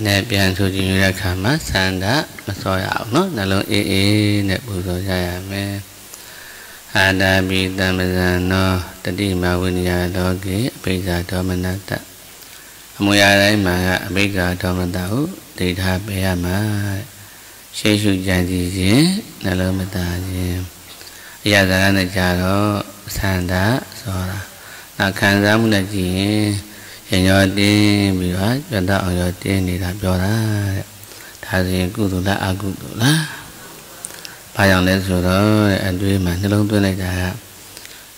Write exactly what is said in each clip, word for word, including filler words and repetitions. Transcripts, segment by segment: Nè biên số gì ra khám mắt sàn đã mà soi ảo nó là luôn e e nè bù soi ra mẹ ada bi ta mình ra nó tadi mà quên ra đó kì bây giờ cho mình đã ta mua ra đấy mà bây giờ cho mình tao thì thà bây giờ mà xây dựng gia đình gì là luôn mình ta gì giờ ra này giờ đó sàn đã soi ra là khán giả muốn là gì nhớ đi bị bắt cho ta ở nhớ đi thì làm cho ta thay vì cứ tụi ta ăn cứ tụi ta phải rằng đến số đó anh tuy mà cái lúc tôi này cả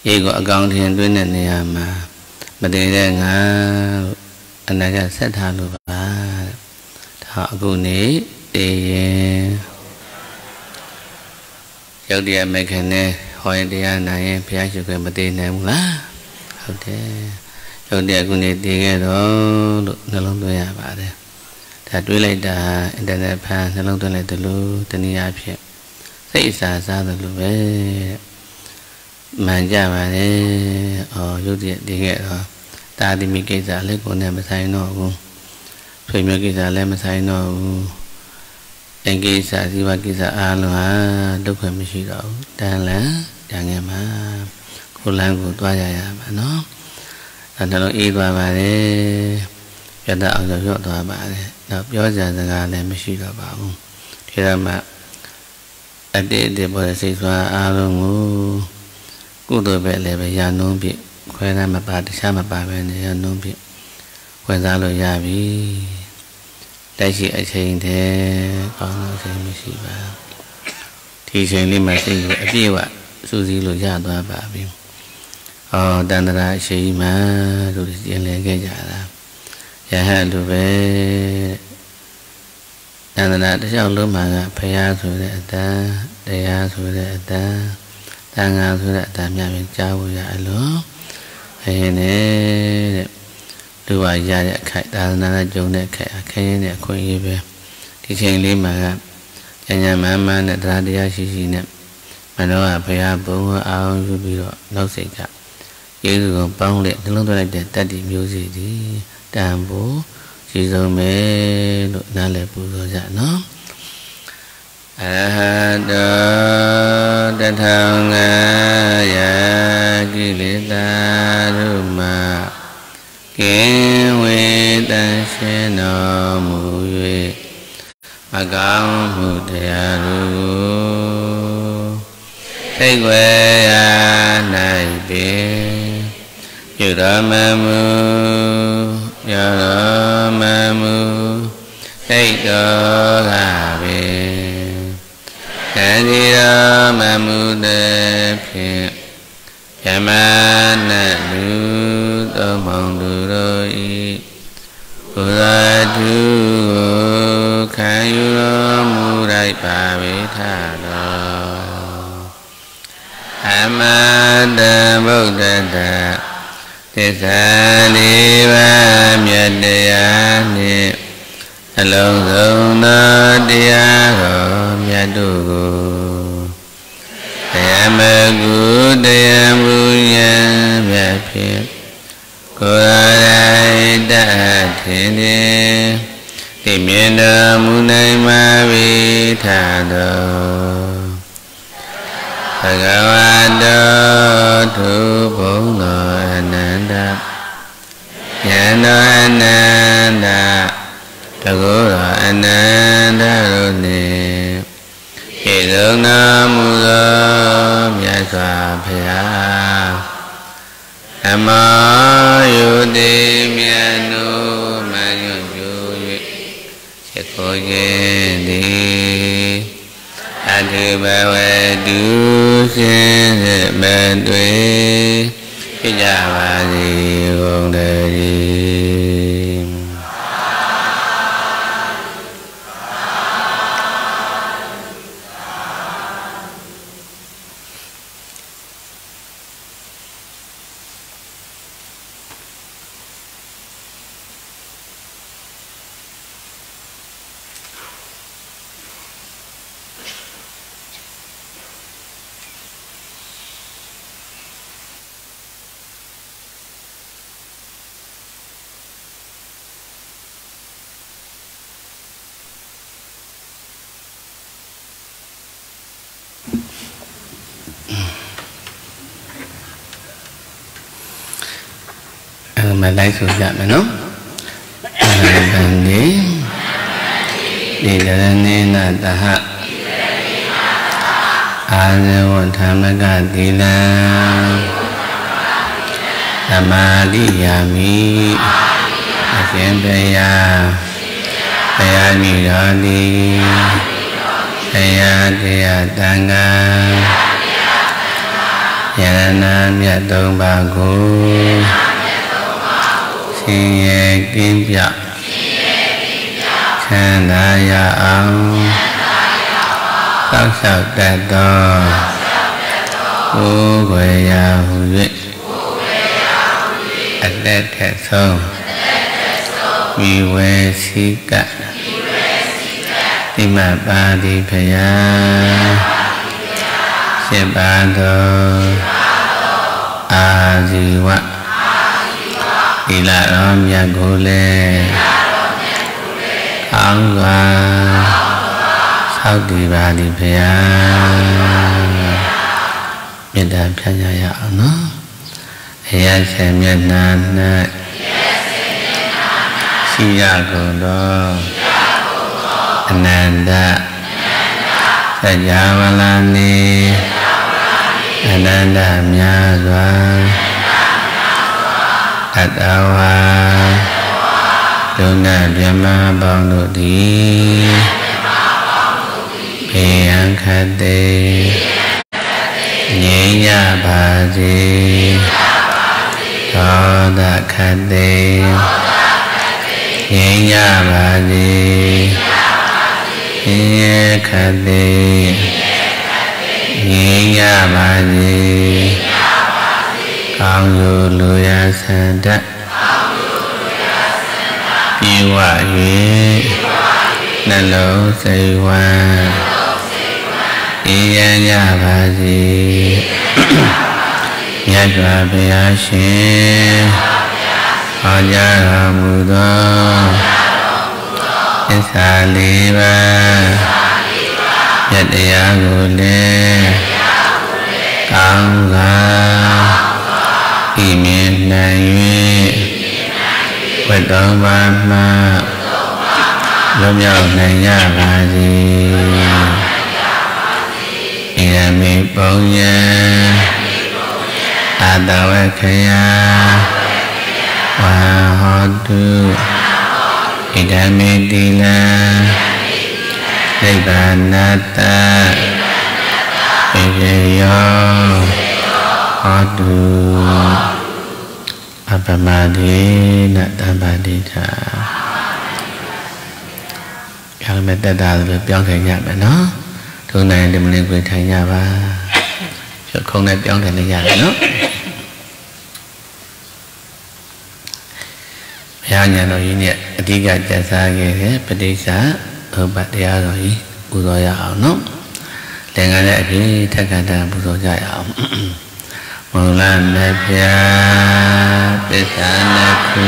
vậy gọi con thì anh tuy này này mà mà đi ra ngã anh này là sẽ thà được ba thọ cụ nỉ thì giờ đi em mấy cái này hỏi đi anh này phải ăn chịu cái mà đi này không lá không thế rồi để con đi cái đó nó lông tôi à bà đây, thà tôi lấy đà internet pha nó lông tôi lấy từ lúc từ nay áp xe, xây xà xa từ lúc ấy mà cha bà đấy ở chỗ điện đi cái đó, ta thì mình cái giá lấy con này mà sai nó không, rồi mình cái giá lấy mà sai nó, anh cái giá gì mà cái giá à luôn á, đâu phải mình chỉ đâu, ta là chẳng em á, cô làm của tôi vậy à bà nó. Thành ra y và bà đấy cho ta ở chỗ chỗ tòa bà đấy đọc gió già già này mới suy ra bảo không thì là mà anh đi thì bỏ xì xoa áo luôn cũng tôi về lại về già nôn bị khoe ra mà bà thì sao mà bà về già nôn bị khoe ra rồi già bị đại chị ở trên thế có nói thế mới suy bà thì chuyện đi mà suy vậy đi vậy suy gì rồi già tòa bà bị ờ đàn ra sĩ mà rồi tiền lệ cái giả là giả hạn rồi về đàn ra để cho lớn mà phải ra rồi để ta để ra rồi để ta ta ra rồi để ta nhà mình trao giả lớn hay nè đưa vào giả để khai ta là chỗ để khai khai để quay về cái chuyện đi mà nhà má má để ra đi ra sĩ sĩ nè mà nó là phải ra bốn áo rồi bị nó sẽ chặt cái rồi băng lệ cái lúc tôi này để ta đi miêu gì đi đàm bố chỉ rồi mới đội na lệ bù rồi dạ nó à đó đã thao nga dạ kỳ lệ ta rồi mà kế huệ ta sẽ nọ mù huệ mà con mù thề rồi thấy quê này biết chư đa ma mu ya đa ma mu tây đa la về đại di đa ma mu đề phi ya ma na nu đa mong du đôi u la du khai u la mu đại ba vi tha đa amada buddha đa thế gian đi ba miền địa này, lòng thương nó đi ở miền đông, em ở gù địa vui nhà miền phía, cô đây đã thế này, thì miền đông muốn ai mà bị thả đâu, thằng anh đó thu bốn người. Ananda, Tagora Ananda Rune, Kiruna Mula Myasa Pya, Amayudi Myanu Mayuju, Sekoyedi, Adibawedu Sinibandwe, Kijavadi Gondari. mà lấy số dạ mà nó đi ra nên là ta hạ anh tham gia đi là làm đi mi xem bây giờ bây giờ đi ra đi bây giờ đi tăng nhà nam nhà tôn bà cô xin nghe kim giặc khen đại gia ông các sạc đại to cô quê nhà hữu duyên anh đẹp thẻ sông mi quê si cả đi mà ba đi phải à Sebado Aziwa Ilarom Yagule Angwa Saudi Bali Pia Beda Pia Ya Ano Ya Semya Nana Siyagodo Ananda Sajawalani Ananda Myazwa Atawa Dona Vyama Bangudi Piyankate Nyaya Bhaji Toda Kate Nyaya Bhaji Nyaya Kate Nyaya Bhaji Con Dù Luya Santa Piwa Yê Nalo Saiwa Nyaya Bhaji Yajwa Bhiyashi Hoja Ramudo Isaliva Yat Yagule Kangga Imin Naywe Weto Bama Lom Yau Naya Bhaji Irami Ponya Atawa Kaya Wahodu Irami Dila Ibanata Ibeyo Adu Abamadi Natabadita Các mẹ ta đã được biếng thầy nhà mẹ nó Thường này đừng liên quyền thầy nhà ba Chứ không nên biếng thầy nhà nữa Mẹ nhà nội nhiên Tí gạch trả xa ghê thế Bà đi xa ở bát đĩa rồi bù rồi ảo nóc để ngay lại cái thay cả đàn bù rồi dài ảo màu lan đẹp da bê tán đẹp khu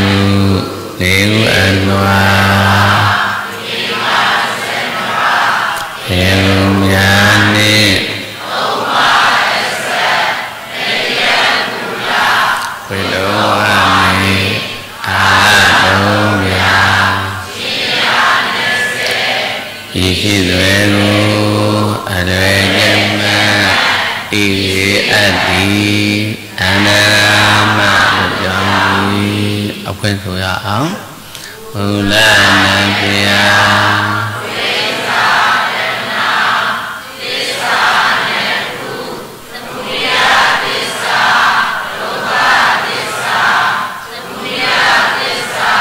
nếu anh hoa theo nhà đi quay đầu anh à đâu Iki Dweru Adwegema Iki Adi Anama Ujangi Akwai Suya Aung Ula Nabiya Visa Denam Visa Neku Sepulia Visa Loka Visa Sepulia Visa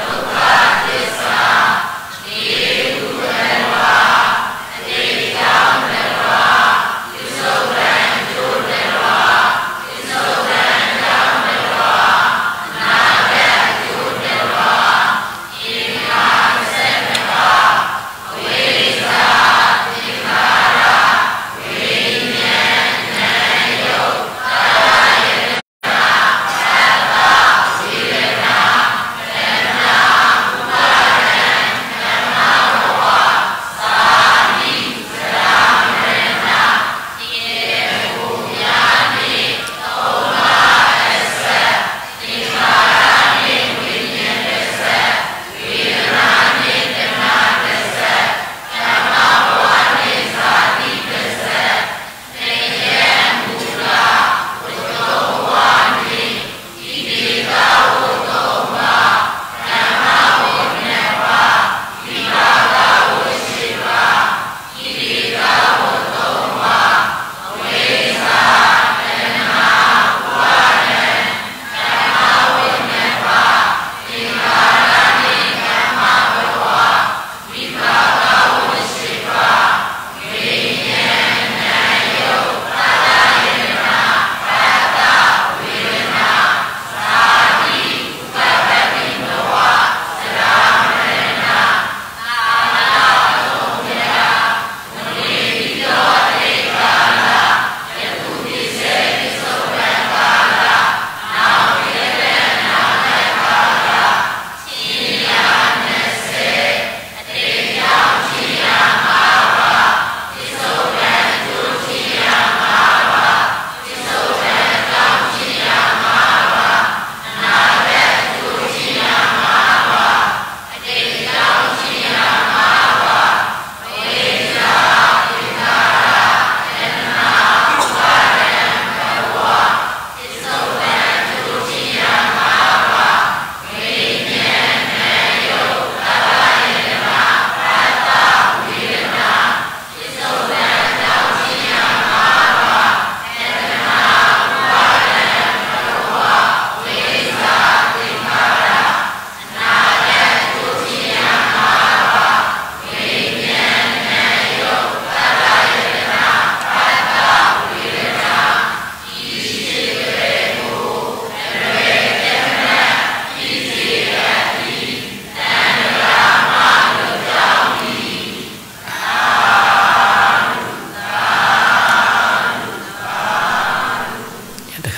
Loka Visa Bye.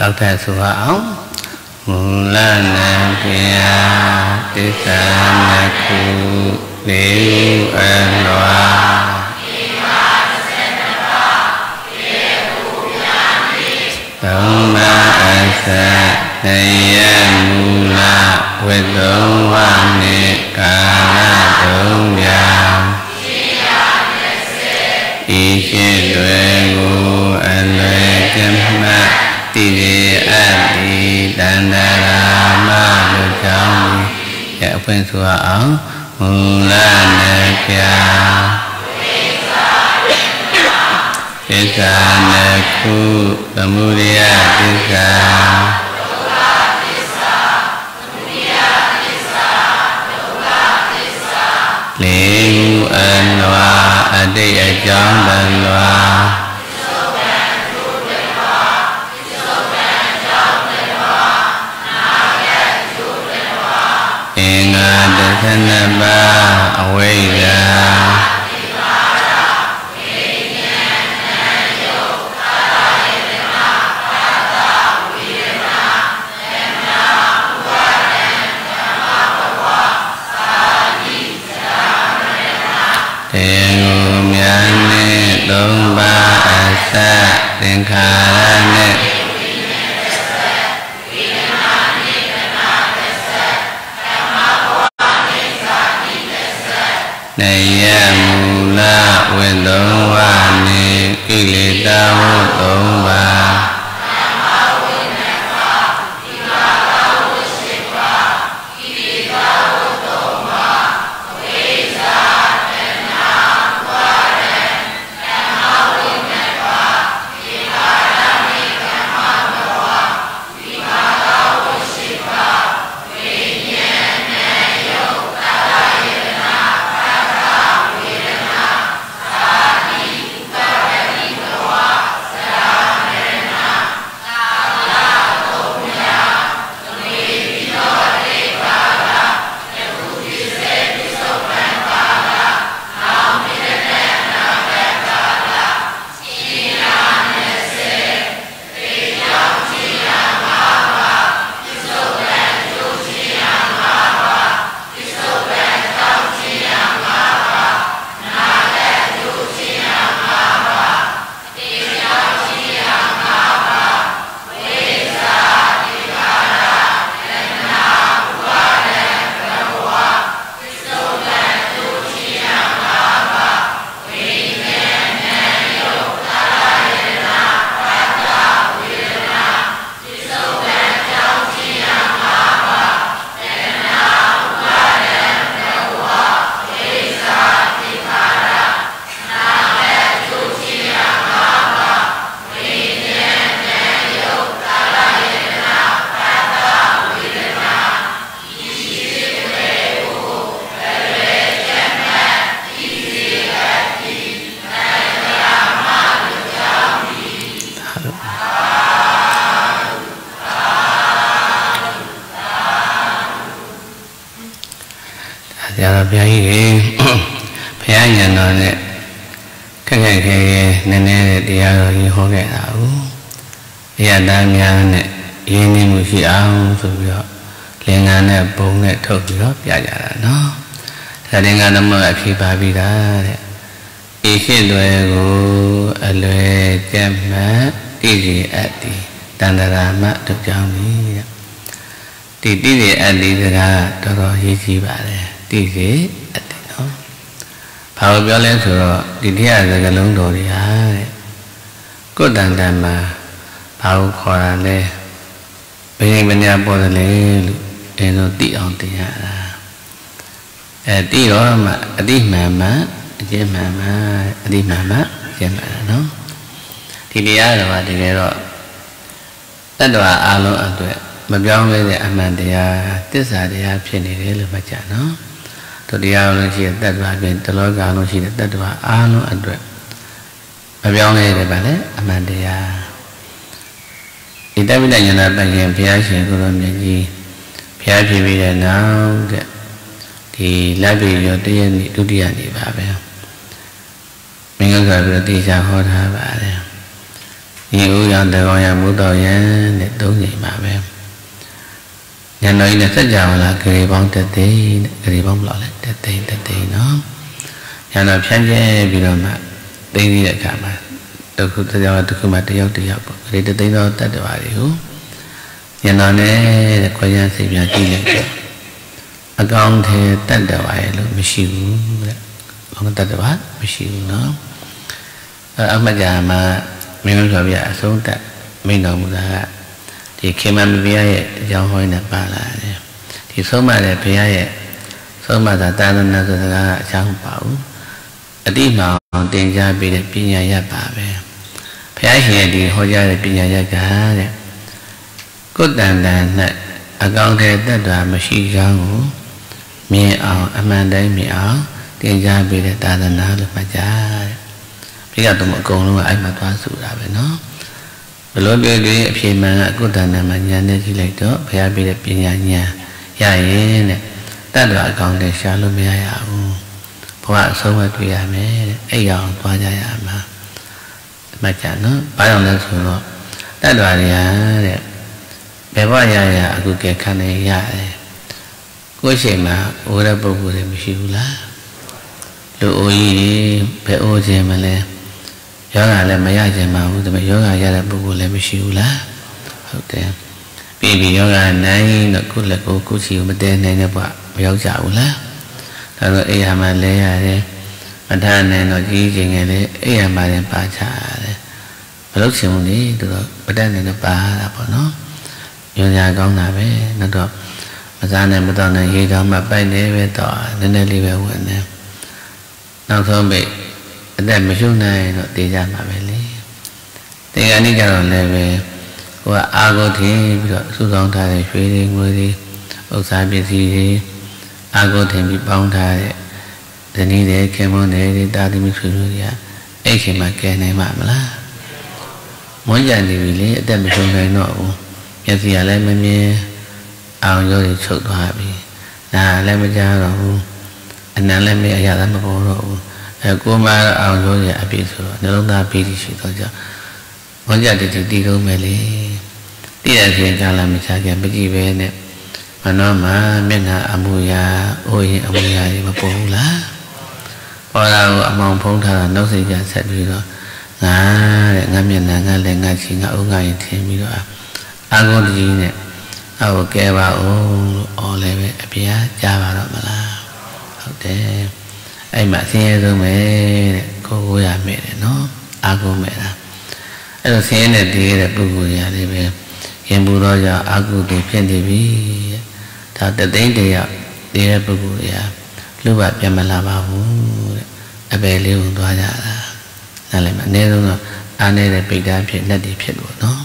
Sakta Suha Mulana Pia Tisana Ku Liu Enwa Tama Asa Daya Mula Wedong Wani Kala Dong Yang Ike Dwegu Alwe Kemma Tiri Adi Dandarama Dujang Dạ Quên Sua Ấn Mula Nekya Desa Naku Kemulia Desa Dua Desa Kemulia Desa Dua Desa Liu Enwa Adik Ajang Dan Loa Soben Judenwa Soben Judenwa Naga Judenwa Inga Desenaba Aweda Đông ba asa đến kharanet này mula quên đông ba ni kili đau đông ba khi bà bị đá thì khi lười ngủ lười chém má đi gì ăn đi đàn đà má được cho mình thì đi gì ăn đi thì là đó là gì gì bà này đi gì ăn đi nó bảo béo lên rồi thì đi ăn rồi cái lông đồ đi ăn có đàn đà mà bảo khó ăn đấy bây giờ mình ăn bò này nó tị ăn tị ăn Adi orang, adi mama, aje mama, adi mama, aje mama, no. Tiada orang di luar. Ada orang alu ada. Macam orang ni aman dia, tiada dia pun ni lupa cakap, no. Tadi orang si ada dua bentelor, orang si ada dua alu ada. Macam orang ni lepas aman dia. Kita bila jangan tanya biasa kalau janji biasa bila nak. Thì lá bì cho tiên thì đút điện thì bà bè mình có gửi được thì sao khó thả bà đây hiểu rằng từ con nhà muốn tôi để tôi nghĩ mà em nhà nơi này rất giàu là cười bông tê tê cười bông lọ tê tê tê tê nó nhà nào sáng dễ bị rồi mà tên đi lại cả mà tôi không tôi giàu tôi không mà tôi giàu tôi giàu để tôi tên đó ta được bảo hiểu nhà nào này là coi nhà thì nhà kia này mà con thì ta được bảo luôn mới chịu con ta được bảo mới chịu nó ở bây giờ mà mình nói vậy xuống tại mình nói là thì khi mà bây giờ giao hồi là ba là thì số mà để bây giờ số mà ta ta nên là cháu bảo đi mà tiền ra bị để bị nhà bà về bây giờ thì hồi giờ để bị nhà cả đấy cốt đàn đàn này ở con thế ta đoàn mà suy ra ngủ mẹ ở anh đấy mẹ ở tiền ra bị để ta nên là được bà cha bây giờ tụi mọi con luôn ai mà toa sụ ra với nó rồi lối về cái khi mà ngã cô ta này mà nhà nên chỉ lấy đó bây giờ bị đẹp bị nhà nhà dài này ta đợi còn để sao luôn bây giờ không ạ số mà tùy à mấy ấy giờ toa dài mà mà chả nó phải làm nên sụn rồi ta đợi thì à đẹp bé bao giờ à cứ kẹt khăn này dài cuối xe mà ôi đã bầu rồi mình chịu lá rồi bé ôi gì mà này gió là làm mấy ai chơi màu thì mấy gió là ra là bù lại mấy siêu lá, ok. Vì vì gió là này nó cứ là cô cứ siêu bên đây này nó bạ gió chảo lá, rồi ấy làm mà lấy à đấy, bản thân này nó chỉ chỉ nghe đấy, ấy làm mà đem bà trả đấy, lúc siêu này được bên đây này nó bà là bọn nó, nhiều nhà con nào đấy nó được, mà ra này bây giờ này khi đó mà bay đấy về tỏ đến đây đi về quận này, nào thôi bị đèn mấy xuống này nó tì ra mà về lý thì anh ấy cho nó về qua à có thể rồi xuống con thà để chơi đi ngồi đi ở xa biệt gì đi à có thể bị bong thà để đi để cái món để đi ta đi mình chơi rồi á ấy khi mà cái này mà mà là mỗi giờ thì vì lý đèn mấy xuống này nó nhà gì ở đây mấy mẹ ao rồi thì sụt hòa bị là lấy mấy cha rồi anh nàng lấy mấy ở nhà làm bố rồi cô mà ao rồi à biết rồi nếu chúng ta biết thì chỉ thôi chứ còn giờ thì đi đâu mà đi đi là chuyện cả làm cha cái bây giờ về này mà nó mà mình là amuya ôi amuya mà bố lá còn là mong phong thà nó sẽ giải sẽ được rồi ngã để ngã miền là ngã để ngã chỉ ngã ông ngã thì mới được ăn con gì này ăn cái vào ô lại về bia cha vào đó mà là để ai mà xe rồi mẹ cô cô nhà mẹ nó à cô mẹ là ai là xe này thì là cô cô nhà thì về em bù đó giờ à cô thì phen thì bị thà tự tính thì à thì là cô cô nhà lúc bạn em mà làm bao nhiêu à về liều đó giờ là là lại mà nên luôn rồi anh ấy là bị đá phiền là đi phiền của nó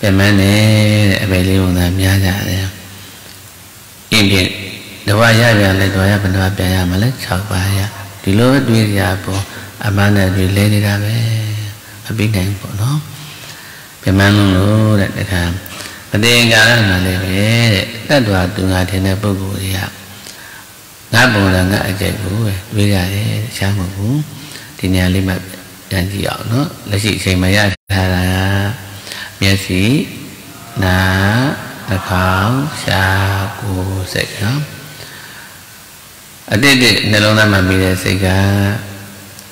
về mà này về liều là nhà giờ này im lặng đó vậy là lấy đó là bên đó bây giờ mà lấy sáu ba giờ thì lối đuôi giờ bộ anh bạn này đuôi lên đi ra về anh biết ngay bộ nó bên mà luôn luôn đấy đấy cả mà đi ra là lấy về đó là từ ngày thì nó bốc bụi à ngã bụi là ngã chạy bụi bây giờ sáng một bụi thì nhà lên mặt dàn gì ở nó lấy chị xem mấy ai là nghệ sĩ là là khó xa cô sẽ lắm ở đây thì nơi lâu nay mà mình đã xảy ra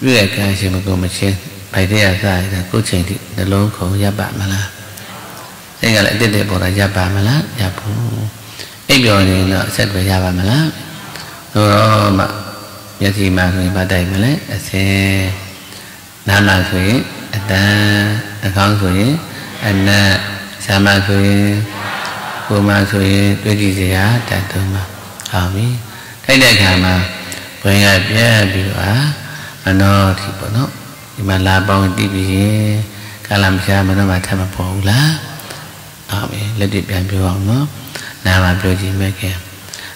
với lại cái gì mà cô mà trên bài thi là dài là cô trình thì nơi lâu khổ gia bạn mà là thế là lại tiếp tục bỏ ra gia bạn mà lá gia phụ ít rồi thì nó sẽ về gia bạn mà lá rồi đó mà giờ thì mà người bà đầy mà lấy sẽ nam là thuế ta con thuế anh sa mà thuế cô mà thuế tôi gì gì á tại tôi mà ở mỹ cái này cả mà bây giờ bây giờ mà nó thì bọn nó mà là bao nhiêu thì cái làm sao mà nó mà tham mà bỏ lá à mình lấy đi bán biểu hoàng nó nào mà biểu gì mấy cái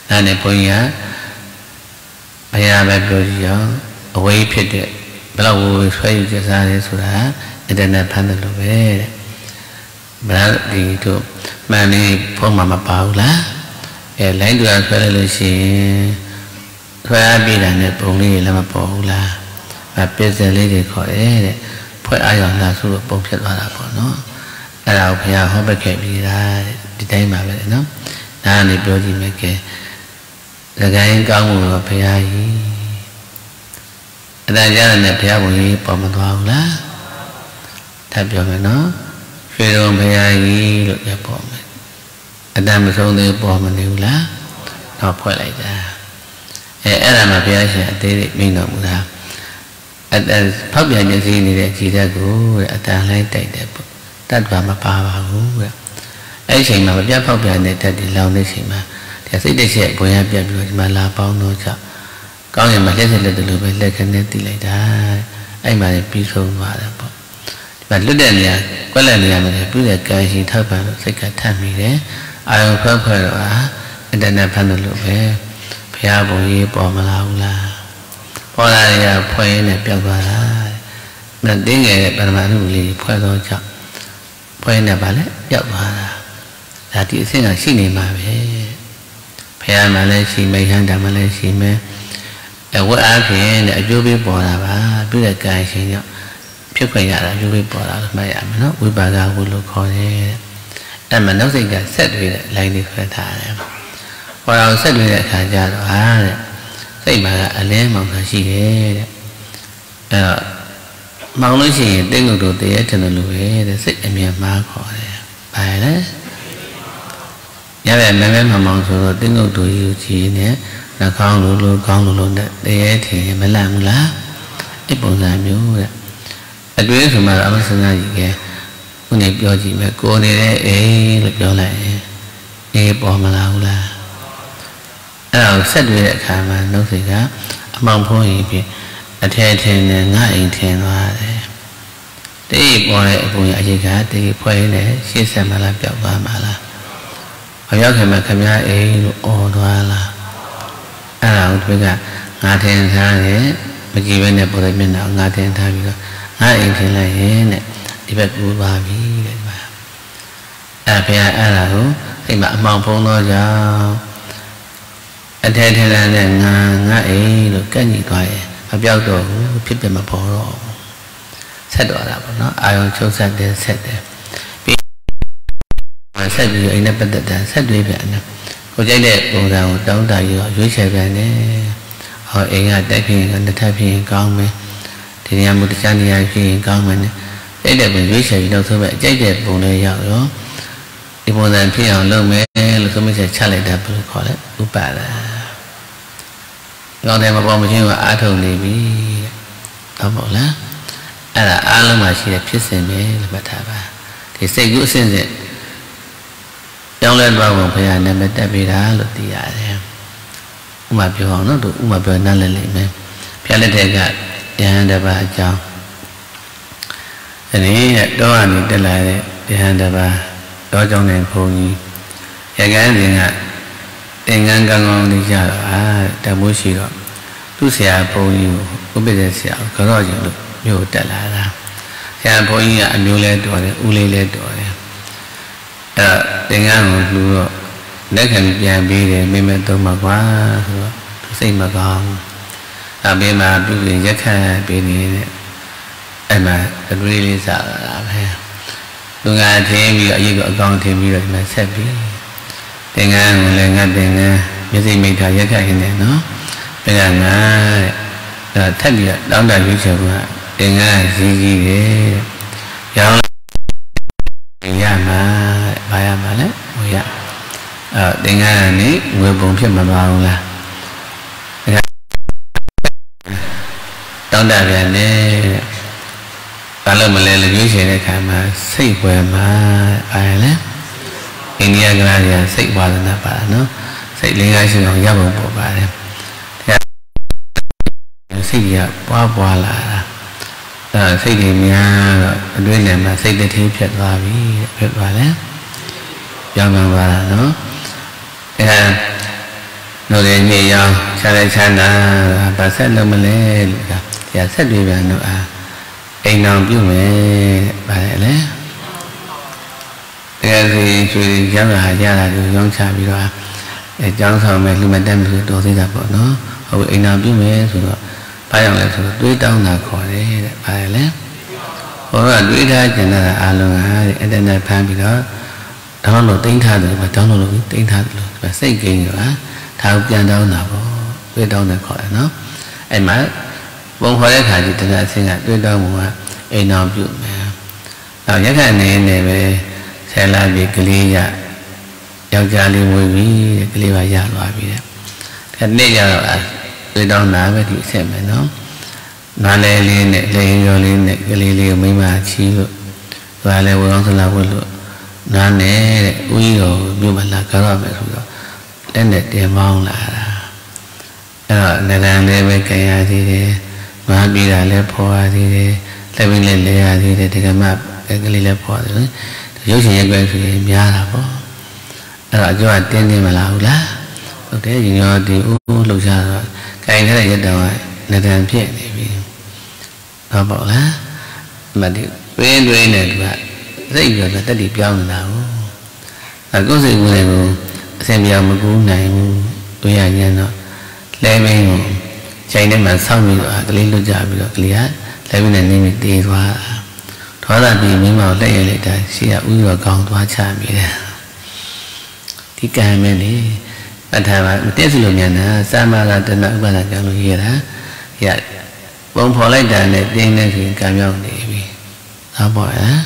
là này bây giờ bây giờ bây giờ gì đó ở quê phía đấy bây giờ xoay cho ra để sửa để đây là phan được về bây giờ thì tụi mà này phong mà mà bảo lá lấy được cái lời xin phải biết là nếp bông này là mà bỏ là và biết giờ lấy để khỏi ဖွဲ့အာရုံသာဆိုတော့ပုံဖြစ်သွားတာပေါ့နော်အဲ့ဒါကိုဘုရားဟောပက်ခဲ့ပြီးသားဒီတိုင်းပါပဲနော်ဒါကနေပြောကြည့်မယ်ကဲလကိုင်းကောင်းမှုတော့ဘုရားကြီးအတန်ကြားတယ်နဲ့ဘုရားဘုံကြီးပေါ်မသွားဘူးလားထပ်ပြောမယ်နော်ရွှေတော်ဘုရားကြီးလို့ပြောပေါ်မယ်အတန်မဆုံးသေးပေါ်မနေဘူးလားတော့ဖွဲ့လိုက်တာအဲအဲ့ဒါမှဘုရားရှင်အသေးလေးမိန့်တော်မူတာအတန်ဖောက်ပြန်ခြင်းစီးနေတဲ့ခြေတက်ကိုတဲ့အတန်လိုက်တိုက်တယ်ပေါ့တတ်ပါမပါပါဘူးတဲ့အဲ့ချိန်မှာပြတ်ဖောက်ပြန်တဲ့တက်ဒီလောင်နေချိန်မှာဒါစိတ်တစ်ချက်ဘုံရပြတ်ပြီးတော့ဒီမှာလာပေါင်းတော့ကြောင့်ကောင်းရင်မလှည့်စက်လက်တလို့ပဲလက်ခနဲ့တီးလိုက်တာအဲ့မှာပြီးဆုံးသွားတယ်ပေါ့ဒီမှာလွတ်တဲ့နေရာကွက်လက်နေရာမှာပြည့်တဲ့ကံရှင်ထောက်ပံ့လို့စိတ်ကထပ်မိတယ်အာရုံဖောက်ဖွဲ့တော့အာအတန်နဲ့ဖမ်းလို့ပဲဘုရားဘုံကြီးပေါ်မလာဘူးလားပေါ်လာရဖွဲ့ရင်းနဲ့ပြောက်သွားတာမတင်းငယ်တဲ့ပရမဏုလေးဖွဲ့တော့ကြောင့်ဖွဲ့ရင်းနဲ့ပါလေပြောက်သွားတာဒါဒီအဆင့်ကရှိနေမှာပဲဘုရားမှာလည်းရှိမိဟန်ဓမ္မလည်းရှိမယ်အဝတ်အဖင်တဲ့အကျိုးပေးပေါ်တာပါပြည့်တဲ့ကာယရှင်ကြောင့်ဖြစ်ခွင့်ရတာအကျိုးပေးပေါ်တာလို့မှတ်ရမယ်နော်ဝိပါကဝိလို့ခေါ်တယ်အဲ့မှာနောက်စိတ်ကဆက်တွေ့တဲ့ line တွေဖွင့်ထားတယ်ဟောတာကိုဆက်တွေ့တဲ့အခါကျတော့ဟာတဲ့စိတ်မှာကအလင်းမောင်သာရှိတယ်တဲ့အဲ့တော့မောင်လို့ရှိရင်တင်းကုတ်တို့တရေထင်တယ်လို့ပဲတဲ့စိတ်အမြဲမှားခေါ်တယ်ဘာလဲရတဲ့မဲမဲမောင်မောင်ဆိုတော့တင်းကုတ်တို့ယူချီနဲ့နှာခေါင်းလိုလိုခေါင်းလိုလိုနဲ့တရေထင်မလန့်ဘူးလားအဲ့ပုံစံမျိုးတဲ့အတွေ့အကြုံမှာအမစနာကြီးကခုနေပြောကြည့်မယ်ကိုနေတဲ့အေးလို့ပြောလိုက်ရင်အေးပေါ်မလာဘူးလားအဲ့ဒါကိုဆက်တွေ့တဲ့အခါမှာနှုတ်စိတ်ကအမောင်ဖုံးရင်ဖြင့်အထဲထင်နဲ့ငါအိမ်ထင်သွားတယ်တေးပေါ်တဲ့အပုံကြီးအကြီးကတေးဖွဲ့နေရှေ့ဆက်မလားပြောက်သွားမလားမပြောက်ခင်မှာခမည်းအေးလို့អော်သွားလားအဲ့ဒါကိုတွေ့ကငါထင်ထားတယ်မကြည့်ဘဲနဲ့ပေါ်တဲ့မျက်နှာငါထင်ထားပြီးတော့ငါအိမ်ထင်လိုက်ရင်တဲ့ဒီဘက်ကူပါပြီတဲ့ဒီမှာအဲ့ဘုရားအဲ့ဒါကိုအိမ်မှာအမောင်ဖုံးတော့ကြောင့်အထဲထဲလာတဲ့ငါငါအိမ်လို့ကန့်ညီသွားရင်မပြောက်တော့ဘူးဖြစ်ပြမပေါ်တော့ဆက်တော်တာပေါ့နော်အာယုံချုပ်ဆက်တယ်ဆက်တယ်ပြီးဆက်ပြီးအိမ်နဲ့ပတ်သက်တာဆက်တွေးပြန်တယ်ကိုကြိုက်တဲ့ပုံစံကိုတောင်းတရရွေးချယ်ပြန်တယ်ဟောအိမ်ကတိုက်ဖြစ်ရင်တစ်ထပ်ဖြစ်ရင်ကောင်းမယ်ဒီနေရာမူတရားနေရာဖြစ်ရင်ကောင်းမယ်နဲ့အဲ့ဒါကိုရွေးချယ်ပြီးနောက်ဆုံးပဲအကြိုက်တဲ့ပုံလေးရောက်ရောဒီပုံစံဖြစ်အောင်လုပ်မယ်လို့ဆိုမှချက်ချလိုက်တာဘယ်လိုခေါ်လဲဥပါဒာငေါင်းတယ်မပေါ်မချင်းကအားထုတ်နေပြီတဲ့ဟုတ်ပါလားအဲ့ဒါအားလုံးမှာရှိတဲ့ဖြစ်စဉ်ပဲလို့မှတ်ထားပါဒီစိတ်ကူးအစဉ်စဉ်ကြောင်းလဲသွားဖို့ဘုရားနာမည်တက်ပြီးတာလို့သိရတယ်ဥမာပြောအောင်နော်သူဥမာပြောနားလည်လိမ့်မယ်ဘုရားလက်ထက်ကယဟန်တပါအကြောင်းဒီနေ့တောကနေတက်လာတဲ့ယဟန်တပါတောကြောင့်နေဘုန်းကြီးရကန်းစဉ်ကသင်္ကန်းကောင်းကောင်းလေးရတော့အာတမိုးရှိတော့သူ့ဆရာဘုန်းကြီးကိုဥပိ္ပဒေဆရာကတော့ကျင်လို့မြို့တက်လာတာဆရာဘုန်းကြီးကအမျိုးလဲတော်တယ်ဦးလေးလဲတော်တယ်အဲ့သင်္ကန်းကိုလှူတော့လက်ခံပြန်ပေးတယ်မိမဲသုံးပါကွာဆိုတော့သူစိတ်မကောင်းအမေမှာပြုရင်ရက်ခံပေးနေတဲ့အဲ့မှာအတွေးလေးစားတာပဲသူကထင်းပြီးအရေးကအကောင်ထင်းပြီးတော့ဒီမှာဆက်ပြီးသင်္ကန်းကိုလည်းငတ်တင်ငန်းမျက်စိမိတ်ထားရက်ခံနေနော်ဘယ်ကငါတဲ့အဲ့ထပ်ပြီးတောင်းတရွေးချယ်ကသင်္ကန်းဈေးကြီးတယ်ရောင်းရမှာဘာရမှာလဲဟိုရအဲ့သင်္ကန်းကနေငွေပုံဖြစ်မှာမဟုတ်လားတောင်းတပြန်တယ်ဘာလို့မလဲလူရွေးချယ်တဲ့ခါမှာစိတ်ပွဲမှာဘာလဲအိန္ဒိယကလာရစိတ်ဝါဒနာပါနော်စိတ်လေးကားရှိအောင်ရပုံပေါ်ပါတယ်တရားစိတ်ရပွားပွားလာတာအဲစိတ်တွေများတော့အတွင်းထဲမှာစိတ်တစ်ထင်းဖြစ်သွားပြီဖြစ်သွားလဲပြောင်းလာပါလားနော်အဲတို့ရင်းနေရောခြားလိုက်ချမ်းသာပါဆက်လုံးမလဲလို့ဒါတရားဆက်တွေပြန်တော့အာအိမ်အောင်ပြုမယ်ပါလေလေတရားစီကျွေးရမ်းလာကြတာကိုရောင်းချပြီးတော့အဲကျောင်းဆောင်မယ်လူမတက်ဘူးတော်သေးတာပေါ့နော်ဟုတ်အိမ်အောင်ပြုမယ်ဆိုတော့ဘာကြောင့်လဲဆိုတော့တွေးတောင်းတာခေါ်တယ်တဲ့ပါလေလေ Ora đuổi ra cho nên là alo hai ở đây này phan bị đó đó là tính tha được và đó là tính tha được và xây kinh nữa thao ra đâu nào đuổi đâu này khỏi nó em má vốn khỏi đấy thà thì từ ngày sinh ra đuổi đâu mà em nào chịu nào nhất là này này về sẽ là việc cái gì vậy giao gia liên môi với cái gì vậy giao loại gì đấy cái này giao loại đuổi đâu nào về thì xem về nó nói lên lên này lên rồi lên này cái lên liền mấy mà chi rồi và lên quần không là quần rồi nói này uy rồi nhưng mà là cái đó vậy không rồi lên để để mong là rồi này đang lên về cái ai thì mà bị là lên po ai thì lên bên lên lên ai thì thì cái mà cái cái lên po rồi yếu thì như vậy thì nhà là po rồi cho anh tiền thì mà là u lá ok thì nhau thì u lục ra rồi cái anh thế này rất đầu ấy này đang chuyện này nó bảo lá mà đi quên quên này bạn rất nhiều là ta đi giao người nào là có sự người này xem giao một cuốn này tôi nhà nhà nó lấy bên chạy đến mà sau mình gọi lấy lô giả bị gọi lấy lấy bên này nên mình đi qua đó là vì mình bảo lấy lại đây chỉ là uy vào con thoa cha mình là cái cái này đấy bạn thà bạn tiếp xúc nhà nó xa mà là từ nãy bạn là giao lưu gì đó vậy bông pháo lấy đàn để tiên nên thì cảm nhận để vì tao bỏ á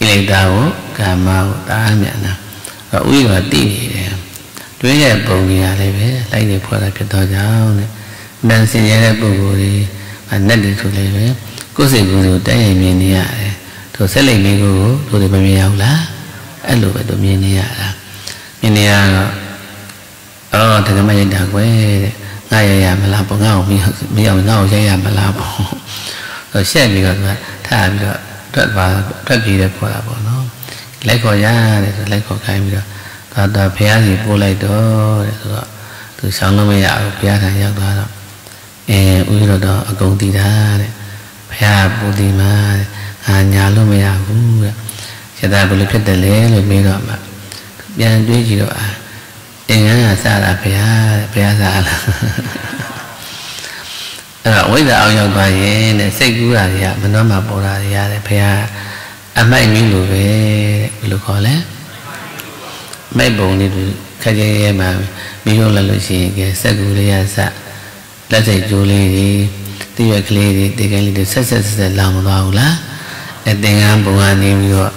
lấy đào cả màu ta nhận nào và uy và tì đối với bông nhà này với lấy để phơi lại cho tôi cháu này đang xin nhà này bông thì anh nên đi xuống đây với có gì cũng được đấy là miền nhà tôi sẽ lấy miền của tôi để mà miền nào lá anh lụi về tôi miền nhà là miền nhà ờ thì cái máy đào với ngay nhà mà làm bằng ngao mình bây giờ mình ngao xây nhà mà làm rồi xe mình còn mà thả mình rồi rất vào rất gì để bỏ là bỏ nó lấy cỏ ra để lấy cỏ cây mình rồi còn đào phe thì vô lại đó từ sáng nó mới dạo phe thành ra đó rồi ui rồi đó ở công ty ra đấy phe vô thì mà nhà luôn mới dạo cũng vậy hiện tại vừa lấy tiền để lấy rồi mới rồi mà bây giờ gì rồi Ingat salah pihak pihak salah. Kalau kita orang kaya ni segera dia menerima bola dia pihak apa yang dulu dulu kau le, mai bong ni dulu kerja macam biar lalu sih ke segera dia sah, lalu juli di tiga kali tiga kali tu sese sese lama dah ulah, dengan bunga ni juga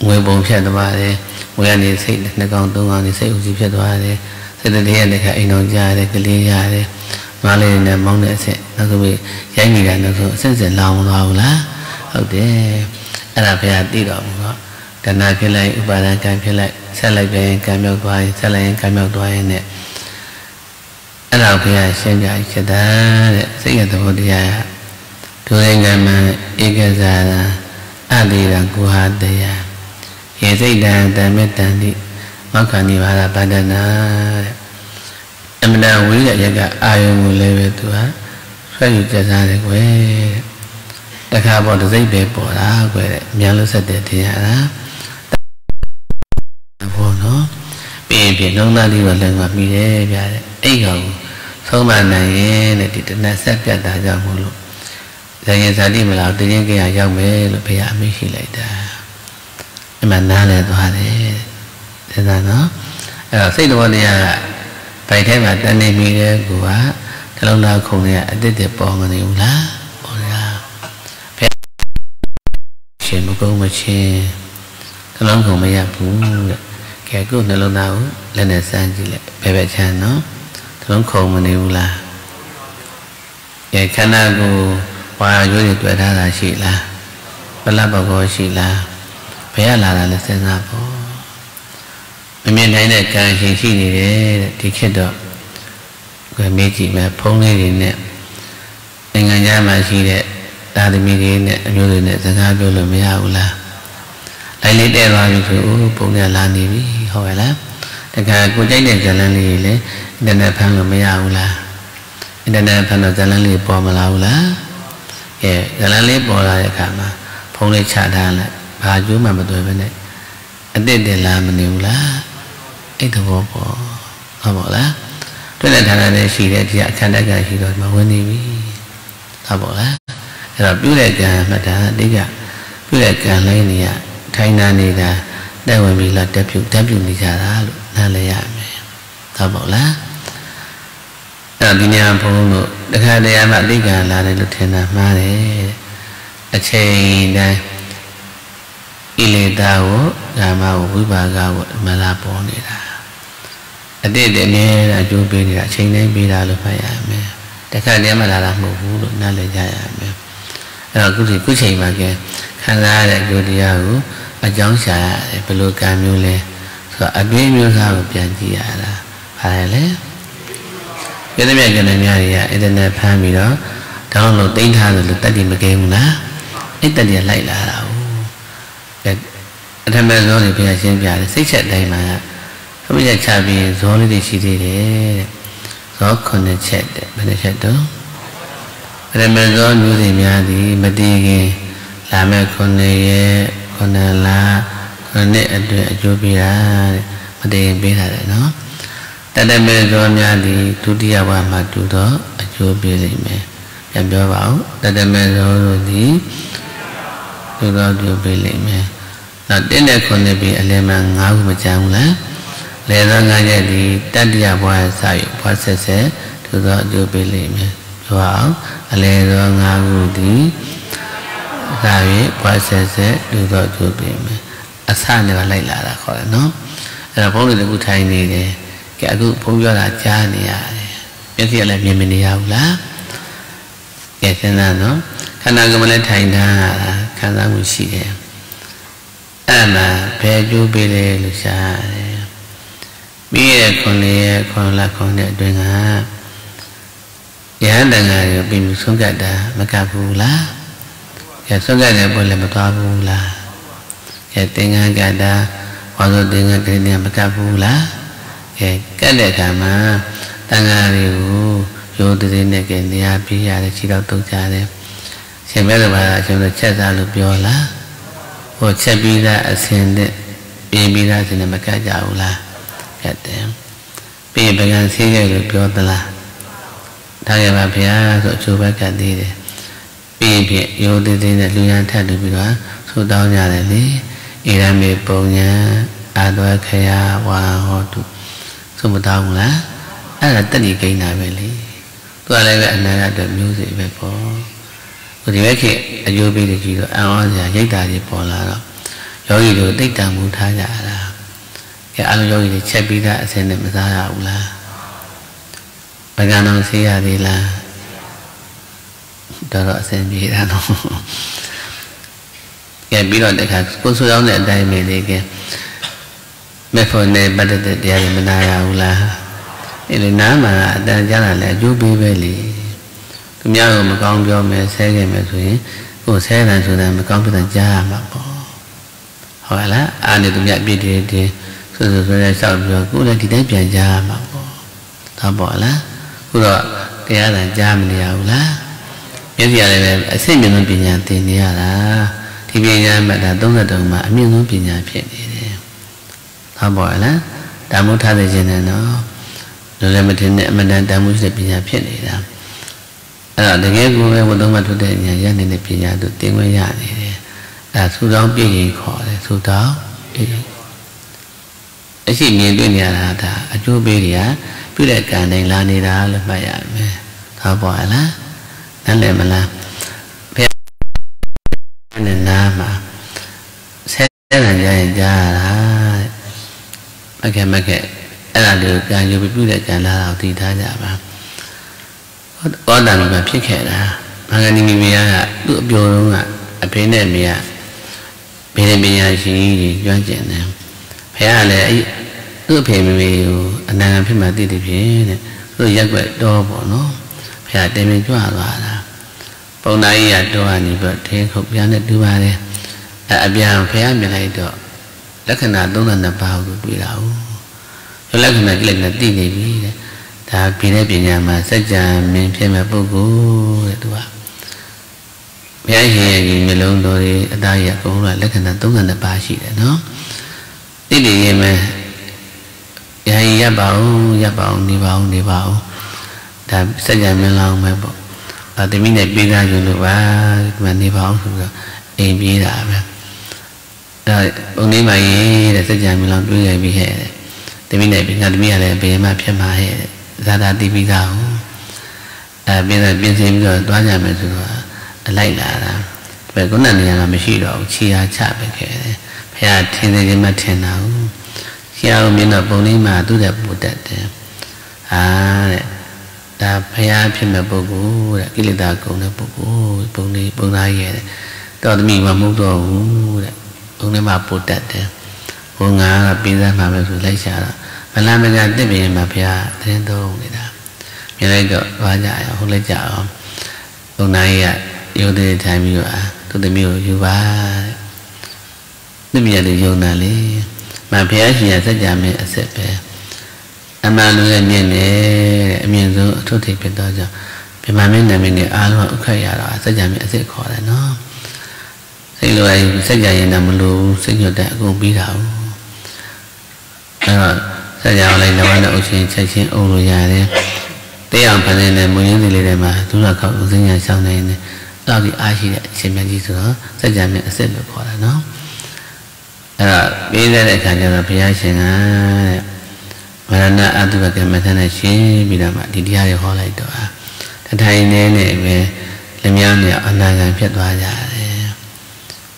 mui bong siapa ni. Mùi anh đi xây nó còn tôi ngon thì xây ưu dịp cho tôi thế xây tôi đi anh để khả in ông cha để cái lý ra thế mà lên là mong để sẽ nó cứ bị cháy mình là nó cứ sẽ sẽ lòng lòng lá hậu thế anh là phải là tí đỏ một đó cả nào phía lại ưu bà đang cam phía lại sẽ lại về anh cam nhau tôi sẽ lại anh cam nhau tôi anh nè anh là phải là xem giải cho ta sẽ gặp tôi đi à tôi anh em mà ý cái già là anh đi là cô hát đấy à Yang sedang tamat tadi maka ni pada pada nak, amna wujud jaga ayam mulai betua, saya jaga saya kue, tak apa tu saya berbola kue, mialu sedih dia lah, apa no, pemimpin orang ni orang macam ni dia, ego, semua ni nanti nak setia dah mulu, jangan jadi melaut ini ke ayam lebih ayam hilang dah. Mà na là tôi thế thế là nó xây đồ này phải thế mà ta nên mi của cái lâu nào không này để để bỏ người này lá bỏ ra phải chuyển một câu mà che cái lâu không bây giờ cũng kẻ cứ cái lâu nào lên là sang chỉ lại về về cha nó cái lâu không mà nhiều là cái khả năng của qua dưới thì tuổi ta là chỉ là bắt lá bảo cô chỉ là bây giờ là là thế nào bố mình miền Tây này càng chiến sĩ thì đấy thì chết được người miền chỉ mà phong này thì nè anh anh em mà chỉ để ta thì miền đấy nè nhiều người nè sang hai bên rồi mới giàu là lấy lấy tiền vào những thứ phong này làm gì hỏi lắm tất cả cô tránh để trả lời gì đấy đàn đại phang rồi mới giàu là đàn đại phang rồi trả lời gì bỏ mà giàu là kệ trả lời bỏ là cả mà phong này trả đàn là bà chú mà bà tuổi bên này anh đến để làm mình nhiều lá anh thằng bỏ bỏ thằng bỏ lá tôi là thằng này chỉ để chỉ ăn khăn đã cả chỉ rồi mà quên đi thằng bỏ lá Rồi biểu đại cả mà đã đi cả biểu đại cả lấy này à thay na này cả đây mà mình là đẹp dụng đẹp dụng đi cả đó na lấy à thà bảo lá là đi nhà phong độ được hai đây anh bạn đi cả là đây được thế nào mà đấy ở trên đây iletao là mau quý bà gạo mà là bỏ này là ở đây để nghe là chú bên là trên đấy bây giờ là phải à mẹ cái cái này mà là làm một vụ na lấy à mẹ rồi cứ thì cứ chạy mà kìa khán giả lại vô đi vào ở chóng xả phải lôi cam vô lên rồi ở bên vô sao gặp chẳng gì à là phải đấy cái này cái này nhà gì à cái này phải gì đó đó là tinh thần là ta đi mà kêu mình á ít ta đi lại là đâu cái tham gia rồi thì bây giờ xem giờ xích chặt đây mà không bây giờ xài vì rồi thì chỉ đi để rồi còn để chặt để để chặt đó cái này rồi như thế nhà thì mà đi cái làm cái con này con này là con này được cho biết là mà đi biết là nó tại đây bây giờ nhà thì tôi đi vào mà tôi đó cho biết là mẹ em bảo bảo tại đây bây giờ rồi thì tôi đó cho biết là mẹ là đến đây con này bị anh mà ngáo mà chăng lá lấy ra ngay đây thì ta đi vào sài vào xe xe tôi đó cho biết là mẹ bảo lấy ra ngáo thì Rawi puasa saya juga juga ini asal ni balai lara kau, no? Kalau pun itu kutai ni deh, kalau tu pun jualan cah ni ada, mesti ada yang menerima ulah, katanya, no? Karena kau malah thay dah, karena musi deh, ada baju beli lusa, biar kau ni kau la kau ni dengan, yang dengan bimbing sungguh dah makabu lah. Ya soalnya boleh bertabu lah. Ya tengah ada waktu tengah kerja bertabu lah. Ya kerja sama tengah itu jodoh ini kerja biar ada cerita tu cari. Semasa pada semasa cerita lupa lah. Oh cebila asyik bila sini mereka jauh lah. Kata, bila bagian sini lupa lah. Tanya bapa sok cuba kat dia. Biar yo di sini luar tanah biar sudah nyala ni, iram berpunya ada kaya wah tu, semua tahu lah. Ada tadi kena beli, tu ada ada ada music berpo. Kali macam ayu beli juga, awak jadi kita di pola. Jauh itu tidak mudah lah. Kalau jauh itu cebila sendiri masa lah. Bagaimana siapa dia? Đó là xem gì ra nó cái bí luận đại khái cuốn sổ giáo này đây mình đây cái mấy phần này bắt được địa điểm mình ai àu là cái này mà đang chắc là lại giúp bê bê lì cũng nhau rồi mà con vô mẹ xe cái mẹ suy của xe là suy là mà con phải thành cha mà bỏ hỏi lá anh thì cũng nhận biết thì thì rồi rồi rồi sau rồi cũng là thì thấy phải cha mà bỏ tháo bỏ lá cũng rồi cái là cha mình đi àu lá Jadi ada seminar pinjam ini ada, di pinjam ada dongga dongga, minum pinjam ini. Tahu lah, tamu tarik jenar, dalam macam mana tamu sudah pinjam ini dah. Ada yang aku memang dongga tu dah ni, yang ni pinjam tu tinggal yang ni. Dah sudah pinjam kau, sudah. Asyik ni tu ni ada, aku beri ya, beri kan yang lain dah lebih banyak. Tahu lah. Nên là mình làm phải nên làm mà sẽ là dài dài là mấy cái mấy cái là được cái như biết được cái là đầu tiên thay ra mà có có đàn một cái chiếc khẻ là hàng ngày mình bây giờ được vô đúng không ạ bên này bây giờ bên này bây giờ chỉ gì cho anh chị này phải là ấy cứ phải mình anh đang phải mà đi thì phải rồi giác vậy đo bỏ nó phải đem lên chỗ hàng hóa là hôm nay giờ tôi anh vợ thế không dám đến thứ ba đây à bây giờ phải mình lại được lát khi nào tôi làm bao được bị đau rồi lát khi nào cái lần tin này đi ta bị đấy bị nhà mà sẽ già mình phải mà bố cố để tôi phải hè gì mình luôn rồi ta giờ cũng là lát khi nào tôi làm ba chị đấy nó thế thì mà ai gia bảo gia bảo đi bảo đi bảo Saya jamin lah, saya thì mình để pin ra rồi và mình đi phóng rồi em đi đã rồi ông đi mày để xây nhà mình làm cái gì bị hệ thì mình để pin ra thì mình để pin mà pin mà hệ ra ra đi pin ra à pin là pin xem rồi toán nhà mình rồi lại đã ra vậy cũng là nhà làm gì đó chia chả về cái phải là thiên thế mà thiên nào khi ông mình ở bông đi mà tôi đẹp một đẹp à ta phải ăn phim là bố bố là cái là cũng là bố bố bố này bố này vậy đó thì mình vào mua đồ ông này mà bố đặt đấy ông ngã là pin ra mà mình lấy trả đó mà làm bây giờ tiếp về mà phải thế thôi người ta như đây rồi và dạy không lấy trả không ông này à yêu thì thay mình rồi tôi thì mình yêu ba tiếp về thì yêu này đi mà phải gì là sẽ trả mình sẽ về em ăn luôn em nhìn này em nhìn rồi thôi thì biết đâu rồi bây mà mình này mình để ăn luôn ok à rồi sẽ giảm nhẹ sẽ khó đấy nó thì rồi sẽ giảm là mình luôn sẽ nhiều đại cũng biết đâu rồi sẽ giảm này là bạn nào chơi chơi chơi ô rồi dài đấy thế làm phần này này muốn những gì này mà chúng là cậu sinh nhà sau này này tao thì ai chỉ để xem cái gì nữa sẽ giảm nhẹ sẽ được khó đấy nó rồi bây giờ lại cả nhà là bây giờ sẽ ngay Marana atu bagai macamana sih bila mak dia ada hal itu ah, tetapi ini ni lemian ni anda jangan pihak dua jadi,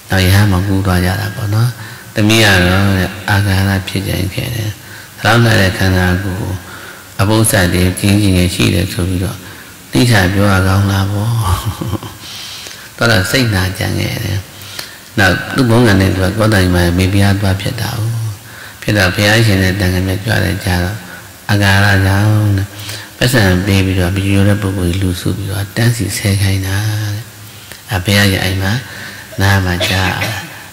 tapi ha mampu dua jadi apa no, tapi ada agaklah pihak yang kena, selama ada kena aku, abu sahaja tinggi sih dah cukup itu, ni saya juga agak lama, kalau saya nak jangan, nak tu bukan itu, kalau dah macam biar dua pihak tahu. Bây giờ phía trên này đang làm việc cho đại gia rồi, aga là giáo, bây giờ baby rồi, bây giờ là bố bố lưu sụp rồi, đang xịt xe khai na, à bây giờ vậy mà, na mà cha,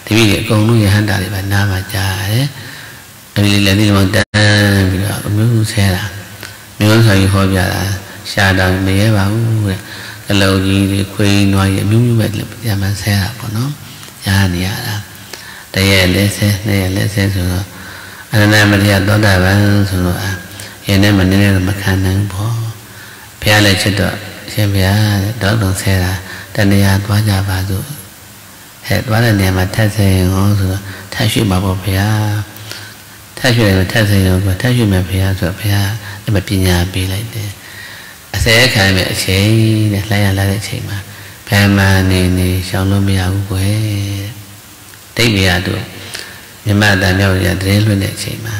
thì bây giờ con nuôi hàng đại bản na mà cha đấy, bây giờ đi làm ta, bây giờ không biết xe là, mình muốn xài kho bây giờ là xa đằng này bảo, cái lâu gì thì quay nói vậy, biết như vậy là giờ mà xe là của nó, cha này là, đây là lấy xe, đây là lấy xe rồi. Anh em mình đi ăn đó là bán xong rồi, anh em mình đi làm mặt hàng nắng bó, phía này chết rồi, xem phía đó đường xe là đang đi ăn quá già bà rồi, hết quá là nhà mà thay xe ngon rồi, thay suy bảo bảo phía, thay suy này thay xe rồi, thay suy mẹ phía rồi phía, để mà pin nhà pin lại đấy, xe khai mẹ chế, lấy ăn lấy để chế mà, phía mà nè nè xong luôn bây giờ cũng quế, tết bây giờ được. Nhưng mà đàn nhau là đến luôn để chị mà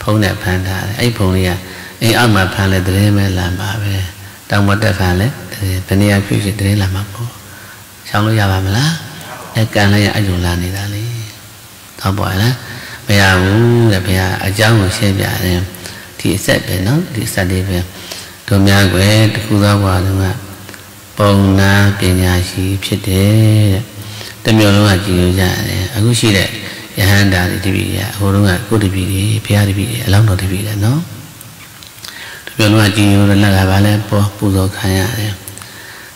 phong đẹp phàn thà ấy phong này ấy ông mà phàn là đến mới làm mà về trong một đại phàn đấy bên này cứ chỉ đến làm mà cô xong rồi vào mà lá cái can này anh dùng làm gì ra đấy thọ bội lá bây giờ cũng là bây giờ ở cháu ngồi xem vậy này thì sẽ về nó thì sẽ đi về tụi nhà của em khu rau quả đúng không ạ phong na bên nhà chị biết thế tâm yêu luôn là chị yêu già anh cũng xí đấy ya handa di tibi ya horunga ko tibi di phaya tibi alaung do tibi la no to pyo lo a jin yo la la ba le po pu so khan ya de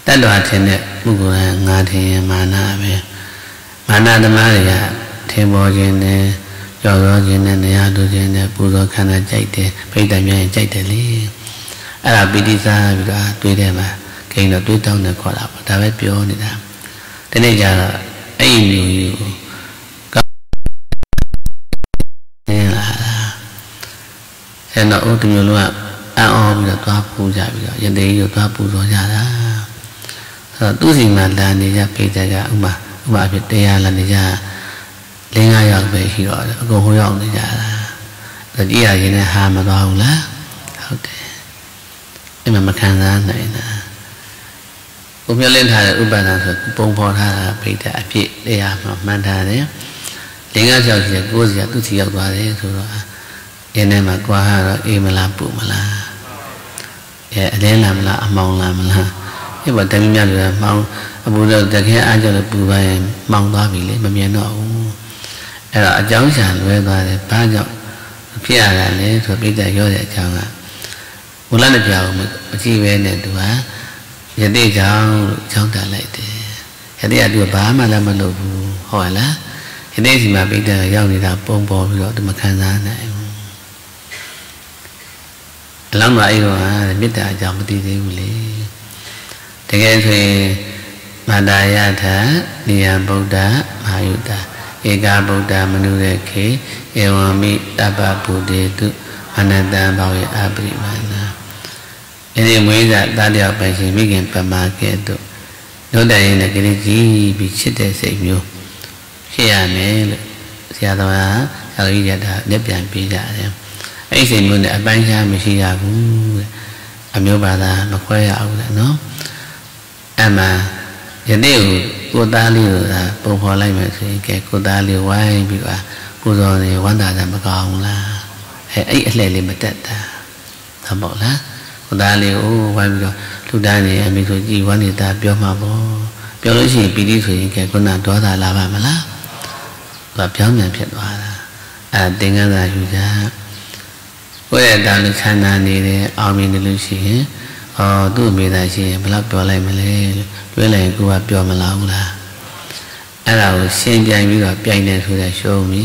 tat lo a thin ne mukura nga thin mana be mana tama de ya thin bo jin ne jaw jaw jin ne ne ya do jin ne pu so khan na jait de phai tan myan jait de le a la piti sa bi lo a twei de ma kain do twei taung ne kho la ba da ba pyo ni da de ne ja lo ai ni yo thế nó út nhiều luôn ạ, ôm giờ toa phu già bây giờ, giờ đấy giờ toa phu rồi già đó, rồi tu gì mà là này già bây giờ già ông bà ông bà Việt Tây là này già, lấy ngay giờ về khi đó cô hối hận này già là, rồi đi à cái này hà mà toa không lá, ok, nhưng mà mặt hàng ra này là, cũng như lên thà ông bà là rồi bông hoa thà bây giờ Việt Tây mà man thà đấy, lấy ngay giờ thì cô già tu gì giờ toa đấy rồi. Em này mà qua rồi em mà làm bự mà là, em làm là mong làm là, cái bọn tên miêu là mong, bù đầu từ khi ăn cho được bù về mong đó bị lấy mà miêu nó, em là cháu sản về rồi để ba dọn, khi à là lấy rồi bây giờ vô để chồng à, một lần được chồng mà chi về để đủ á, giờ đi chồng chồng trả lại thì, giờ đi à được bá mà làm mà được hỏi lá, giờ đi thì mà bây giờ giao thì làm bông bò rồi thì mà khai ra này. Lắm vậy rồi biết đại chồng cái gì đấy Thế thì Madhyatha, Niyabuddha, Mayuddha, Ekabuddha Manureke, Ewami Tababudetu, Ananda Bhavya Abhimana. Thế thì mới là ta đều phải chỉ biết nghiệm và mà kể tụ. Nếu đây là cái gì bị chết để xảy nhiều. Khi à mẹ xe tòa á, sao đi ra đã đếp dạng bị dạ thêm. Ấy xảy mưu đã bán xa mình xin ra cũng làm yêu bà ta mà khói ảo là nó. Ama jadi cô ta liu là bố phó lại mà thì cái cô ta liu quay bị quả cô rồi thì quan đại là mà còn là ấy lệ lệ mà tết ta thầm bảo lá cô ta liu quay bị quả lúc đây thì mình thôi chỉ quan thì ta béo mà bố béo lối gì bị đi thì cái con nào đó là là bà mà lá và béo mà phiền quá là à tiếng anh là chúng ta với đạo lực thanh na này ao mình được gì Ờ, tôi bị đại sĩ, bà lắp bỏ lại mà lê, với lại cô bà bỏ mà lâu là Á đạo xem chàng biết gặp chàng này thôi là xô mỹ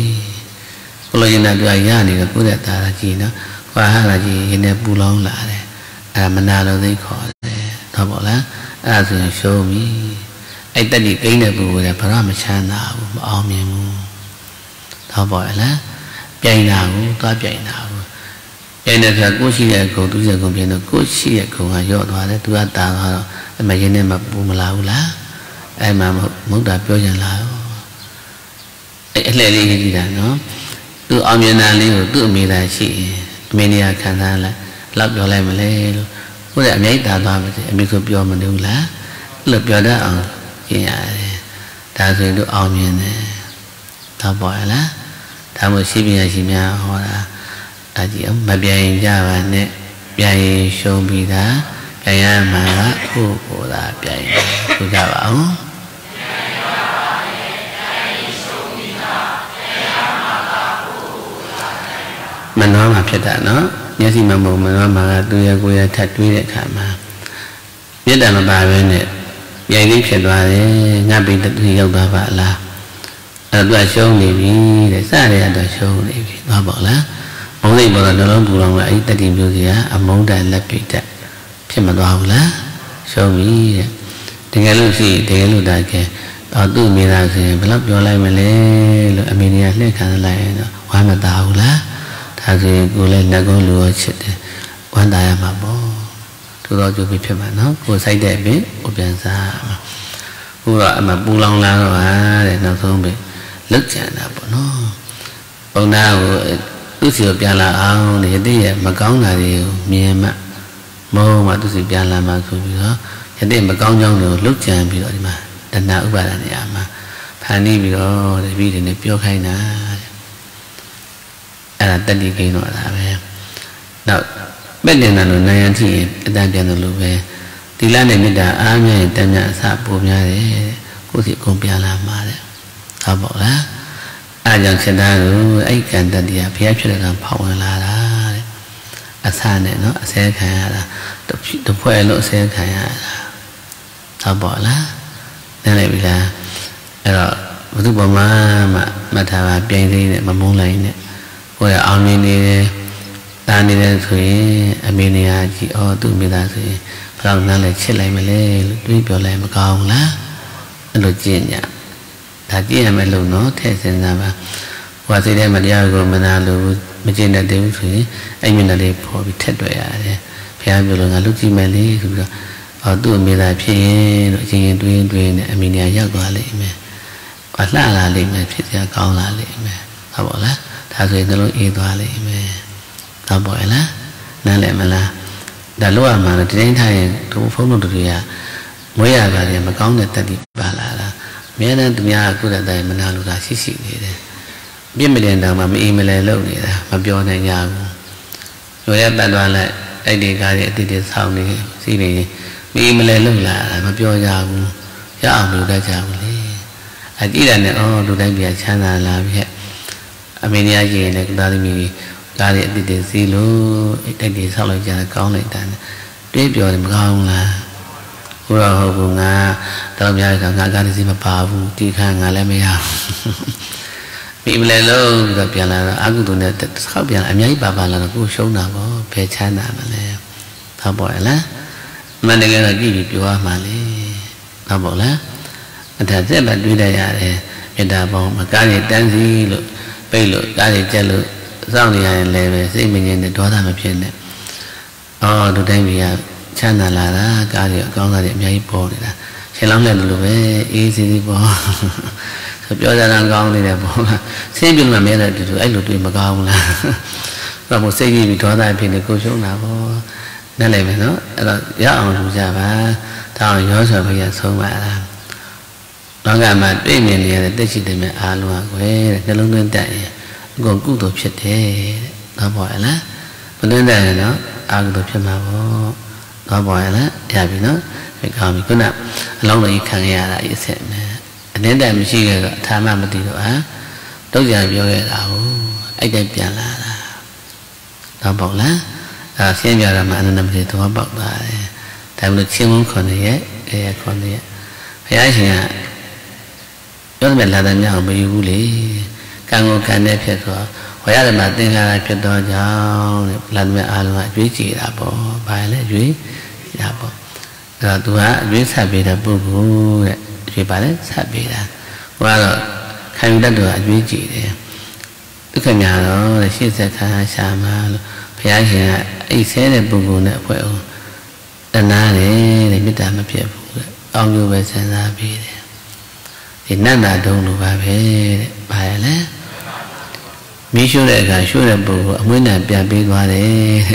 Cô lô dân đạo đoài giá này là cô đại tà là gì đó Cô hát là gì, hiện nay bù lông lạ đấy Á đạo mà nào đâu thấy khó đấy Thọ bỏ lá, á đạo thường là xô mỹ Anh ta đi kính đại bù đại bà ra mà xa nào, bà ôm em mù Thọ bỏ lá, chàng nào cũng có chàng nào Yang dasar kursi ya kau tu jago biasa kursi ya kau ngajak tuan tu ada tuan macam ni mampu melayu lah, eh mampu muda belajar lah. Eh lelaki ni dah no, tu awam yang lain tu mila si media kata lah, lap jualai malay, tu dah ni dah tuan macam ni kau jual mandul lah, lap jual dah orang ni dah tu tu awam yang ni, dah boleh lah, dah mesti biasa biasa orang. Aji om babian jawa ne bian shobida bian mara ukoda bian jawa om bian jawa ne bian shobida bian mara ukoda bian mano ma peta no nyasi mambo mano mara tuya kuya tatwi dekama peta ma bawe ne bian ni peta ne ngabi tatwi yau baba la adwa shobi ni de sa de adwa shobi ni ba ba la Ông này bảo là nó bù lòng lại ta tìm được gì á, ông muốn đại là bị chặt, thế mà đau lá, sao mỹ, thế cái lúc gì, thế cái lúc đại kì, bảo tôi mình là gì, bắt lóc cho lại mà lấy, rồi mình đi lấy cả lại, quá mà đau lá, thà gì cô lên đã có lúa chết, quan đại mà bố, tôi lo cho bị phê bản nó, cô say đẹp biết, cô bèn ra, cô gọi mà bù lòng la rồi á, để nó không bị lứt chả nào bọn nó, bọn nào Tôi sẽ bia là ao để đi mà con là điều mẹ mà mô mà tôi sẽ bia là mà tôi bị đó cho nên mà con nhau được lúc trời bị rồi mà đàn nào cũng bà là nhà mà thà ni bị đó để vì để nếp vô khai nè à ta đi cái nọ là về đó bên này là nụ này anh chị ta bia nụ lụt về thì là này mình đã ao nhà ta nhà sạp bùm nhà đấy cô thì cô bia là mà đấy tao bảo là Ajang senaru, ikan tadi ya, pihak sudah gampau ngelara. Asalnya, no, saya kaya lah. Tapi, tapi elok saya kaya lah. Tabok lah. Nenek bilang, elok betul bermah, mak, mak tawa piang ini, mak mulai ini. Kau ya, awam ini, tan ini suri, amini aji, oh tu mila suri. Kalau nak lecet lagi melay, tuh biar lagi macam lah. Lucunya. Tadi yang melu no, terus nama waktu dia melihat guru mana lu macam ada tu sih, ini ada pop itu doya deh. Pihak belum ada tu meli, tu tu mila pihak tu je tu tu ni amini aja gua leh me, pasal lah leh me, pihak kau lah leh me, tak boleh, tak sih terus itu leh me, tak boleh lah, nale malah dah luar mana di Thailand tu fokus tu dia, moya kali macam ni tadi balala. Mian tu mian aku dah dah menalu dah sisi ni dah. Biar melihat dah mama email lelok ni dah, mama biar nak yang. Jadi pada la, ini kali ini dia sah ni sini. Email lelok lah, mama biar yang. Ya, aku dah jauh ni. Adi dah ni, oh, tu dah biasa nak lah. Amenia je nak dari mili kali ini dia silu, ini dia sah lagi nak kau ni dah. Dia biar macam lah. Kurang aku ngah, dalam yang ngah kan si bapa aku tiga ngah lemah ya. Bimbel lo, kita biarlah aku tu ni, kau biarlah. Amyai bapa lah aku show nak, percaya nak mana, tak boleh lah. Mandegana gigi piwa mali nabola ada zeba duida yare eda bong makani tanzi lo pelo tari jelo zangli yare lebe sei menyende dwada mapyende oh do dai biya chana la la kari akaung la de amyai paw ni la sei laung le lo be e si si paw so pyo da la akaung ni de paw la sei pyo ma me la tu tu ai lo twi ma kaung la ba mo sei gi bi dwada phin de ko shung na paw nên là mình nói là gió ông chúng ta phải thao gió rồi bây giờ sôi mãi là nó cả mà tuy miền này là tới chỉ để mình à luôn quê cái lúc đơn tại còn cũng tổ chức thế nó bỏi lá còn đơn này nó à tổ chức mà có nó bỏi lá nhà mình nó mình còn mình cứ nạp lâu rồi càng nhà lại sẽ đến đây mình chỉ là tham ăn một tí đồ á tối giờ vô cái đầu anh đem tiền là nó bỏi lá à khi giờ làm ăn làm gì tôi bảo là tại mình khi muốn còn gì ấy cái còn gì phải ai thì à rất là là đang nhau bây giờ lấy càng ngồi càng đẹp hết rồi hồi đó mà tiếng là chuyện đó nhau lần mẹ ăn lại duy trì đã bỏ bài lại duy đã bỏ rồi tôi á duy sao bị đã bù bù duy bài đấy sao bị đã qua rồi khai đã được duy trì đấy tức là nhà nó là chia sẻ cả xa mà phải ai thì à ý sẽ là bù bù nè phải không đàn na này để biết làm việc ông như vậy sẽ ra bì đấy thì năn là đông đủ ba bề bài đấy mỹ số này cả số này bù mới là bia bì qua đấy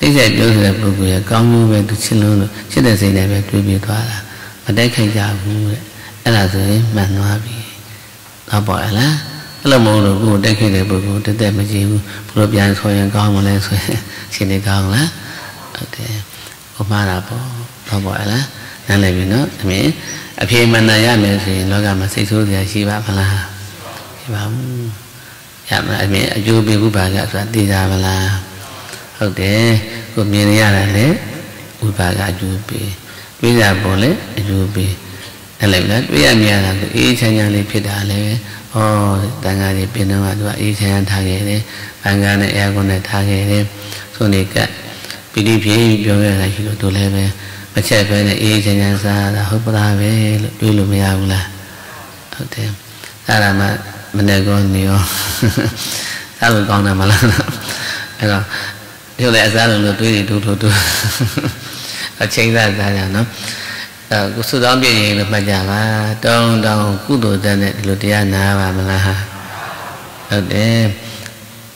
cái gì đó là bù bù con như vậy tôi xin luôn chứ là gì này về tôi bị qua là mà đấy khai giàu cũng vậy anh là rồi mà nó bị nó bỏ lá là một người cũng đang khi để bự cũng để để mà chịu một vài thôi con một lần thôi xin để con lá ok hôm nay là có có gọi lá nên là vì nó mình khi mình này á mình thì nó gặp mà xây số thì chỉ bảo là chỉ bảo gặp lại mình chưa biết cũng bảo gặp lại đi ra là ok của mình là đấy cũng bảo gặp chưa biết bây giờ bỏ lấy chưa biết nên là bây giờ mình là cái chuyện nhà này phải đã lấy oh tangga di pinang adua i sayang thage de bangga ne ya gon ne thage de so ne ka pidi phi pyo ya la chi lo to le be ma chae phe ne i sayang sa da ho pra be lo twi lo ma ya bu la hot de sa la ma ma ne gon ni yo sa lo kaung na ma la ai lo yo le sa lo lo twi ni tu tu tu a chain sa sa ya no à cũng suy đoán về những mặt trái mà trong đầu cũng đối tượng này lột da na và mala ở đây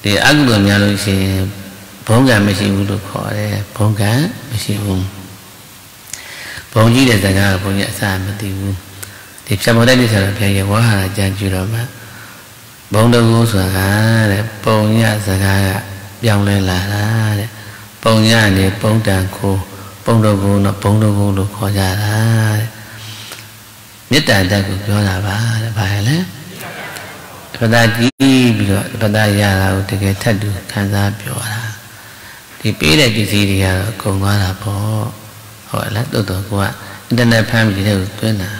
thì ăn đồ nhà luôn thì phong cảnh mới chịu được khó đấy phong cảnh mới chịu phong chỉ để dành cho phong nhã sản mới chịu thì trong một đấy thì sản phẩm gì quá là trang trí lắm á phong đâu có sản phẩm đấy phong nhã sản phẩm dòng lên là đấy phong nhã thì phong tràng khô phong đồ vô nó phong đồ vô được khó già ra biết tại ta cũng cho là bà là bài lẽ bà ta chỉ bị rồi bà ta già là có thể thật được khán giả biểu là thì biết là cái gì thì là cũng nói là bỏ hỏi lát tôi tôi qua internet phim chỉ theo tuyến là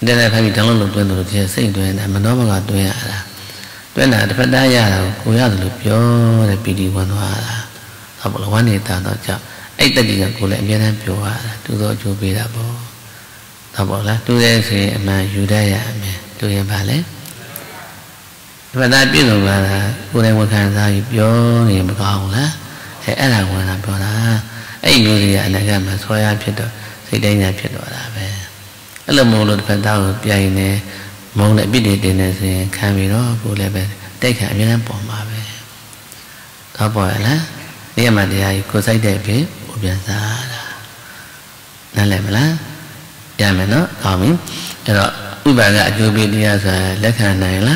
internet phim chẳng lâu được tuyến rồi thì sẽ tuyến là mà nó mà gọi tuyến là tuyến là bà ta già là cô giáo được biểu là bị đi quan hòa là học là quan hệ ta đó chậm ấy ta chỉ cần cố lại biết làm biểu hòa chúng tôi chuẩn bị đã bỏ đã bỏ là tôi đây thì mà dù đây à mẹ tôi em bà lấy và ta biết được là cô đây muốn khang sao biểu thì mà còn lá thế là còn làm biểu là ấy như thì anh em mà soi ai biết được thì đây là biết được là về đó là một lần phải tao bây này mong lại biết được đến này thì khang vì đó cô lại về đây khang biết làm bỏ mà về đã bỏ là nếu mà để ai có sai đẹp thế biasa nên là mà nhà mình nó còn mình rồi cứ vậy là chưa biết đi ra rồi lấy hàng này lá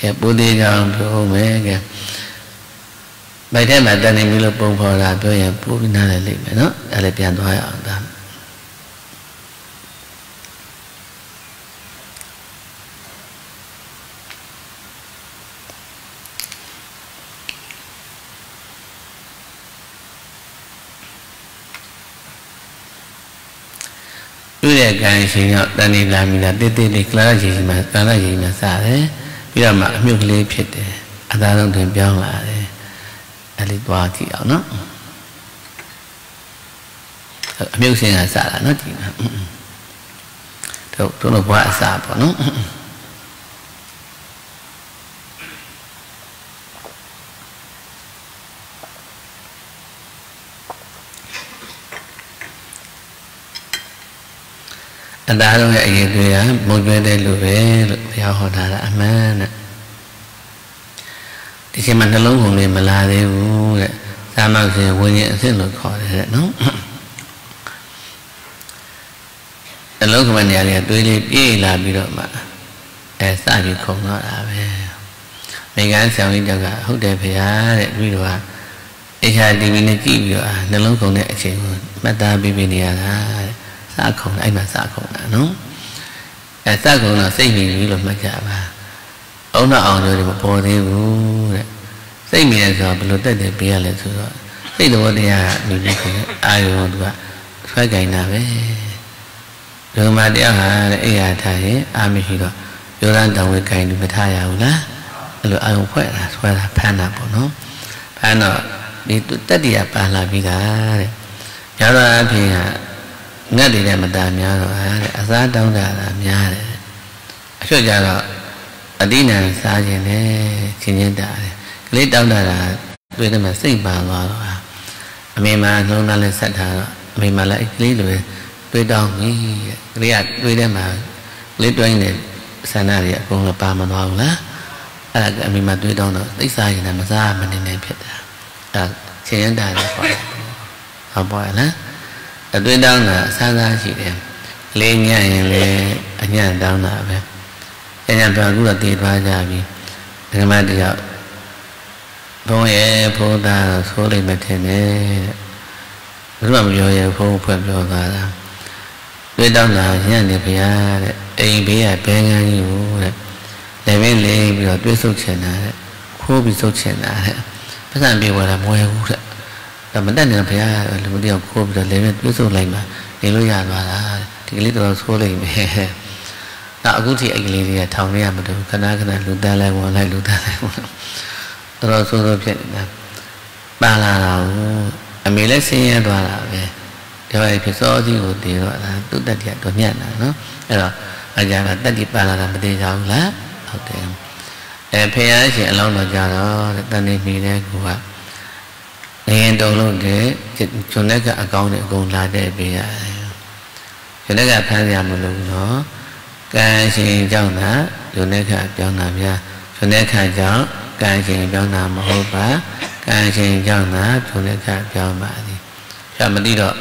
cái bố đi ra rồi mấy cái bài thế mà ta nên biết là bông hoa là tôi là bố đi ra là lịch mà nó là lịch tiền tôi ở đó cái gì nhở, ta nên làm gì là tê tê để cái gì mà cái gì mà sao đấy, bây giờ mà miêu lê phiệt đấy, ta đang thuyền bèo là đấy, anh đi qua thì nó music salah, no tina. Tuh no puasa apa no. Ada orang yang gitu ya, mungkin dari luar, dia ada aman. Di sini mana lomong di Malaysia, sama sih punya sih loh kau deh, no. Kalau kemana dia tuh lebih lah biru mah, esok juga nggak ada. Mereka siang ini juga udah biar biru ah, esok di mana juga, kalau kau nih sih, mata bibirnya lah. Sa khổng ai mà sa khổng là nó, sa khổng là xây mình như luật mà chả mà, ông nó ở rồi thì một bò thì u, xây mình là rồi luật đây để bia là rồi, xây đồ thì à mình như thế, ai rồi vậy, phải cái nào đấy, rồi mà để à để à thấy, à mình chỉ có, rồi đang đầu cái cái mình phải thay áo lá, rồi ai cũng phải là phải là pan à bọn nó, pan nó đi tất đi à pan là vì cả, giờ là thì à nggak di dalam dalamnya loh, asal tahu dalamnya. Soalnya loh, adina saja nih, cincin dah. Lihat tahu dalam, tuh itu masih bagus loh. Memang orang lain sadar, memang lah lihat tuh, tuh dong ini lihat tuh dia mah, lihat tuh ini sana dia kong lepas manual lah. Ada memang tuh dong loh, ini saja nama saya menilai beda. Cincin dah loh, apa lah? Tôi đang là xa ra chị đẹp lên nhà lên ở nhà đang là về cái nhà tôi cũng là tiền ba già vì thế mà thì ạ phong ấy phong ta số lên mặt thế này lúc nào rồi phong phật rồi cả tôi đang là nhà đẹp nhà em bé à bé ngang nhiều đấy để bên lên bây giờ tôi sốt chuyện này khô bị sốt chuyện này bây giờ bị gọi là mua heo đấy Tapi dah ni nampak ya, lepas dia aku berada lembut itu lain mah, ni lu yang mana, tinggal itu aku lain. Nak aku sih agil dia, tahu ni apa tu, kena kena luda lain, luda lain, luda lain. Terus terus je, bahala aku, ambil sini dua lah, dia besok sih uti dua lah, tu dah dia tu ni lah, no, kalau ajar dah di bahala berarti jauh lah, okey. Eh, payah sih, kalau nak jalan, dah ni mila gua. Nên đâu luôn thế, cho nên các con này cũng là để bị à, cho nên các thằng nhà mình luôn nó, cái gì cháu nó, cho nên các cháu làm ra, cho nên các cháu, cái gì cháu làm mà hô bá, cái gì cháu nó, cho nên các cháu mà thì, cho mình đi được,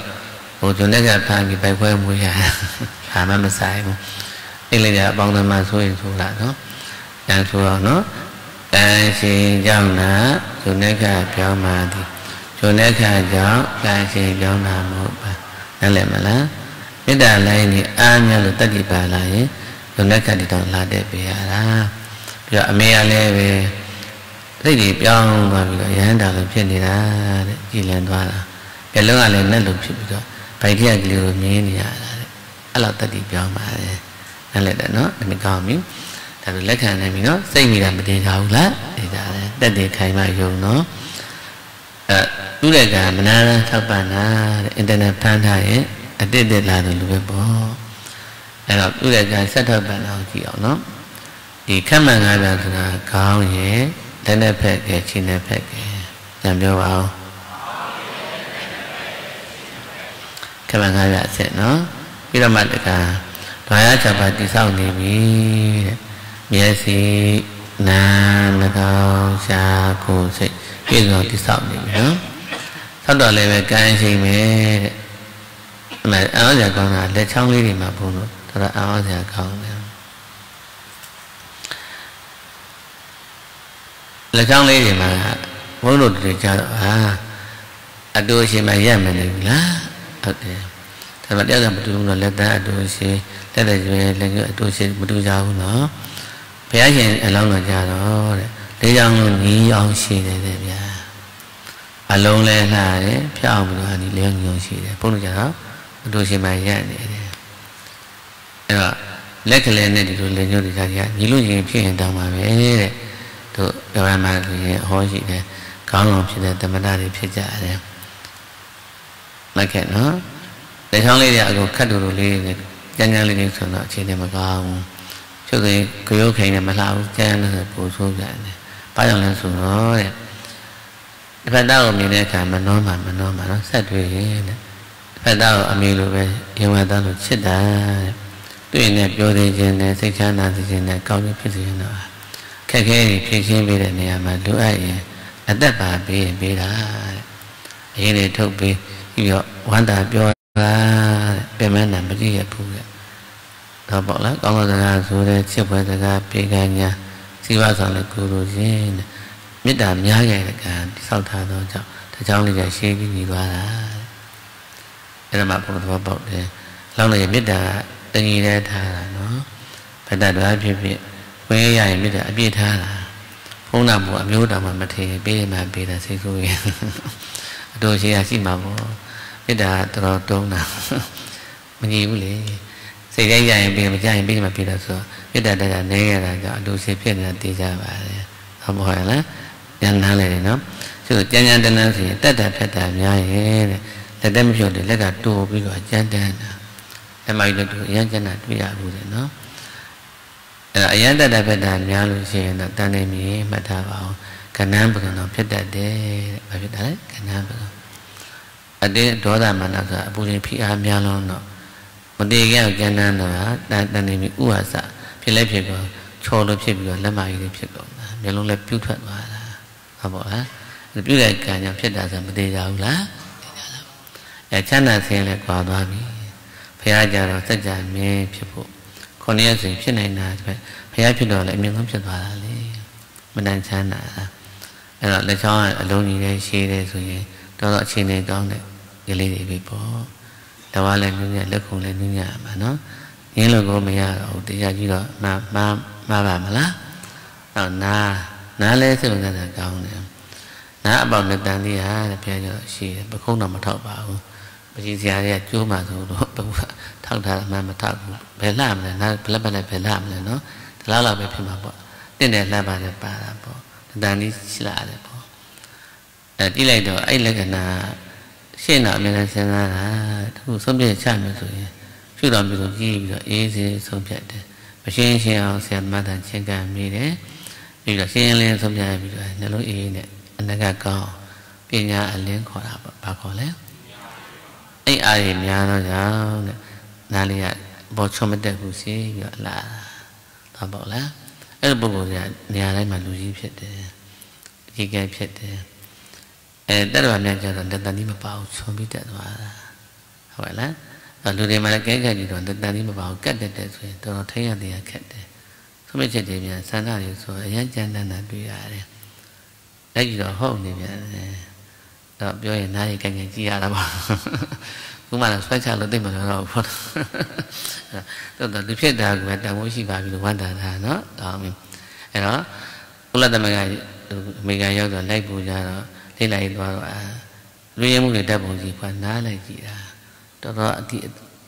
một cho nên các thằng bị bay quay mũi à, thả mà mình sai không, nên là giờ bọn thằng mà xuôi xuôi lại nó, đang xuôi nó, cái gì cháu nó, cho nên các cháu mà thì. Jone kajo kaji jona muba, nale malah. Ida lain amnya luta di balai, jone kaji don lade biara. Biar amia lebe, tadi biang bawa yang dalam sini lah, jilan dua lah. Kalau alam ni lupa juga, pergi agli rumah ni ada. Alat tadi biang mana, nale dah no, demi kami. Tapi lekang demi no, saya mila berdiri jauh lah, tidak ada dekai macam no. Chúng ta cả mình là tháp bàn là internet pan hay ở đây để làm được luôn bố, rồi chúng ta cả sát tháp bàn học kiểu nó, thì khi mà người bạn là cao nhé, thế này phải cái chi này phải cái làm cho vào, khi mà người bạn sẽ nó, khi làm bạn cả, nói cho bạn thì sau này mình nhớ gì nam là cao cha cô sẽ biết rồi thì sau này nữa. Sau đó lại về cái gì mà mà áo giả con là để trong cái gì mà phụ nữ, đó là áo giả con. Lấy trong cái gì mà phụ nữ thì cho à, à đôi khi mà gia mình là, ok. Thật vậy đó là một trong những lần ta đôi khi, ta lại về lại ngựa đôi khi một đôi dao nó, phải gì ở lâu là già đó, lấy trong người nghĩ ông xì này này nha. Along leh lah, piau berdoa ni leh yang si deh. Pun juga, doa si maya ni. Ewa, lek leh ni doa leh yang dijadikan. Ni lu je piau dah mabe. Tu orang macam ni, hoi si deh. Kau orang si deh, teman ada piau jah deh. Macam mana? Để sáng lên thì ạ, có khách đồ đồ lê thì chắc chắn lên đi xuống đó, chỉ để mà có trước thì cứ yếu khánh này mà lao chắc chắn là bố xuống dạy này bắt đầu lên xuống đó này phải đau mình này cả mà nó mà mà nó mà nó sạch về phải đau ở mình lúc này nhưng mà đau lúc chết đã tuy nẹp vô thì trên này thích chán nào thì trên này cao nhất phía dưới nó khẽ khẽ thì phía trên bên này mà lúc ấy là tất cả bê bê đá thế này thuộc bê kiểu hoàn toàn vô là bên mấy nằm bất kỳ hiệp vụ vậy đó bỏ lắc có một ra xuống đây chiếc với ra bê gai nha xin vào dọn lại cứu đồ trên biết đảm nhá ngay là cả sau thà thôi cháu cháu này giải xe cái gì qua đó đây là bạn của tôi bảo để lâu này biết là tôi nghĩ đây thà là nó phải đạt được ai biết vậy với ai biết đã biết tha là không làm một miếu đạo mà mà thì biết mà biết là sẽ rồi đôi khi là khi mà biết đã tôi tôi nào mình hiểu đấy xảy ra dài biết mà dài biết mà biết là rồi biết đã đây là này là đôi khi biết là tì ra và không hỏi là nhân hàng này nó sự chân nhân trên thì tất cả tất cả nhà ấy là đem chuyện để lấy cả tu với gọi chân đen là mày được nhân chân này bây giờ rồi nó ai nhận ra được là nhà luôn chứ là ta nên nghĩ mà ta bảo cái nam của nó biết đã để mà biết đấy cái nam ở đây đó là mà nó cả bùn này phi âm nhà luôn nó mà đi cái ở cái nam đó ta ta nên u ác sa phi lấy phi rồi cho nó phi rồi là mày được phi rồi nhà luôn là biểu thuật mà là bảo á biểu là cái nhà biết đã ra mà đi đâu lá ở trên là xem là quả đoan phi ai giờ nó sẽ giảm nhẹ phi bộ còn nếu gì phía này là phải phía đó lại miếng không chật vào đấy mình đang chán là rồi lại cho ở đâu như đây chi đây rồi đó gọi chi này con này cái này để bị bỏ là qua lên như nhà lớp cùng lên như nhà mà nó những lời của mình là ổn định ra như đó mà mà mà bà mà lá ở na na lên thì mình là con này na bảo được đàn đi à là bây giờ chi mà không nằm mà thợ bảo bây giờ thì chú mà rồi đúng thằng thằng mà mà thằng bé làm này nó bé làm này bé làm này nó lão là bé phim mà bỏ nên là làm bà là bà bỏ đàn đi là để bỏ để đi lại rồi ấy là cái là xe nào mình là xe nào là thu sớm để cha mình rồi chú làm việc gì rồi ấy thì sớm chạy được mà xe xe xe mà thành xe cả mình đấy vì là xe lên sớm chạy vì rồi nó lối ấy này anh đã gặp cậu bên nhà anh lên khỏi là bà khỏi đấy ấy ai nhà nó cháu nà lìa bỏ cho mình đẹp của sĩ gọi là tao bảo lá ấy bố bố nhà nhà này mà nuôi gì biết gì cái biết đấy đó là mình cho rằng đất đai mà bảo cho biết đấy là gọi là ở nuôi để mà cái cái gì đó đất đai mà bảo cắt đấy rồi tôi thấy là gì cắt đấy không biết chuyện gì nhà san ra rồi ấy nhất chân là nuôi à đấy đấy gì đó không thì đó bây giờ này cái ngày kia là bảo cũng mà là xoay xa lớn tên mà nó rồi phút tôi đã đi phía đà của đà mỗi khi vào vì được quan đà là nó đó mình cái đó cũng là mấy ngày mấy ngày giao rồi lấy bù ra đó thế này rồi lúc em muốn người ta bù gì qua ná này chị ra tôi đó thì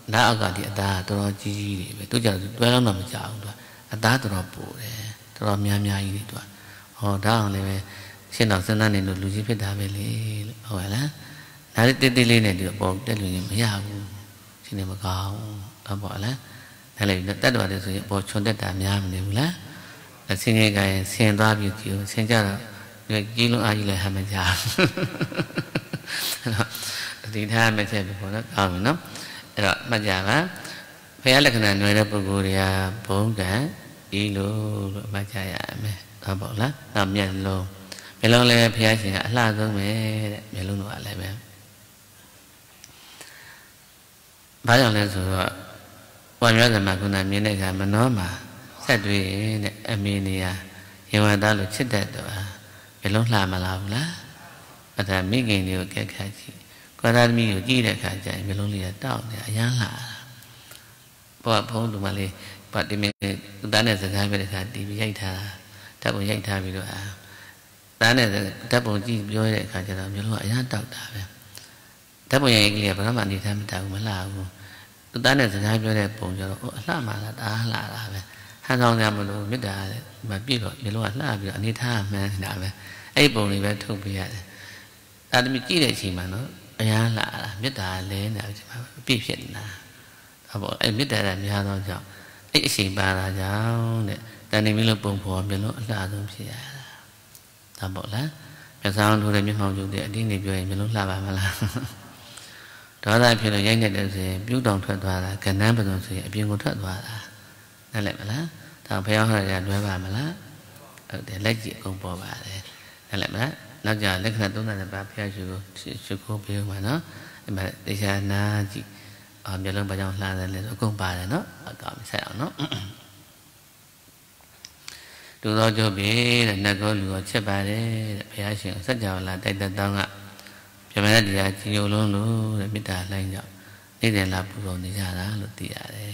ná ở cả địa ta tôi đó chi gì để tôi chờ tôi lắm là một cháu rồi anh ta tôi đó bù để tôi đó mía mía gì đấy họ đó này xin đọc xin anh này được lúc gì phía đà về lấy hỏi lá hãy đi đi lên này được bột để luyện mấy giờ xin em mà có làm bỏ lá hay là tất cả đều sử dụng bột cho tất cả nhà mình đều lá là xin nghe cái xem ra việc chịu xem cho người kia luôn ai lại hai mình già thì tha mình sẽ bị bỏ nó còn lắm rồi mà già lá phải là cái này người ta bù ra bốn cả đi luôn mà già mẹ làm bỏ lá làm nhận luôn mẹ lâu lên phải chỉ là rồi mẹ mẹ luôn gọi lại mẹ bây giờ này rồi quan nhớ rằng mà con làm như này cả mà nó mà sẽ đuổi này em đi à nhưng mà đã lúc chết đấy rồi cái lúc làm mà làm lá mà ta mấy ngày nhiều cái cái gì có ra mấy nhiều chi để cả chạy mấy lúc liền đau này nhá là bỏ phong tụ mà liền bỏ đi mấy đá này sẽ khai về để khai đi với dây thà đáp ứng dây thà vì rồi đá này đáp ứng chi rồi để khai cho làm cho loại nhá tạo tạo vậy đáp ứng dây liền và các bạn đi tham tạo mới làm chúng ta nên hai bên này bổn cho nó mà là đã là là về hai con nhà mình luôn biết đã mà biết rồi biết luôn là việc anh tham mà đã về ấy bổn này về thuộc về ta đừng biết chi để gì mà nó Ayah là biết là lấy là bị phiền là, bảo em biết là nhà đó cháu, ấy xin bà là cháu này, ta nên biết là buồn khổ biết lỗi là đúng chứ, ta bảo là, tại sao tôi lại biết học chủ địa đi nghiệp rồi biết lỗi là bà mà làm, đó là phiền là danh này được gì, biết đồng thuận hòa là cần nam và đồng sự biết ngôn thuận hòa là, nên lại mà lá, thằng phèo hay là đuôi bà mà lá, để lấy gì cũng bỏ bà để, nên lại mà lá. Nó giờ lấy khăn tốn này là ba phe chịu chịu cô phe mà nó mà để ra na chị ở nhà lương bà chồng là là nó công bà là nó ở cọ sẹo nó chúng tôi cho biết là nó có lừa chết bà đấy phe chuyện rất giàu là tay tần tông ạ cho nên là giờ chị nhiều luôn luôn để biết là lên nhở nên là làm rồi thì ra đó lột tỉa đấy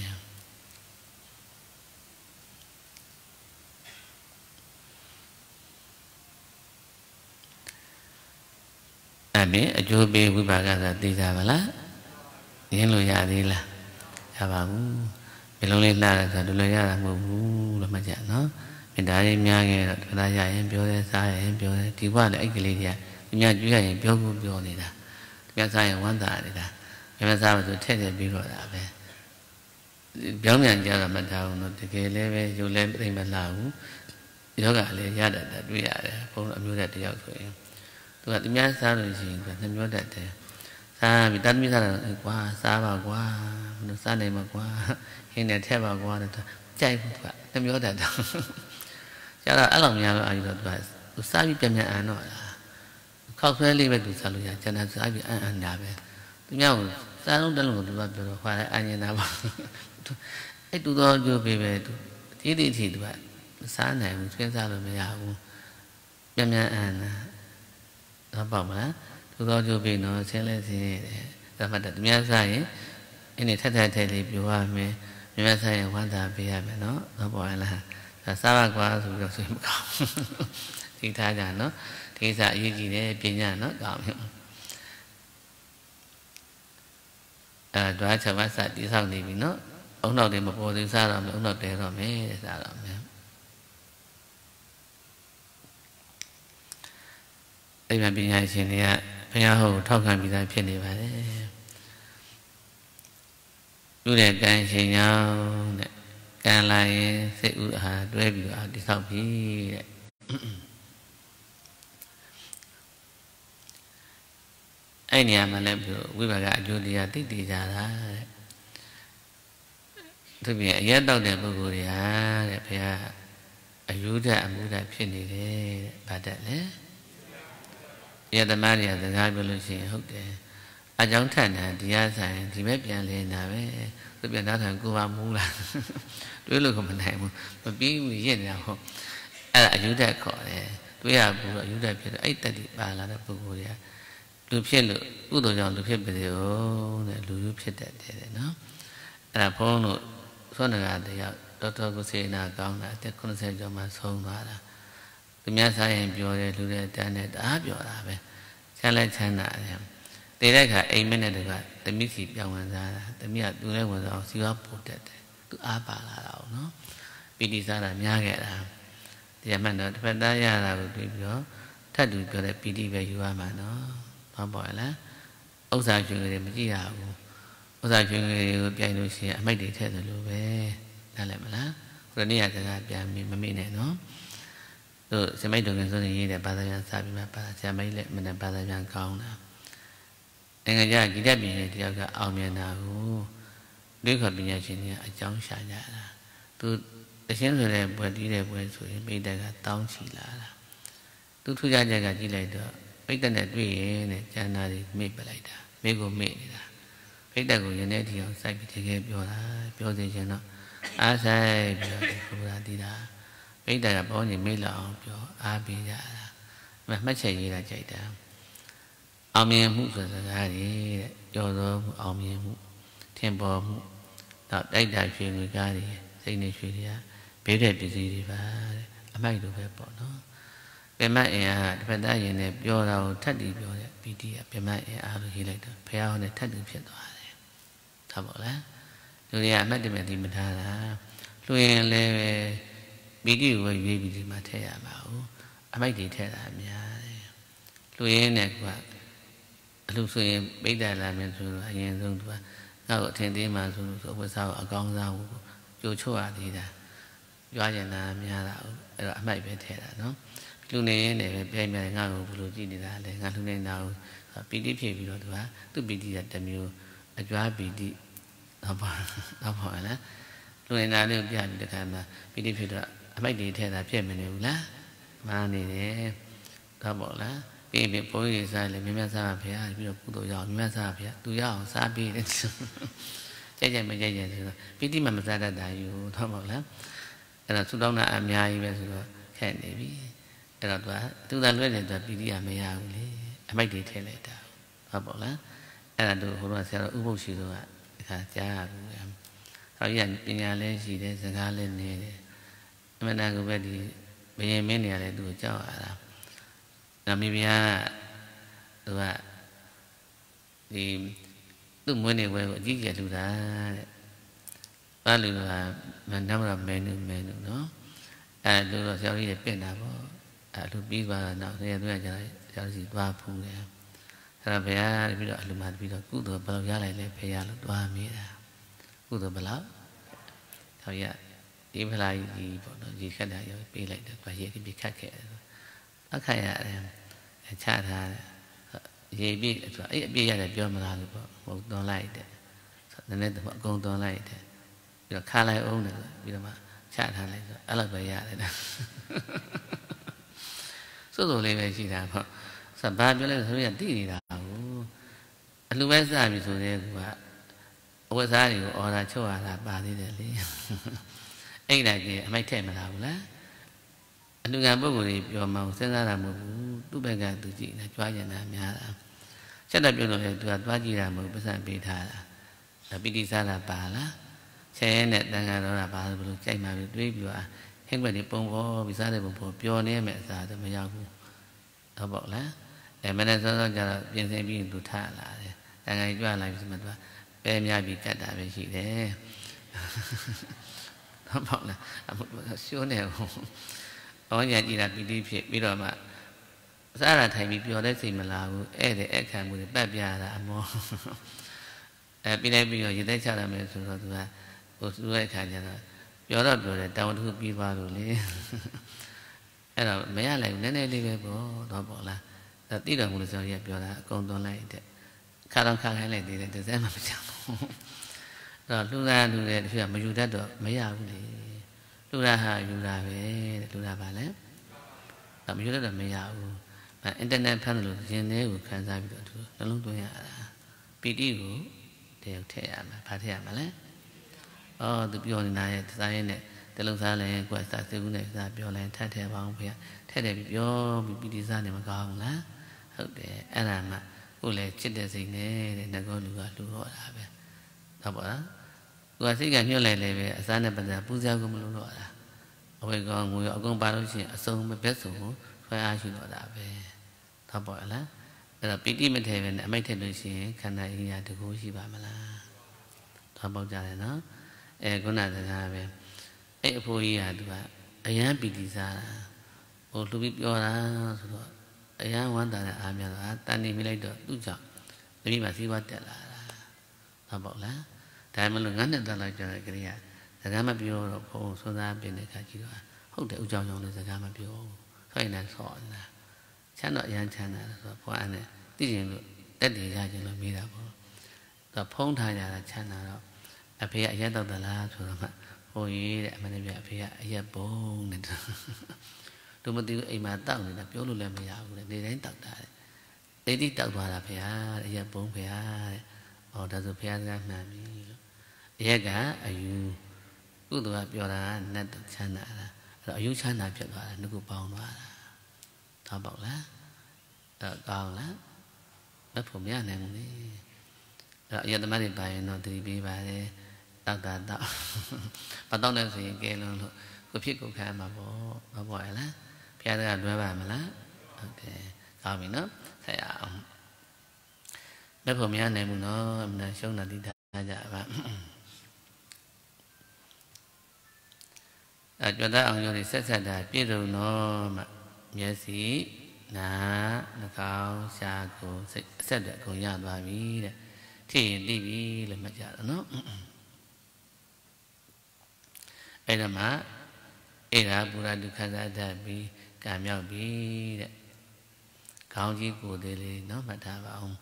Abi, ajuh bi bukan tadi sahaja, ini loh jadi lah. Sahaja, belum lihat dah, dulu ya, buku lama jana. Minta yang mian, kita jaya yang biar saya yang biar tiba ada ikhlija. Mian juga yang biar aku biar ni dah. Biar saya yang wanita ni dah. Biar saya betul cedek biar dah. Biar mian jaga macam tu, kelewe jual terima lau. Jaga lejada dah dua ada, pun ambil dah tiga tu. Tôi tìm ra sao rồi chị phải thêm vô đại thế xa bị tắt biết ra là qua xa vào qua xa này mà qua khi này theo vào qua thì chạy không phải thêm vô đại thế chắc là ở lòng nhà rồi rồi phải xa bị chém nhà ăn rồi không phải đi về từ xa rồi cho nên xa bị ăn ăn nhà về tôi nhau xa lúc đó là một đoạn rồi phải lại ăn như nào ấy tôi tôi vừa về về thì đi thì bạn xa này mình xuyên ra rồi về nhà cũng chém nhà ăn Nó bảo mà Thu do cho vì nó sẽ lên thì Đã mặt đặt mẹ ra ấy Cái này thất thầy thầy thì biểu hòa mẹ Mẹ ra là quan thả vì mẹ nó Nó bảo là Đã xa bạc quá rồi gặp xuyên không Thì thả nhà nó Thì dạ như gì đấy Bên nhà nó Đó Đó chờ bác sạch đi xong thì mình nó Ông đọc để một bộ tính xa rồi Ông đọc để rồi mẹ Để xa rồi mẹ Hãy subscribe cho kênh Ghiền Mì Gõ Để không bỏ lỡ những video hấp dẫn Ia teman dia tengah berusi, okey. Ajang tanya dia saya, si mepian le, nabe, tu pian dah tanya kuah mula. Dua lu kemenai mu, tapi mungkin aku, ada ayudah kau le. Tu ya buat ayudah pian, ay tadi bala dah buku dia. Lu pian lu, tu tu jangan lu pian berdeo, lu pian dah dah, no. Ada pun lu, soalnya ada ya, doktor kusi nak kau nak, dia kau nasi jomah song ada. Tumya saya yang biar dia luar tanah dah biar apa, jalan jalan ada. Tiada kah aman ada kah, tapi si jangan salah, tapi ada luar orang siapa bodoh tu apa lah orang, pilih salah mian ke lah. Tiada mana pada yang lah tu biar, tak tu biar ada pilih berdua mana, apa lah. Orang cakap dia macam dia, orang cakap dia biar Indonesia, macam dia tak terlalu ber, dah lama lah. Orang ni ada kah biar mami ni, no. So, saya mahu dengan soalan ini daripada yang sabi mapa, saya mahu lihat daripada yang kau na. Engaja kita bini dia agak awam nahu, dia kau bini sini ajang saja lah. Tu, esok sudah buat dia buat sudah beda kat tahun sila lah. Tu tu jaga jaga sila itu, beda net bini net jangan ada meh belai dah, meh go meh dah. Beda go jangan dia sabi dia biola, biola dia nak, asai biola biola dia. Bây giờ là bố thì mới là ông cho á bây giờ là mà mất chạy gì là chạy đám ông em hút rồi ra thì cho rồi ông em hút thêm bố hút đọc đánh đại truyền người ca thì sinh này truyền đi á bế đẹp gì thì phải ám ảnh đủ phép bỏ nó bế mạng ả thì phải đá gì này vô đâu thắt đi vô đấy bí đi ạ bế mạng ả rồi thì lại phải áo này thắt đứng phía tòa đấy thật bỏ lá rồi thì ám ảnh thì mẹ thì mình thà là lúc em lên về Biji juga biji biji macam apa? Amai di teramnya. Lu ini nak buat. lúc xưa biết đại là mình rồi anh em thương tôi ngao thiên thế mà rồi rồi bữa sau ở con rau vô chua thì là do vậy là nhà lão là mày về thế là nó lúc này để về mày ngao rồi thì là để ngao lúc này nào bị đi phe bị rồi tôi tôi bị đi là đâm vô ở chỗ bị đi học học hỏi là lúc này là lúc giờ được làm là bị đi phe là mày đi thế là phe mình đều lá mà này đó bỏ lá cái việc bố thì sai là mình mang sao phải ai biết được cụ tổ giàu mình mang sao phải tôi giàu sao biết chắc chắn mình chắc chắn rồi biết đi mà mình ra đại đại rồi thôi bảo lắm là chúng đó là am nhai về rồi khen để biết là đó chúng ta nói là đó biết đi am nhai rồi am ai để thế này đó thôi bảo lắm là đồ hôm nay sẽ là ưu bổ sung rồi à cha rồi em rồi giờ bây giờ lên gì đấy giờ ra lên này mình đang có vẻ đi bây giờ mấy nhà này đồ cháu à Namibia là thì tôi muốn để về chiếc giày chúng ta ba lứa là mình năm là mẹ nữa mẹ nữa nó à tôi là sau khi để biết nào à tôi biết và nào thế tôi là giờ giờ gì ba phụng này là bây giờ bây giờ làm ăn bây giờ cứ từ bao giờ lại bây giờ là ba mươi à cứ từ bao lâu thôi vậy thì phải là gì bọn nó gì khác đấy bây lại được vài cái việc khác kệ kaya cara ye bi eh bi ya dia malah mau don lai de nenek mau gong don lai de bila kha lai ong de bila ma cha tha lai so ala ba ya de so so lai bai shi da pho so ba pyo lai so ya ti ni da ho alu bai sa mi so de ku a awat sa ni ko order chot ya la ba ni de le ai da ke amai thae ma la bu la Anu ngam bố bố đi bố mong sẽ ra làm một bố bê gà tự trị là cho nhà làm nhà làm chắc là bố nội là cho chị làm một bố sản bê thà là bê đi xa là bà lá xe nẹt đang ngà đó là bà bố chạy mà bố đi bố à hết bà đi bông vô bố xa để bố bố bố nế mẹ xa tôi mà giao bố đó bọc lá để mẹ nè xô xô cho là biên xe biên tụ thạ là đang ngà cho là bố mặt bê mẹ bị cắt đá bê chị thế đó bọc là một bố xô nèo Orang yang tidak berdiri, bila mak salah tadi beliau dah sih melayu, eh deh eh kamu deh bapia lah, amoh. Eh bila beliau jadi cara menulis tuan, usulnya kajian lah. Beliau dah beliau tahun tu beliau baru ni. Eh lah, macam lain nenek ni beliau dah boleh. Tapi dah mula saya beliau dah condong lain deh. Kalau kalau lain deh, deh saya macam tu. Kalau tu lah tu deh, siapa maju dah dok, macam ni. Lúc ra hà, lúc ra về, lúc ra bà lép Cảm ơn rất là mẹ dạo Mà Internet phát lực trên thế của khán giả bị đỡ thua Đó lúc tôi hạ là Bị đi của Để thẻ mà, phá thẻ mà lép Ồ, tụi biểu này, thật ra đây này Từ lúc xa này, quả xa xíu này, xa biểu này, thẻ thẻ vào không phải Thẻ để bị biểu, bị đi ra để mà có không lá Hậu để ăn làm mà Cô lại chết để dịch này, để nó có lũ gọi lũ gọi là về Đó bỏ đó Gua sih kan jual lele, asalnya pada puja aku melulu ada. Apa yang gua aku baru sih asal membesu, saya asyik ada. Tapi lah, kalau piti menteri, menteri itu sih karena ini ada kursi bamalah. Tapi jadi, no, eh gua nak jadi, eh boleh ada, ayam piti sahaja. Oh tu piti orang, ayam wan dah ambil, tani milai dah tujuh, tapi masih banyak lah. Tapi lah. Tại mà lần ngắn nên ta lại chơi cái này, giờ cái mà biểu là phô số ra bên này cái gì đó, không thể u trao nhau được giờ cái mà biểu, thôi là sợ là, chán nợ gian chán là sợ phô anh này, tí chuyện tết thì ra chuyện là mi đạo, rồi phong thái là chán là đó, à phía ấy đâu ta la rồi mà, ôi để mà này phía ấy là bông này, tôi mới tiêu ấy mà tao thì là biểu luôn là mi đạo, đi đến tận đại, đi đi tận hòa là phía ấy là bông phía, ở đó rồi phía ra mà Jaga ayu, tu tu apa orang nanti china lah, kalau ayu china apa orang nak kupang lah, tabak lah, kau lah, lepas punya ni mungkin, kalau yang tempat ini baik, nanti lebih baik, tak tak tak, patut dengan sih kalau kau fikir kau kan bawa bawa lah, fikir dengan dua bawa lah, okay, kau minum saya, lepas punya ni mungkin, mungkin siang nanti dah ada apa. Chúng ta ăn nhiều thì sẽ sẽ đạt biết được nó mà nhớ gì Nah, nakau siaku sedek kunyat babi deh. Tini bi lemah jalan no. Ena ma, ena pura duka ada bi kamiau bi deh. Kau ji ku dele no mata baum.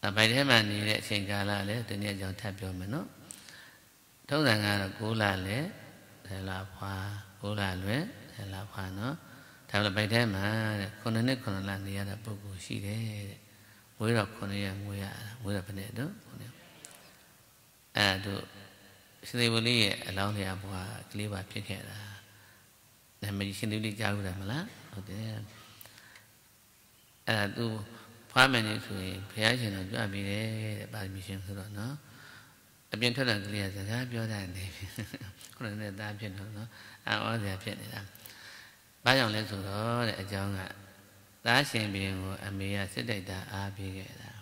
Tapi dia mandi deh singkala deh, dunia jauh tapi om no. Tahu dengan aku lale, dalam apa? Cô là luyện, là phá nó Thảo là bài thế mà Cô nói nếch còn là nìa là bố cụ xí thế Với đọc con nìa nguy ạ Với đọc nè đó À đủ Sư thầy bố lý Lão nìa bố ạ Cái lý bạc chết hẹn là Nên mình xin lưu lý cháu ra mà lá À đủ Phá mẹ nếch rồi Phá chế nó chú ạ bì thế Bà mì xem sư đó nó Biên thuyết là cái lý ạ Giả giá biểu đàn thế Cô nói nè ta biên thuyết nó Áo đẹp chuyện này làm Bác dòng lên thủ đó để cho ngạ Lá xin bình của ảm bì ạ sẽ đầy đà á bì ghệ đà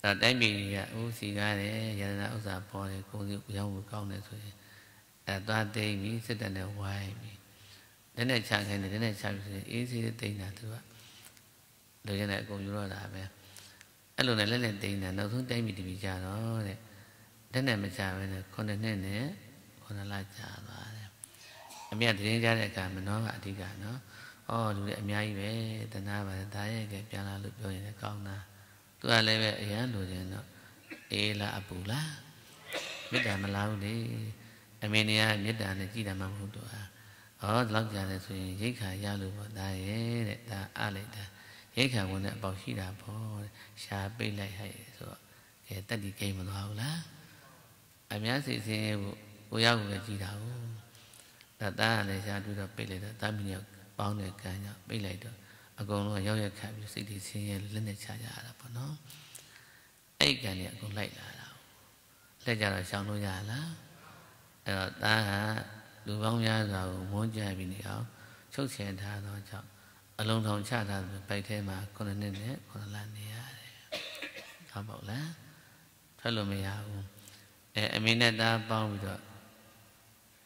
Tật đánh bì ạ ưu xì gà đấy Giả đà ưu giả bò đấy Cô dịu dâu một công này thôi Đã toa tê mỹ sẽ đàn đều hoài mỹ Đến này chẳng hề này đến này chẳng hề Ý xí tình là thứ ạ Được cho này cô dụ đô đà bè Ất lục này lên lên tình là Nó xuống đánh bì thì bị trả đó Đến này mà trả về là con đến này nế Con là lại trả đó Amia thì ra đây cả mình nói vậy thì cả nó, oh du lịch Amia về, từ nay về tới cái cha là lúc rồi này con na, tôi ăn lấy về nhà rồi thì nó, e là apu la, biết đàn mà lao đi, Amia này biết đàn này chỉ đàn mà không được, oh lóc già này rồi giấy khai giao lưu vào đây, để ta ăn lại ta, giấy khai của này bảo chỉ đàn po, xà bê lại hay rồi, cái ta đi cây mà lao la, Amia thì thì cô giáo của cái chỉ đạo ta này ra đưa ra bên này ta mình nhớ bao này cả nhớ bên này đó, à còn là giao dịch khác như sinh thì sinh lên này trả giá là phải nó, ấy cái này cũng lại là đâu, lại trả là xong rồi trả là, ta hả đủ bao nhiêu rồi muốn chơi bình thường, số tiền thà thôi chọn, ở long thôn cha thà phải thêm mà còn nên thế còn là này, thà bảo lá, thà luôn mày hả, em mình nên ta bao nhiêu rồi.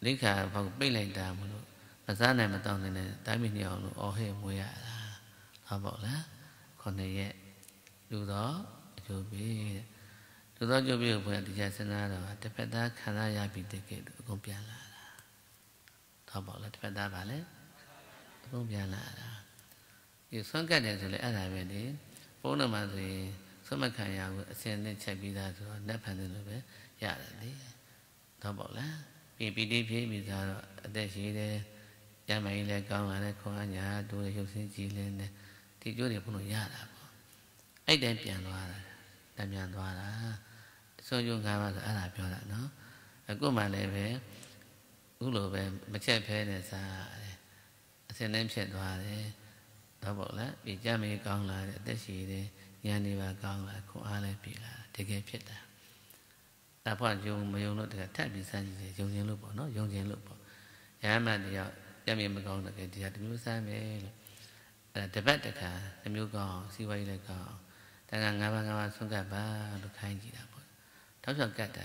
Lý khả vào bế lệnh đà một lúc Và giá này mà tao này này Tại mình hiểu nó ô hề mùi ạ là Thảo bảo lá Còn này vậy Dù đó Dù bí Dù đó dù bí Vô ạ tì chá xe nà rồi Thế phải ta khá ra ra bình tế kể được Công bia lạ là Thảo bảo là thế phải ta bảo lệ Công bia lạ là Dù xong cách này rồi lẽ ạ là về đấy Bố nợ mà rồi Số mà khả nhà xe nên chạy bí ra rồi Nếp hẳn rồi bé Dạ là đấy Thảo bảo lá Vì bí đi phía bí thảo ở đây chỉ để Gia mấy lệ con ở đây con ở nhà tôi là hiệu sinh chỉ lên Thì chú để phụ nữ nhà đã có Ây đem biàn tòa là Đem biàn tòa là Số chung khá bà là là biàn tòa nó Cô mà lệ về Cô lụ về mà chạy phê này xa Sẽ đem chạy tòa đấy Đó bộ là Vì cha mấy con là để chỉ để Nhà đi bà con là cô á lệ bị là Thế kê phết là ta phải dùng mà dùng nó thì thắt bị sai thì dùng những lúc bỏ nó dùng những lúc bỏ nhà mà thì cha mẹ mình còn được cái gì thì mình sai mẹ là thế bác tất cả em yêu còn si vay lại còn ta ngang ngang ngang xuống cả ba được hai chị đã bỏ tháo xong cả đã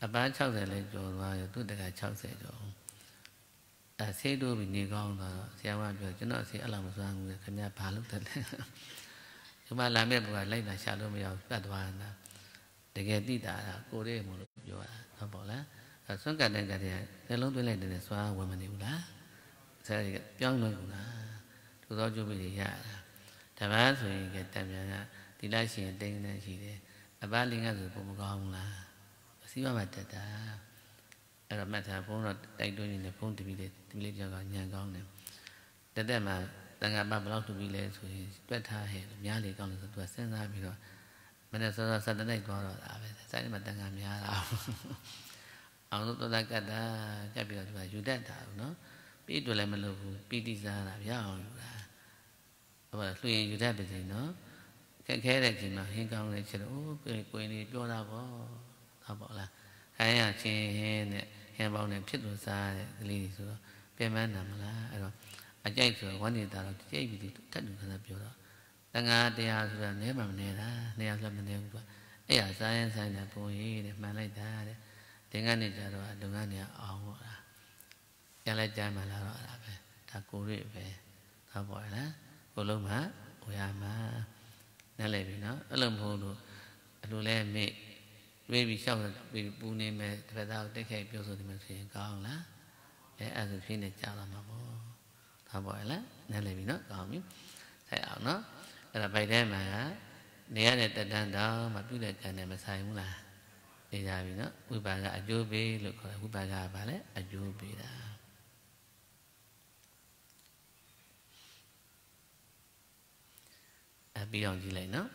à ba cháu để lên rồi và tôi để cả cháu để rồi à xe đua mình đi con rồi xe qua rồi chứ nó sẽ làm một sang người cái nhà phá lúc thật chúng ta làm việc rồi lấy là sao đâu bây giờ cả đoàn Để nghe tí tả là cô đê một lúc vô ạ Nó bảo là Sống cả đèn cả đèn Thế lúc tôi lên đèn xoa Quay mà đều lá Sẽ thì chóng luôn cũng là Tôi đó chú bị để dạ Thả bá rồi kể tạm nhận ạ Thì đá chỉ là tên này chỉ để Thả bá lên ngã rồi bố một con là Sĩ bá mặt thật ta Rồi mặt thả phóng rồi Đánh tôi nhìn là phóng tìm đi Tìm lên cho con nhà con này Thế thế mà Ta ngã ba bà lóc tụi mình lên Rồi tuyết tha hệ Nhá lì con rồi tuyết sẽ ra bị rồi Mana sahaja sahaja naik koran, saya ni macam kami ada. Aku tu tak ada, tapi kalau baju dah tahu, no, pitu leh malu, piti sahaja, biar orang. Kalau yang juda betul, no, kekeh lagi mah, hingkang lagi cerita, oh, kau ini jual apa? Aku bawa lah, kaya ceh, yang bawa ni pitu sahaja, ni tu, pemain nama lah, aja itu, wanita lah, dia itu tak juga nak jual. Tengah dia sudah ni macam ni lah, ni macam ni juga. Eh, saya saya nak puni, mana ada. Tengah ni jadual, tengah ni awal. Yang lain jam malah orang apa? Tak kulit apa? Tak boleh lah. Kalau mah, uyama. Nalai bina. Alam hulu. Alu leme. Baby kau bune me terdapat dekai biasa di mana sih kau lah. Eh, asal sini jalan apa? Tak boleh lah. Nalai bina kau ni. Saya awak. Kalau bayar mah, niat niat dah dah. Mati dah jangan masai mula. Niat bina. Ubaga ajubi. Luka ubaga apa le? Ajubi lah. Bilang gì lại nữa,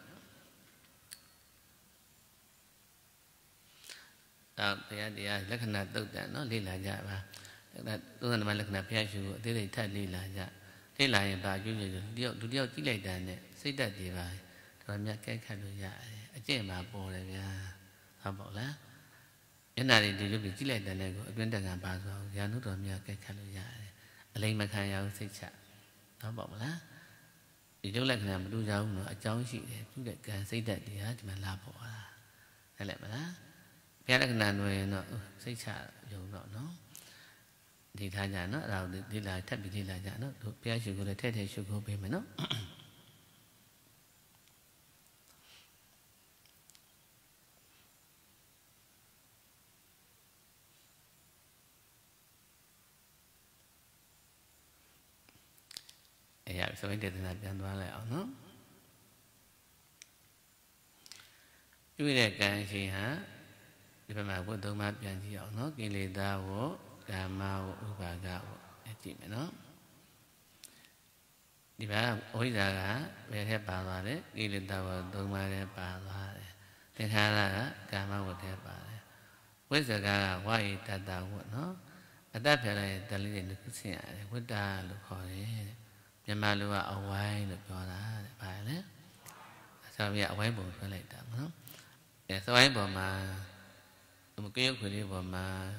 thì à thì à lắc nát tôi đã nói đi lại dạ và tôi là mà lắc nát phải chịu thế này thay đi lại dạ thế lại bà chú rồi điều chú điều chỉ lại đàn này xây đặt gì vậy làm nhà cái khai đồ dạ chế mà bồ này à họ bảo lá cái này thì điều chú chỉ lại đàn này bên đàn nhà bà rồi nhà nước làm nhà cái khai đồ dạ lên mà khai nhau xây chợ họ bảo lá thì chúng lại làm đu dâu nữa cháu chị chú đệ cả xây đệ thì á thì mà làm bỏ ra này lại mà đó cái này là người nọ xây xả rồi nọ nó thì thay nhà nó đào thì là thay bị thì là nhà nó được cái chuyện của đời thế thì chuyện của bên mà nó ya bisa menjadi nabian dua leh, no? Juga kan sih ha, di pemakaman tu nabian sih, no? Kini dah wo, dah mau ubaga wo, jadi mana? Di bawah orang dah, berapa bawa le? Kini dah wo, dua macam bawa le. Tengahlah, dah mau berapa le? Wujud kalau wajib dah wo, no? Ada pelbagai dalil yang khususnya, wujud lupa le. Yang malu awal nak jualan, baiklah. Saya biar awal boleh balik tak, no? Ya, saya boleh mah. Mungkin aku ni boleh mah.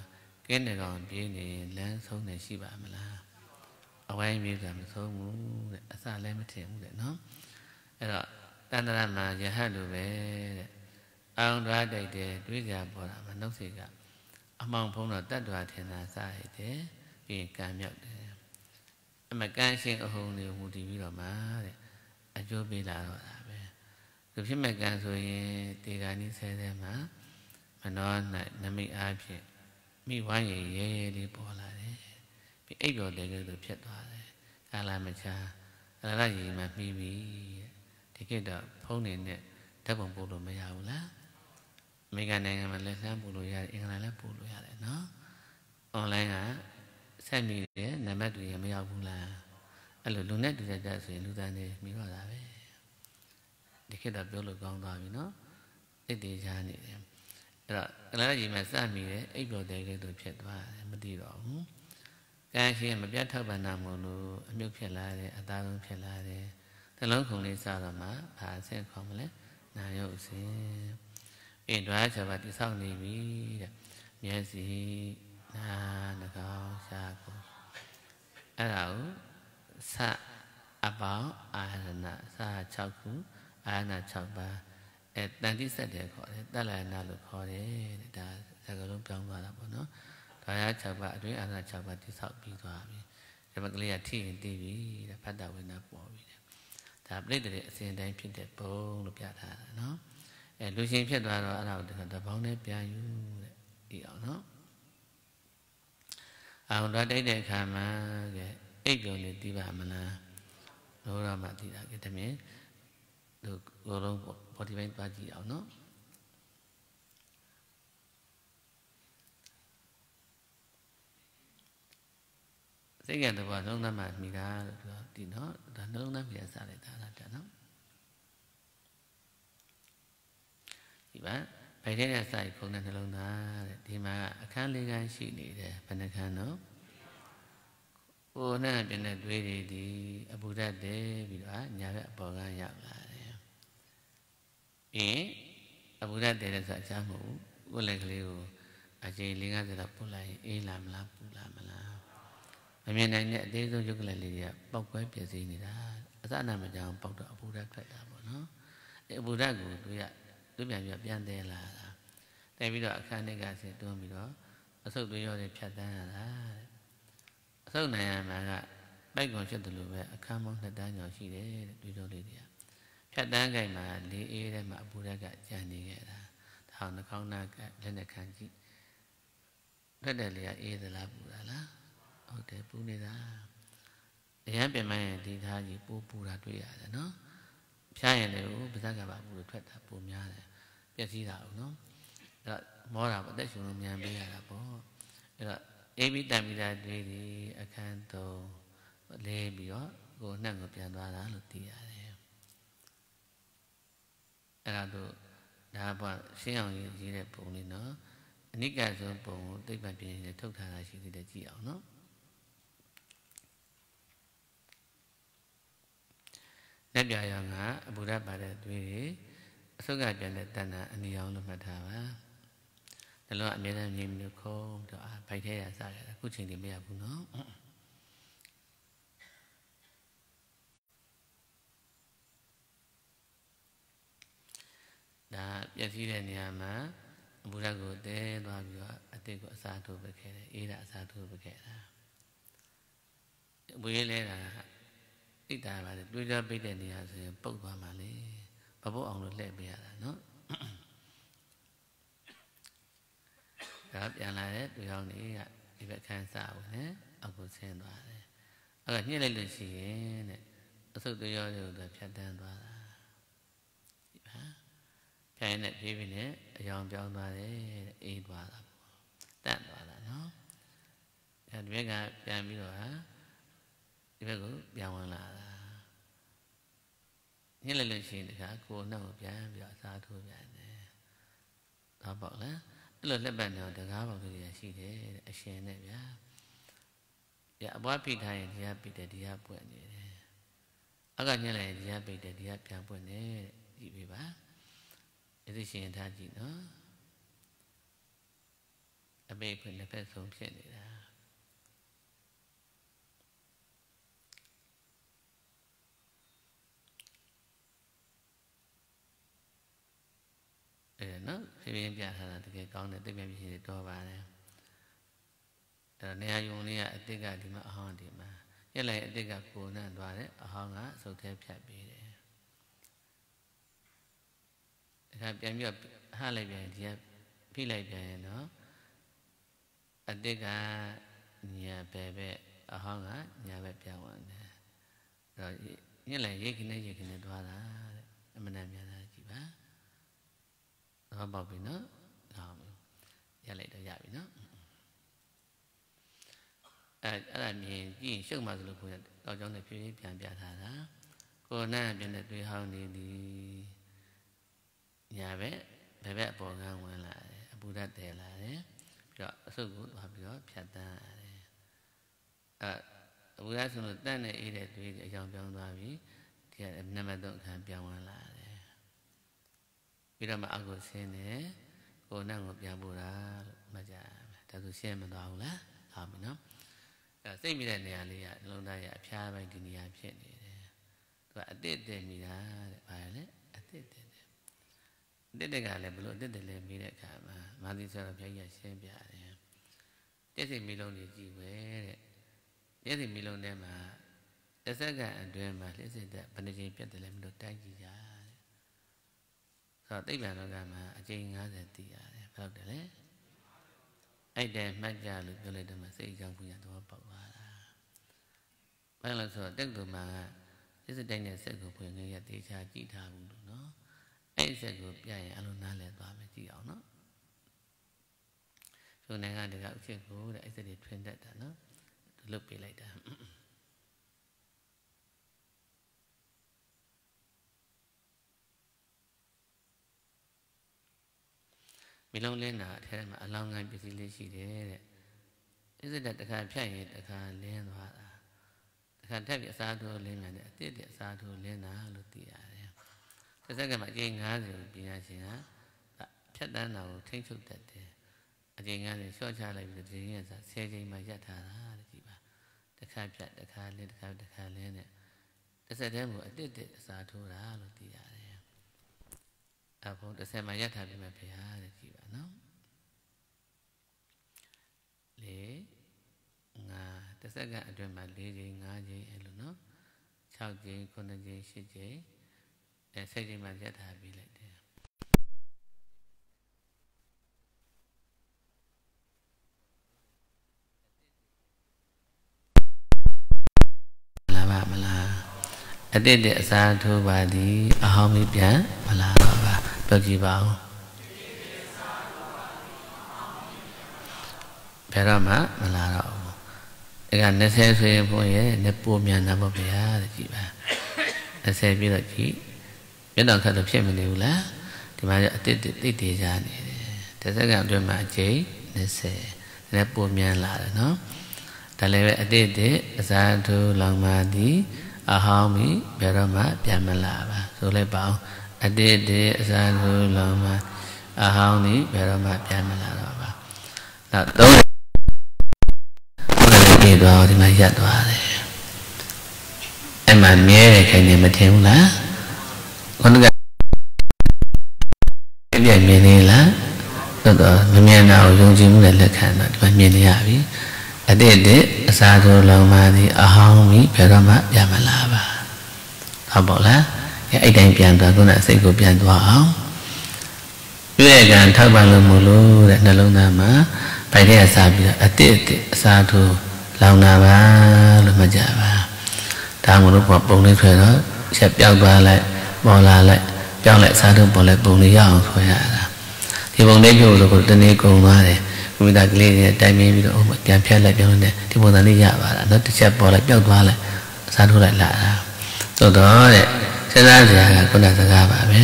Kena orang begini, langsung ni siapa malah. Awal ni macam semua, asal ni macam ni, no? Kalau tanah mana jahat lupa, orang tua dia dia duit dia boleh mandang siapa. Amang pun ada dua tenar saya dia, bincang jauh dia. Mereka sih orang ni mudi bila mana, ajo bila apa. Tapi mereka soalnya tiga ni saya mana, mana nak nama apa, miwanya ye di bola ni, tapi ajo dekat tu pihak tua ni, kalau macam, kalau lagi macam ini, dekat dah puni ni, dah bungkulu macam ulah, mereka ni Malaysia bulu ya, Inggris bulu ya, no, orang ah. Saya milih nama tu yang melayu lah. Alu lunak tu saja saya lutan ni melayu dah. Dekat dah belu gang dah, no. Ini dia ni. Kalau di masa milih, ibu dekat tu pihak tua, mesti dong. Kalau siapa pihak terbaik nama lu, ambil pihak lari, atau pihak lari. Terlalu kuning sahaja, bahasa kami le, naya usi. Endah sebab di sawah ni ni si. Nah, negau saku. Alau sa abang, anak sa cakup, anak cakap. Eh, nanti saya kau, dalam nalu kau ni, dah sekarang jangan apa, no. Kalau cakap tu, anak cakap di samping tu, sebab lihat TV, TV, dapat dapat nak buat. Tapi dari sini dah pindah pun lebih ada, no. Eh, lu sini pindah tu, alau dengan abang ni piayu, iya, no. Aku dah ada dekat mana, ego ni tiba mana, orang mati dah kita ni, tu orang bodi main pagi, aku no. Sehingga tu orang orang nama mila, di no, dan orang nama biasa leta, leta no. Iba. Pada dasar ikut nanti longgar, di mana akan lihat si ni deh, pendekan no. Oh, na benda dua di Abu Dhabi bila nyaga bogan nyaga. Eh, Abu Dhabi dasar jamu, boleh keliru. Aje linga tidak pulai, ilam lah pulam lah. Kami nanya dia tu juga lihat, pakai biasa ni dah. Asal nama jangan pakai Abu Dhabi dah, no. Abu Dhabi tu ya. Tôi bây giờ bây giờ là tại vì đó khá nên gà sẽ tôi bị đó ở sau tôi vô để chặt ra là Sau này mà bách còn chưa được lùi về, khám mong thật đa nhỏ chỉ để đối đầu đi đi. Thật đa ngày mà lý ý đây mà bù ra cả cha đi ghé ra, thằng nó không na cả lên để kháng chỉ. Rất là lý ý là là bù ra lá, ok bù đi ra. Thế bây mày thì tha gì bù bù ra tụi à là nó. Cha nhà này cũng bây giờ cả bà bù được thoát thà bù nhà này, biết gì đạo nó. Rồi mỗi nào vẫn để xuống đồng nhà bây giờ là bố. Rồi Ebi dami dadi di akan to lebi o go nanggo pianwa la luti ade. Era do daba siang yi de pung ni no anika so pung tai ban pin ni thuk tha la si de ji aw no. Nepya ya nga abura ba de twi ni asuka pian de tan na ani aw lo mat tha ba. Kalau ada yang ni mungkin kau dah pergi ke sana, kau cengkeh dia pun no. Dah biasa ni ama budak gede, dua biasa, ada kau satu berkira, ira satu berkira. Boleh lah, itu dah ada. Dua jam beda ni asyik pukul malay, bapak orang lelak biasa no. Kalau yang lain tu yang ni ibaratkan sahaja, aku senang dua. Agar ni lalu sih, asal tu yang itu berpindah dua. Pindah ni ni yang jauh dua ni ini dua lah, tak dua lah, no. Yang mereka yang biru ah, mereka yang mana lah. Ni lalu sih, aku nak yang biasa tu yang ni. Dah bawa lah. Lỡ lẽ bạn nào được học được gì thì để xem này nhá, giờ bói bị thay thì bị để đi học buồn gì đấy, ở gần như này thì bị để đi học chẳng buồn đấy, gì vậy bác? Để xem thay gì nữa, ở bên phần này phải sống chuyện gì đó. Để nó khi bên bia là cái con này tới bên bia thì to bà này, rồi này dùng này tất cả thì mà hòn thì mà, cái này tất cả cô này đoán đấy hòn á sầu theo chạy bì đấy, cái bên bia hai lại bia thì phi lại bia nó, tất cả nhà bè bè hòn á nhà bè bè hoàn đấy, rồi cái này cái này cái này đoán là mình làm nhà là gì bác? Nó bảo vệ nó, giờ lại đòi dạy nó. À, đó là mình chỉ sức mà được của tao trong này phía bên bia thà đó. Cô na bên này tuy hao đi đi nhà bé, bé bé bỏ ngang ngoài lại, bù đa để lại đấy. Rồi sức của họ bị góp chặt ta. À, bù đa xuống đất này ít để tuy để trong trong đó vì thì năm mươi độ khám bia ngoài lại. Bila mak aku sini, kau nak ngopi abu lah macam, tapi sini mana tahu lah, tahu minum. Tapi bila ni alia, long daya, pihak baik dunia pihak ni, tu ada deh mina, ada, ada deh, ada deh kalau belum ada deh leh mina kah, mandi cara pihak yang sini pihak ni. Jadi milon ni jiwe, jadi milon ni mah, jadi kan dua mah, jadi dah pendidikan pihak dalam hidup tak jaya. Kalau tiba orang ramah, aje ingat hati ada. Kalau dah le, ada macam lu kalau dah masih jangan punya tu apa lah. Kalau soal tengok mana, jadi dengan segera punya gaya tiada cita pun tu, no. Ada segera yang alun alun tu apa ciao, no. So negara negara segera ada segera trend ada, no. Lebih lagi dah. Milang le na, terus malang ngan besi le si deh. Itu dah takkan pihak takkan le nuat. Takkan terbiak satu le mana, terbiak satu le na luti ada. Terus kalau macam ngah tu bina siapa? Pihak dah nahu tengok dah deh. Macam ngah tu socha lagi tu dia sah sejai macam thara lagi. Takkan pihak takkan le takkan takkan le ni. Terus dia buat terbiak satu lah luti ada. Aku dah semaya tapi masih ada jiwa, no. Le, ngah. Tersaga ada malai jadi ngaji elono, cak jadi kono jadi si jadi, esai jadi macam dah bilat dia. Malah malah, ada dek satu badi ahami dia malah malah pergi bau. Berapa malah. Ikan nasi saya punya, nepu mianna bapaya, lagi bah. Nasi bi lagi, jangan kata siapa meniulah. Di mana titik titik jalan ini. Tapi kalau dia macam nasi, nepu mianla, no. Tapi titik satu langmadi, ahami berama jamala bah. Soleh bau. Titik satu langmadi, ahami berama jamala bah. Nah, tu. Doa di majat doa deh. Emang mieh kayaknya macam mana? Orang kan dia mieh ni lah. Doa mieh na ujung jimu dah lekang. Emang mieh ni abi. Adik-adik satu lama di ahami berama jamalaba. Abang lah. Ya ada yang piang doa tu nak sego piang doa awam. Biar kan tak bangun mulu dan dalam nama. Pada sahaja adik-adik satu Long na ba, lama jawa. Tang mulu buat bung ni kau dah siap jauh ba lek, bola lek, jauh lek sah tu bola bung ni jauh kau ya lah. Di bung ni jauh tu kau tu ni kau mah deh. Kau minta kiri dia, dia mesti tu obat jam piala lek jauh deh. Di bung ni jauh ba, nanti siap bola jauh ba lek, sah tu lek lah. So dah deh, sekarang dia kau dah segar ba, ni.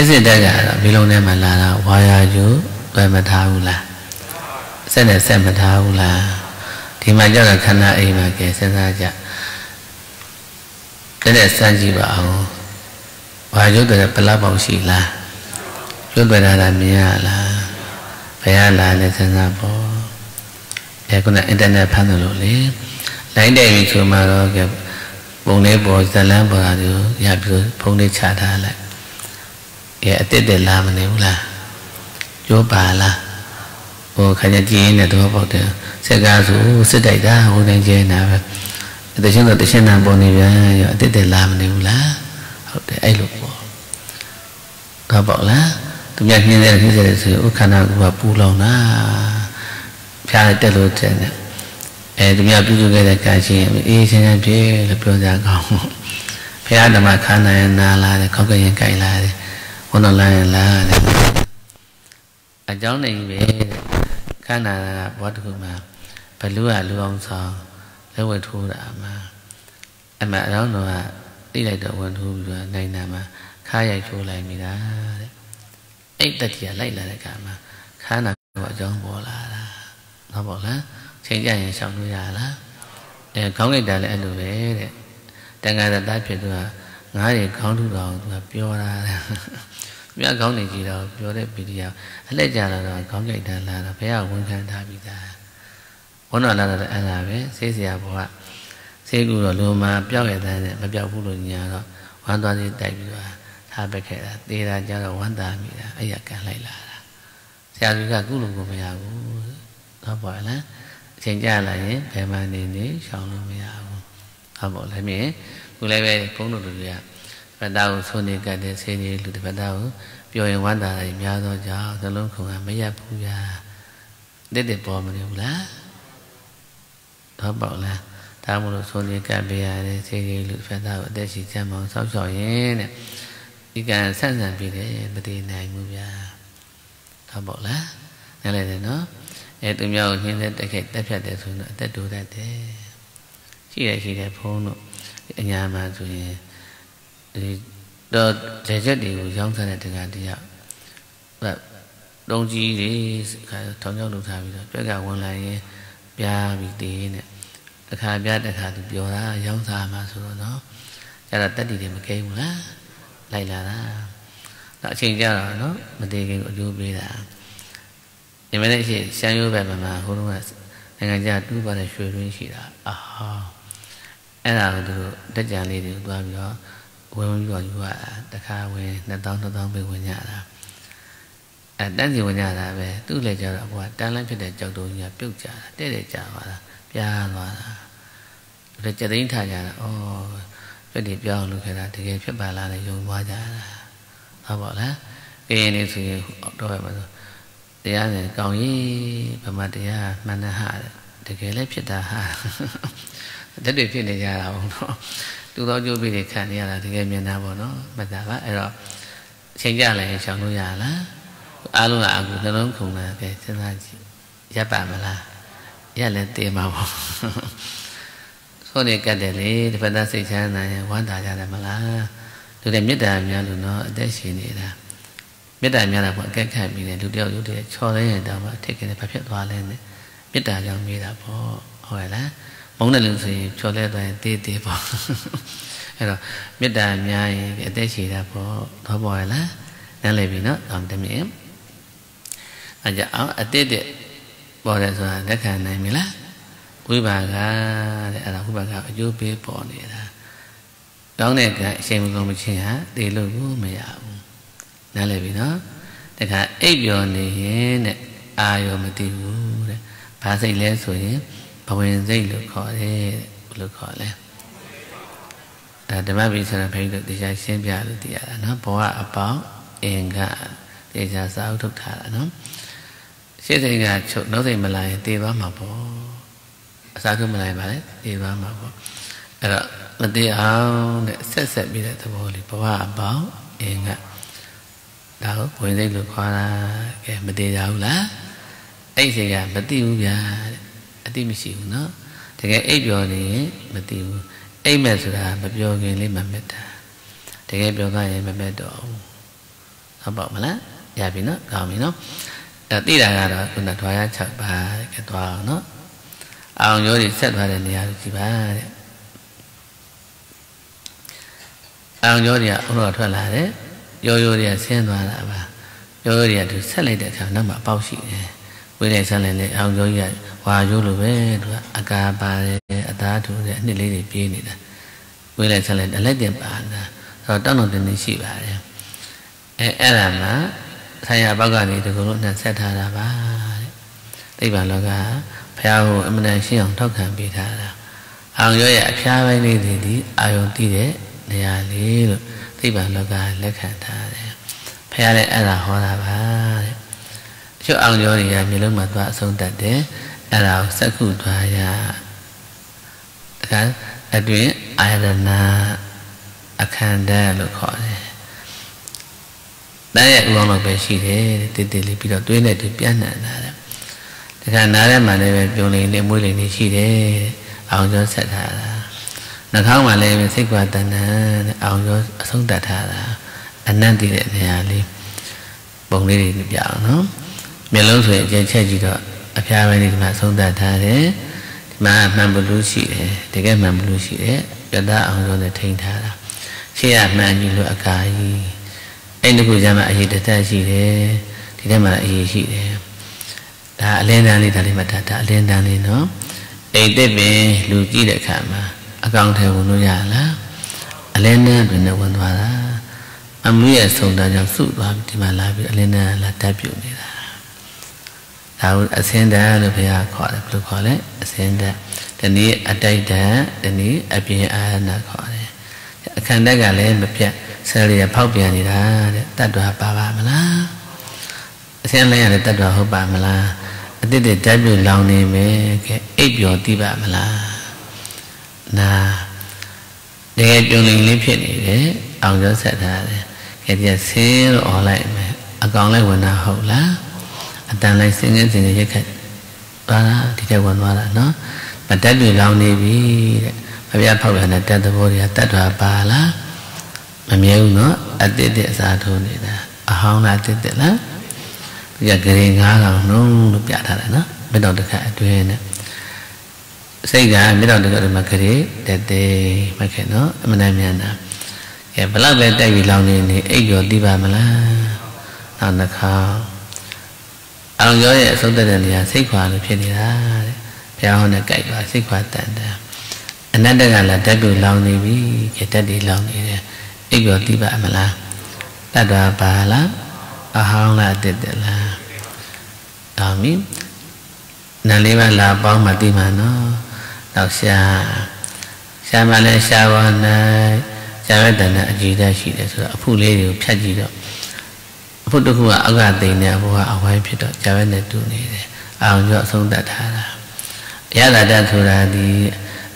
Jadi dah jadi, bilong ni malah waya ju, kau mentau lah. Sekarang sekarang mentau lah. Di mana orang kena ini macam saja. Jadi saji bawa, wajud ada pelabau sila, wajud ada ramia lah, payah lah ni senapa. Saya guna internet panel ni, lain dia macam mana ke, bunyi bos dalam beradu, ya tu bunyi cara lah, ya tiada lah mana ulah, coba lah. Oh kerja je ni tu apa tu? Sekarang tu sedai dah orang je na. Tapi cuma tu cuma boleh je. Jadi dah lama ni ulah. Ada air lupa. Kau boleh. Tu yang ni dah ni jadi tu. Karena gua pulau na. Pihak itu luar sana. Eh tu yang tu juga dah kaji. Ini saya je lebih orang kau. Pihak nama karena na lah. Kau kau yang kau lah. Orang lain lah. Ajal ni be. Karena buat kuma perluah luang sah lewat tu ramah, emak raw noah di lay doa tu juga nai nama kaya tu lay mila, eh tadi lay lay kama, karena buat jong bola lah, nak bola, senjanya sambung lah, eh kau ni dah lay dulu eh, tengah dah pergi tu ah, ngai kau tu dah tu ah pior lah. Biar kau ni jila, biar dia beliau, alat jalan lah, kau ni dah lah, payah pun kan dah bila. Orang lah dah ada, sesiapa buat, seguru rumah, biar kita ni, biar puluhnya lah, orang tuan ni dah bila, dah berkat, dia jalan orang dah bila, ayat kan lain lah. Saya juga guru guru payah guru, tak boleh lah, senjala ni, pemain ni, sahul payah guru, tak boleh ni, gulai gulai pun tu dia. Padahal suni kat sini, luti padahal biar orang dah miao doa jauh, terlalu kurang meja puja, dede bawa mana ulah, tak boleh. Tamu luti suni kat biar sini luti padahal dede si jamang sah sah ye, ikan sangat pilih beti naik muda, tak boleh. Nalai deh no, itu miao ni dede kita pergi deh sunu, dede dua deh, kira kira pono, nyama tu ye. Thì đó thế giới thì trong thời đại thực hành thì là đồng chí thì thống nhất đồng thời bây giờ tất cả quan lại bia bị tì này khai bia đại khai được biểu ra trong thời mà số đó cho là tất đi để mà kêu là lại là đã trình ra là nó mà thì cái nội dung bây giờ thì mấy đại chị xem như vậy mà mà hôm hôm nay ngày ra chúng ta để truyền lên chị là à cái nào từ tất cả này thì qua bây giờ Wei juga juga, tak kah wei, datang datang berwanya lah. Ada si wanya lah, tu leh jalan buat, jalan pun ada jauh dunia, pergi jalan, dia leh jalan lah. ra rồi về chợ đến thà nhà ô cái điệp do luôn cái là thì cái phép bà là này dùng qua giá họ bảo lá cái này thì rồi mà thì anh này còn với bà mà thì à mà là hạ thì cái lấy phép ta hạ rất được phép này nhà là ông nó chúng tôi vô bị khả nhà là thì cái miền nào bảo nó mà giả vã rồi xem ra là chọn nuôi nhà lá à luôn là cũng nó cũng là cái thế là giá bà mà là giá lên tiền mà có nên cái để lấy để phân ra sinh sản này quan đại gia này mà là tụi em biết làm nhà tụi nó để xin đi ra biết làm nhà là bọn cái cái mình này tụi đều tụi để cho đấy đâu mà thích cái này phải biết toa lên đấy biết làm nhà mình là bỏ hỏi lá mong là lượng gì cho lên rồi tê tê bỏ rồi biết làm nhà cái để chỉ là bỏ tháo bòi lá đang lấy vì nó làm thêm em anh giờ áo tê tê bỏ ra rồi để cái này mình lá quý bà cả là quý bà cả giúp bé bỏ này là đó này cả xem con mình trẻ đi luôn của mẹ đã lấy vì nó để cả ít giờ này này ai rồi mà tiêu đấy bà xây lên rồi bà quên xây được khỏi thế được khỏi lên à để mà bị sao phải được thì cha xem già được thì nó bỏ à bỏ em cả thì cha sao thực thà nó sẽ thì là chỗ nó thì mà lại tiêu quá mà bỏ sao cứ mày vậy đi vào mà rồi lần đi ăn để xếp xếp bị lại thua thì bảo à bảo em ạ đâu buổi đây được qua là cái mình đi đâu lá ấy thì là mình tiêu ra tiêu mình chịu nó thì cái ấy giờ này mình tiêu ấy mà là mình vô người lên mà mình thì cái vô cái này mình đổ không bảo mà lá nhà bị nó còn bị nó đi là rồi mình đặt thoại chặt bà cái tòa nó ông vô thì xét vào đền nhà chị ba đấy, ông vô thì ông nội thuận là đấy, vô vô thì xem vào là bà, vô vô thì được xét lại để thằng nó mà bao chị này, với này sang này này ông vô thì hòa vô được với aka ba đấy, ta chủ đấy để lấy để pin đấy, với này sang này đã lấy tiền bạn rồi, rồi đó là tiền chị bà đấy, em làm á, thay nhà bao giờ thì được luôn là xét thà là ba, đấy bà lo cả. Theo em này xin ông thóc hàng bị thả ra, ông vô nhà cha vay đi thì đi, ai ông đi đấy, nhà đi rồi, thì bạn lo cái lấy hàng thả đấy, phải đấy là họ là ba đấy, chứ ông vô nhà mình lớn mặt vợ xong tật đấy, là sẽ cứu thoát nhà, cái cái chuyện ai lần nào, anh đã lục họ đấy, đấy là ông nó phải xí đấy, từ từ lấy bị đó tuổi này tuổi bảy này đấy. Thành ra mà này biểu này để môi này chỉ để ông cho sạch thả ra, nó không mà này mình thích vào tận là ông cho sống tật thả ra, anh đang thì để nhà đi, bồng đi thì được dạo nó, miền lớn rồi chơi chơi gì đó, ở phía bên này mà sống tật thả thế, mà mà buồn lú xị thì cái mà buồn lú xị đấy, cho ta ông cho để thành thả ra, khi à mà nhìn lựa cái, anh nó cứ ra mà gì để ta gì đấy, thì cái mà gì gì đấy. Đã lên đàn đi, đã lên mặt đã đã lên đàn đi nó, đây tết về lùi chi để khám mà, con theo của nuôi già lá, lên đàn về nấu ăn vào lá, ăn muối sông đã giảm sút vào thì mà lá bị lên đàn là ta biểu này là, tao ăn sen đá rồi phải ăn cỏ được cỏ đấy, sen đá, thế này ăn trái đá, thế này ăn bia ăn là cỏ đấy, khăn đá gà lên mà bia, sau này phao bia này là, ta đùa bà bà mà lá. Xem này là ta đòi hộp bà mà là thế để trái bưởi lòng này mới cái ép giò ti bà mà là là để cái chuyện này lấy chuyện này đấy ông giáo sẽ ra đấy cái gì xé rồi ở lại mà còn lại quần nào hậu lá ta lại xé cái gì này cái cái đó thì cái quần đó là nó mà trái bưởi lòng này vì mà bây giờ phao là ta đòi vô thì ta đòi bà lá mà miêu nó thế để ra thôi đấy là không là thế để lá giờ cái ngã là nó lúc giả thật nó biết đâu được cả chuyện đó xây nhà biết đâu được rồi mà cái để để mà cái nó mình làm nhà nào cái bữa lát về tại vì lâu nay thì ấy rồi đi vào mà là làm được không anh nhớ sống tại nhà xây khóa được chuyện gì đó theo hôm nay cậy vào xây khóa tận đó anh nói đây là tại vì lâu nay vì cái tại vì lâu nay ấy rồi đi vào mà là đã đòi bà lắm. Ahang lah tidak lah, kami. Nà lý bà là bóng mà tìm mà nó đọc xa xa mà lê xa bà nà xa bà tàn nạ dì ra xì ra xì ra phụ lê đều phá dì ra phụ đô khu bà áo gà tình nè phụ bà áo hoài phá dọ xa bà nà tù nè áo nhọ xong tạ thả ra yá là đa thù ra thì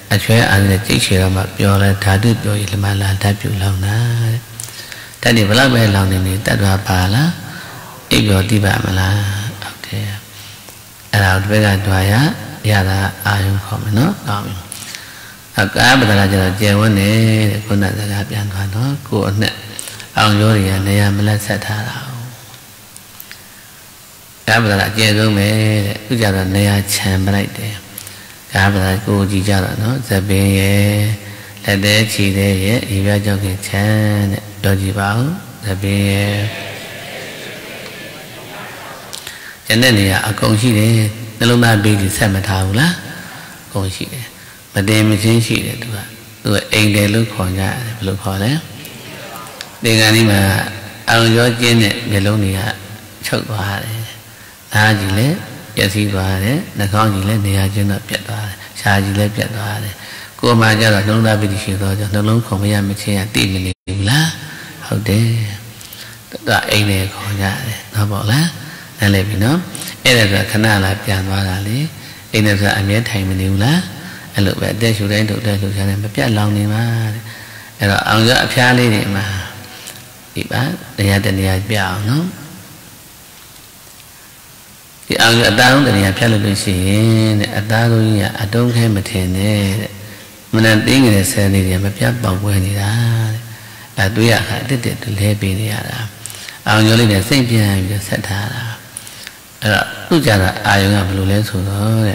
áo chói ảnh là chích xì ra mà bó ra thả đứt đôi là mà là thả biểu lòng nà thả đi bà lắc bè lòng nè nè tạ đòa bà lá ít bó tì bà mà là ok Ela udvega dwaya yada ayung khomeno dami. Aka badala jala jewa ne kuna jala pian khano kuna ang yori ya ne ya mela satara. Ka badala jewa me kujala ne ya chambrai de. Ka badala kuji jala no zabin ye lede chi de ye ibya jokin chan doji bao zabin ye. Cho nên thì con chị đấy, nó lúc nào bị thì xem mà thảo lá, con chị đấy, mà đêm mới chiến chị đấy, tụi tụi anh đây lúc khỏi nhà, lúc khỏi đấy, đi ra đi mà ăn gió trên này, về lúc này chợ quá đấy, ta gì đấy, chợ xí quá đấy, là con gì đấy, này trên đó chợ quá, xa gì đấy chợ quá đấy, cô mà cho là lúc nào bị thì chịu rồi, nó lúc khỏi bây giờ mới chia tìm mình tìm lá, hậu thế, tụi anh này khỏi nhà đấy, nó bỏ lá. Nên là vì nó, ấy là khả năng là chàng vào là lý, ấy là giờ anh biết thầy mình yêu lá, anh lựa về đây xuống đây được đây được cho nên phải biết lòng đi mà, ấy là ông vợ pha ly này mà, thì bác để nhà tiền nhà béo nó, thì ông vợ ta không tiền nhà pha ly đôi xí, ta đôi nhà đông hay mà thề này, mình ăn tiếng người xe này thì phải biết bảo vệ gì đó, à tôi à hãy tiết tiết tôi lấy pin gì đó, ông vợ này sinh pin này mình sẽ thả ra. Lúc chả là ai cũng làm lùi lên xuống đó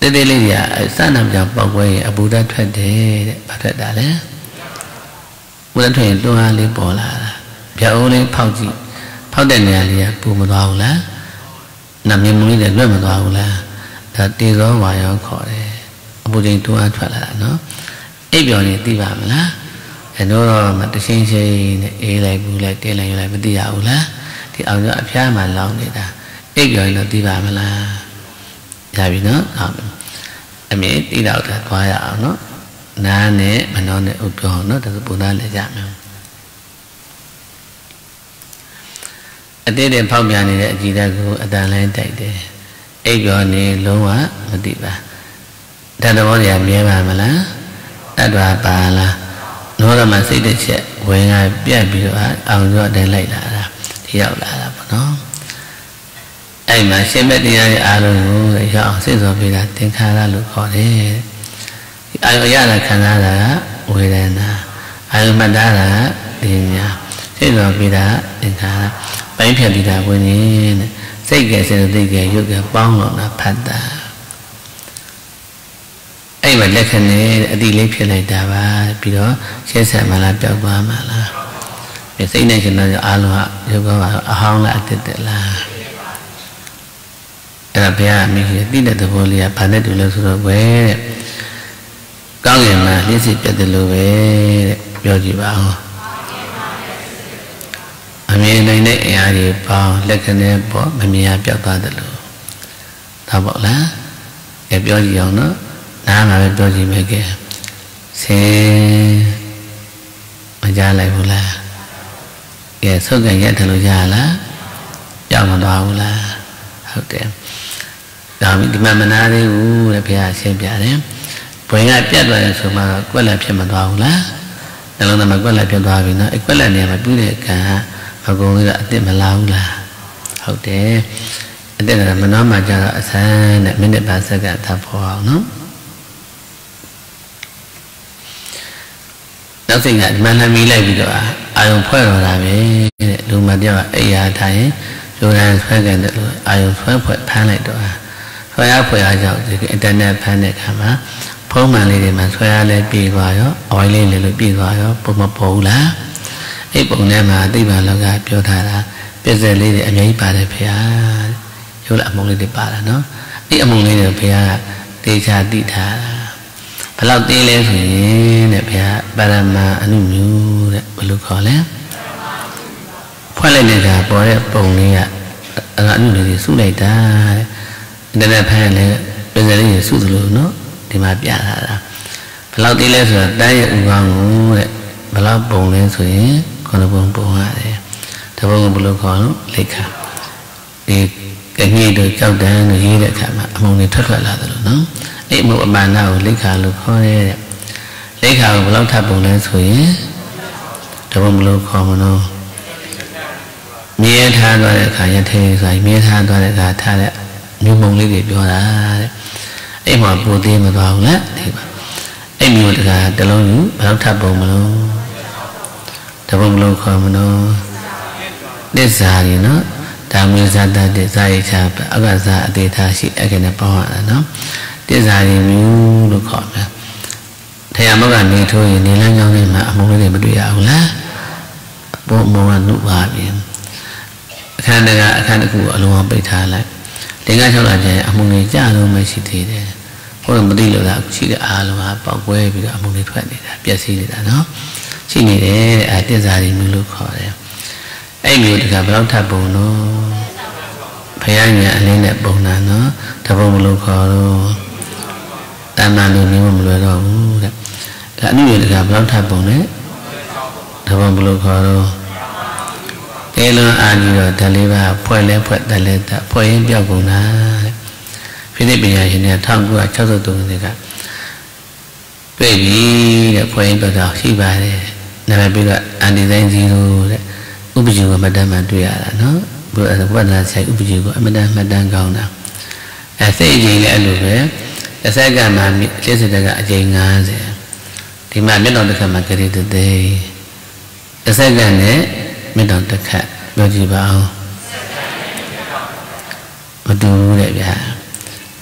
Thế đây là gì ạ? Sáng nằm chào bảo vệ ở Bú Đá Thuận thế Bà Thuận đã lấy Bú Đá Thuận lúc đó lấy bỏ là Bà ố lấy phao chị Phao đèn này là bù một vào lá Nằm như mũi đèn luôn một vào lá Đã đi gió ngoài nó khỏi Bú Đá Thuận là nó Ê biểu này đi vào lá Nó rồi mà tôi xin xây Ê lại bù lại tê lại lại bất đi vào lá thì ông đã phá mà lòng để ta cái gọi là đi vào mà là tại vì nó em ấy đi đạo thật qua đạo nó na nè mà nó nè ụt nó thật bù na lại giảm không ở đây đêm phong nhà này chỉ là cô ở ta lên tại đây cái gọi này lố quá mà đi vào ta đâu có giảm nhẹ mà mà là ta đoạt bà là nó là mà xây được chuyện với ngài biết bị rồi ông đã để lại đã Yau lala pano, ai mà xem bét đi ai alo rồi cho ông sẽ rồi bị đặt tiếng khai ra lục khó thế, ai có ra là khai ra là quay lại là, ai mà đã là tiền nhà, sẽ rồi bị đặt tiếng khai ra, bảy phiền bị đặt quên đi, sẽ kể sẽ được đi kể vô kể bong lọt là phạt ta, ai mà lấy cái này đi lấy phiền này ta và bị đó sẽ sẽ mà làm cho qua mà là. Vì thế này thì nó là alo hả, cho các bạn ở hông là tự tự là Là bây giờ mình sẽ tin là tự vô lý, bản thân tự lưu sử dụng về Có nghĩa là lý sĩ tự lưu về Biểu dị bảo Mà mình này này ạ thì bảo lấy cái này bỏ Mà mình ạ biểu tỏa tự lưu Tao bảo là Cái biểu dị hông nó Đã mà biểu dị mấy kia Sẽ Mà ra lại vô là Kẻ số cảnh giác thật là già lá Chọn còn đòi là Học đẹp Đó mình tìm mà mà ná đi Ú là phía xem phía đấy Bởi ngài biết là số mà quên là phía mà đòi là Đó là mà quên là phía đòi vì nó Quên là nè mà biết được cả Mà cô người đã tìm mà lao là Học đẹp Thế là mà nó mà cho rõ xa Để mình để bà sẽ cả thập hồ nó Đó thì ngài mà là mình lại vì đó Ayung phơi rồi làm cái lúc mà đi vào ai thấy chúng ta phơi gần được rồi ayung phơi phơi phan lại rồi phơi áo phơi áo dầu thì cái internet phan này cả má phơi mà này thì mà phơi áo lên bì rồi đó oi lên để rồi bì rồi đó bụng mà bù lá cái bụng này mà đi vào là gặp cho thà là bây giờ này thì em ấy bà này phải chú là một người thì bà là nó đi một người thì phải đi cha đi thà Phải lâu tí lên thì đẹp hả Bà đàm mà anh nhu đẹp Bà lúc khó lắm Phói lên này là bó đẹp bồng này ạ Anh nhu thì xuống đầy ta nên phải là bây giờ đi sụt lún nó thì mà bịa ra phải lau tí lên rồi đáy cũng vào ngủ đấy phải lau bồn lên rồi còn là bồn bồn hạ đấy thằng bồn bồn lâu khó lắm lịch cả thì cái nghe được cháu đá người hi đấy cả mà mong nên thoát lại là rồi nó đấy một bàn nào lịch cả lục khó đấy lịch cả phải lau tháp bồn lên rồi thằng bồn bồn lâu khó mà nó miếng than rồi đấy cả nhà thề rồi miếng than rồi đấy cả than đấy nhưng mong lấy việc cho đã em hỏi cô tiên mà vào lát thì em nhiều cả từ lâu nữa bảo tháp bồn mà nó tháp bồn lâu khỏi mà nó để già thì nó ta người già ta để dài chả ở cả già thì ta chỉ ở cái này bao hạn nó để già thì mình được khỏi mà thầy em bảo gần thì thôi nên là nhau nên mà mong lấy việc bây giờ lát bộ mong là nụ hòa biển khăn này là khăn này của luôn không bị thả lại thế ngay sau là thế ông người cha luôn mới chỉ thế đấy, có làm một tí là đã chỉ là à luôn á bảo quê bây giờ ông người thuận để đã biết gì để đã nó chỉ này để ai tiếc già thì mình lúc khỏi đấy, anh người thì cả bảo thà bồ nó phải anh nhà nên là bồ nào nó thà bồ một lúc khỏi rồi, tam nan luôn nếu mà một lối đó đấy, cả những người thì cả bảo thà bồ đấy, thà bồ một lúc khỏi rồi. Cái lo anh rồi ta lấy vào phơi lấy phơi ta lấy ta phơi hết bao cũng na phía tây bây giờ hiện nay thang của cháu tôi tuần này cả bởi vì để phơi hết bao giờ khi bài này là bây giờ anh đi ra gì rồi đấy cũng bây giờ mà đang mà tùy à nó bữa là quan là sẽ cũng bây giờ mà đang mà đang gạo nào à sẽ gì là được đấy à sẽ cả mà sẽ sẽ cả chơi ngà rồi thì mà biết đâu được cả mà cái gì từ đây à sẽ cả này mấy đồng tất cả bao nhiêu bao mà đủ để vậy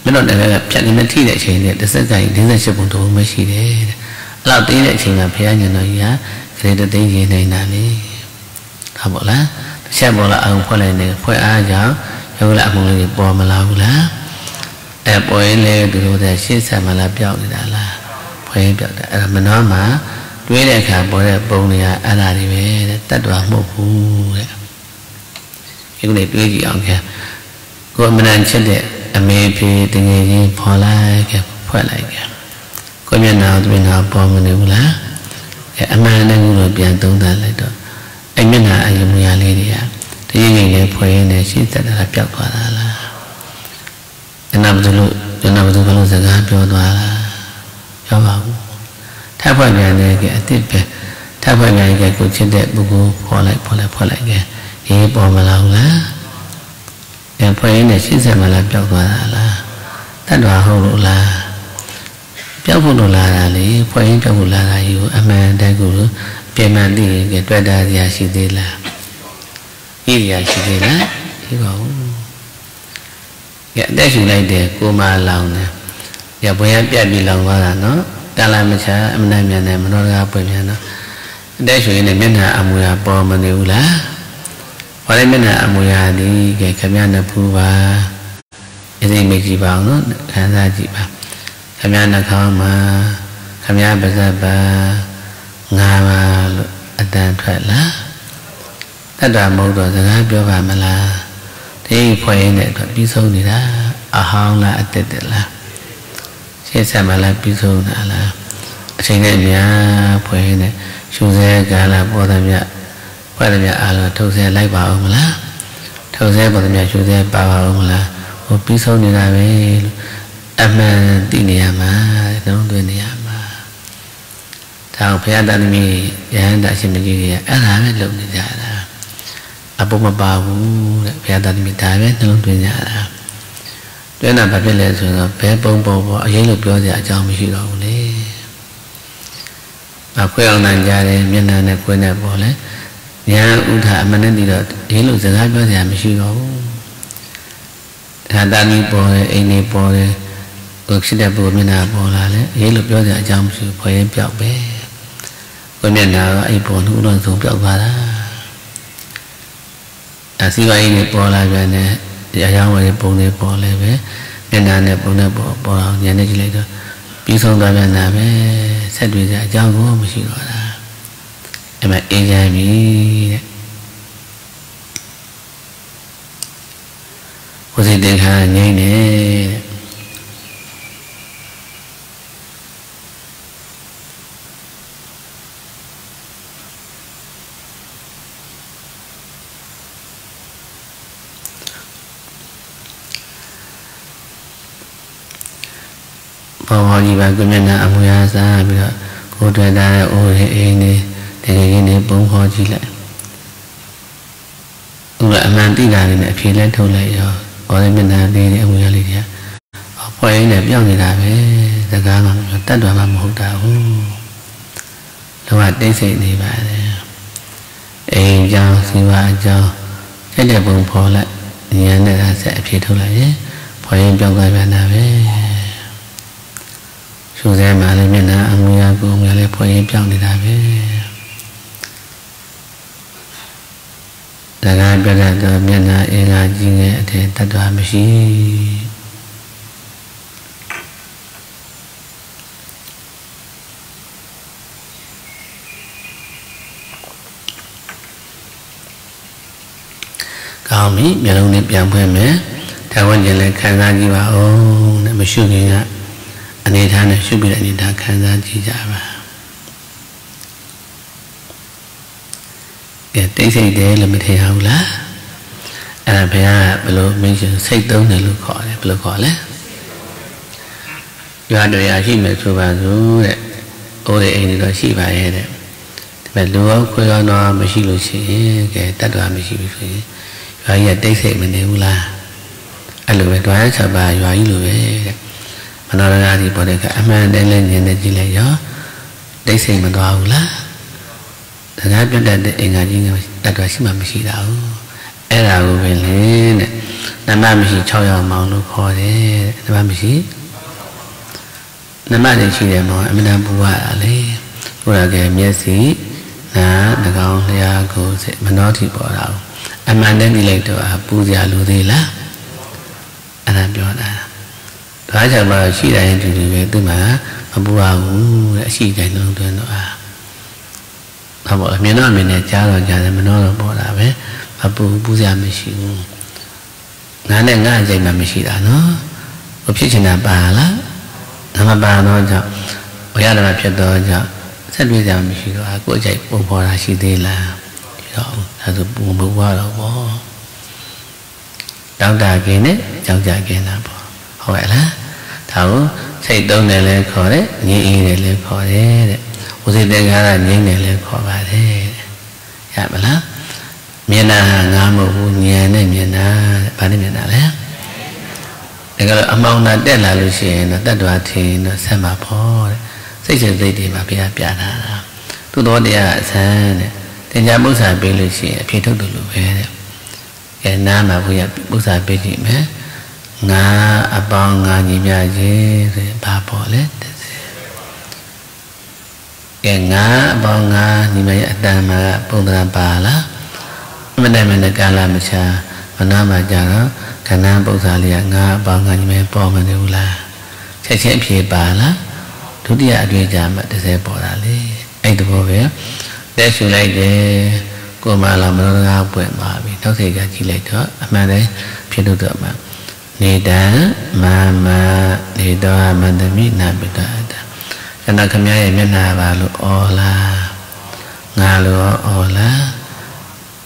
mấy đồng để gặp chắc những mấy thi để chơi để tất cả những thứ chơi bóng thua mới chỉ để lao tí để chơi là phải như nói giá cái đó tính gì này là đi học bộ lá xe bộ là ông phơi này này phơi ai giáo rồi lại một người bò mà lao lá để bơi leo từ đầu để chia sẻ mà làm giàu thì đã là phơi giàu đã mình nói mà với đại khả bộ đại bồn này anh là đi về tất đoàn bộ khu đấy những cái cái gì ông kìa cô mình ăn chết đấy em phê tình người gì phò lại kìa phải lại kìa cô nhà nào tụi nào bò mình đều lá em ăn đang ngồi biển tông ta lại đó anh biết là anh dùng nhà lên đi à thì những người này phải này chỉ tất là chọc quả là cái nào tôi lụ cái nào tôi phải lụ sẽ ra cho tôi là cho vào tháp vào nhà này cái tiếp về tháp vào nhà cái cuộc chiến đệ bố cô bỏ lại bỏ lại bỏ lại cái cái bỏ mà làm lá cái phơi này chính là mà làm cho quả là tất cả hậu độ là béo phụ độ là lấy phơi cho phụ là là yêu amen đại cụ bên man đi cái tuổi đa già chỉ thế là ít già chỉ thế là cái bảo cái đấy chuyện này để cô mà làm này giờ bây giờ biết bị làm qua là nó ta làm mà cha em làm nhà này mà nó ra bên nhà nó đây chuyện này mình là mua nhà bò mà nhiều lá và đây mình là mua nhà đi cái cái nhà nó phù và cái gì mình chỉ bảo nó khán giả chỉ bảo cái nhà nó không mà cái nhà bây giờ bà nga mà anh ta thoại lá ta đoàn một đoàn ra biểu bà mà là thế quay này thuận biết sâu thì đó ở hông là anh tết là cái sản mà làm ví dụ là trên này nhà phải này chúng ta cả là bao nhiêu nhà bao nhiêu nhà là thâu xe lấy bảo ông là thâu xe bao nhiêu nhà chúng ta bảo ông là một ví dụ như là với em tin nhà mà nó tuyên nhà mà thằng phải ăn đan mì ăn đại xin mình gì ăn há hết lượng thì giả là à bố mà bảo cũng phải ăn đan mì thái hết nó tuyên giả là thế nào phải biết là rồi là bé bông bông ở dưới lục do dạ cho mình chịu đầu đấy mà quê ông nàng già đây miền nam này quê này bỏ đấy nhà u thả mà nên đi được dưới lục giờ hai bao giờ mình chịu đầu hà ta đi bỏ đây anh đi bỏ đây cuộc sinh đẹp của miền nam bỏ là đấy dưới lục do dạ cho mình chịu phải em chọn bé còn miền nào anh bỏ cũng đoàn xuống chọn qua đó à xí vậy anh bỏ là vậy này giờ cháu này bố này bỏ lại về nên là này bố này bỏ bỏ nhà này chỉ lấy thôi biết xong rồi là làm về sẽ đuổi ra cháu của mình chỉ gọi là em mà em ra mi có thể đề hà nhảy nè bảo họ gì bà cũng nhận là ông ra ra bây giờ cô trời đa ôi hê nè để cái này bóng họ chỉ lại ông lại mang tí đà này lại phía lên thâu lại rồi có thể mình làm đi để ông ra liền nhé họ quay đẹp nhau thì làm thế ra ra mà tất đoán mà một đảo là hoạt đấy sẽ thì bà em giao xin bà cho cái đẹp bóng phó lại nhé là sẽ phía thâu lại nhé phó em trong cái bàn nào đấy chúng ta mà lên miền Nam ông nhà của ông nhà lên phơi em trong thì làm thế, là ra bây giờ từ miền Nam em là gì nghe thì ta đoán mấy gì, còn mấy miền Đông miền Bắc phải mấy, theo quan điểm là khai ra gì vào ông, mấy chuyện gì á. Anh ta này chưa biết anh ta khai ra chi trả mà cái tế xây thế là mình thấy hậu lá à bây giờ bây giờ mình sẽ xây tốn này luôn khỏi này bây giờ khỏi lá do đời ai khi mình xua vào rú đấy ô để anh đó xí bài đấy mình lúa quay lo nó mình xí lúa xí cái tát đoàn mình xí mình xí rồi giờ tế xây mình đều là anh lúa mình đoán sợ bà rồi lúa đấy nó ra thì bọn này cả mà đây lên hiện nay chỉ là gió đây xem mà đào lá thật ra bên đây để ngày như ngày đặt vào xí mà mình xí đào ấy là về lên này năm ba mình xí cho vào màu nó khó thế năm ba mình xí năm ba thì chỉ để màu em đang bùa đấy bùa là cái miếng xí là là con là cô sẽ mà nó thì bỏ đào em ăn đây thì lại được bùa già luôn thì lá anh làm cho đã phải giờ mà chỉ đại từ từ từ mà bùa cũng đã chỉ đại luôn rồi nó à thằng vợ miền Nam mình này cha rồi cha mình nói là bỏ đã với mà bùa bùa già mình chỉ ngã này ngã gì mà mình chỉ đã nó có biết chuyện là bà lá thằng mà bà nó cho bây giờ là chuyện đó cho rất bây giờ mình chỉ là của chạy bùa bỏ là chỉ đây là đó là từ bùa bùa đó bỏ cháu già kia đấy cháu già kia là bỏ vậy là thảo xây đông này lên khó đấy nhị này lên khó thế u thế đây là nhị này lên khó vậy thế dạ mà lắm miền Nam ngang một vùng nhà này miền Nam bạn đi miền Nam đấy để cái âm mưu này để là lối xe nó đã đoạt thì nó sẽ mà bỏ xây dựng gì thì mà bây giờ bây giờ là tôi nói đi à sao này thế nhà bố già bị lối xe phía trước được lối về cái Nam mà bây giờ bố già bị gì mấy nga abang nga nyimya je ba bolet ke nga abang nga nyimya adama pondra bala mena mena kala macha mana ma ja kana bodha le nga abang nga nyimya paw ma ne ula chet chet phie ba la dutiya atwe ja ma thirty paw la le ai tabo be tae su lai de ko ma la mana nga pwe ma bi taw thai ja chi lai tho aman dai phie do do ma Nida mama nida mandami nabida karena kami ayamnya nabalu olah ngalu olah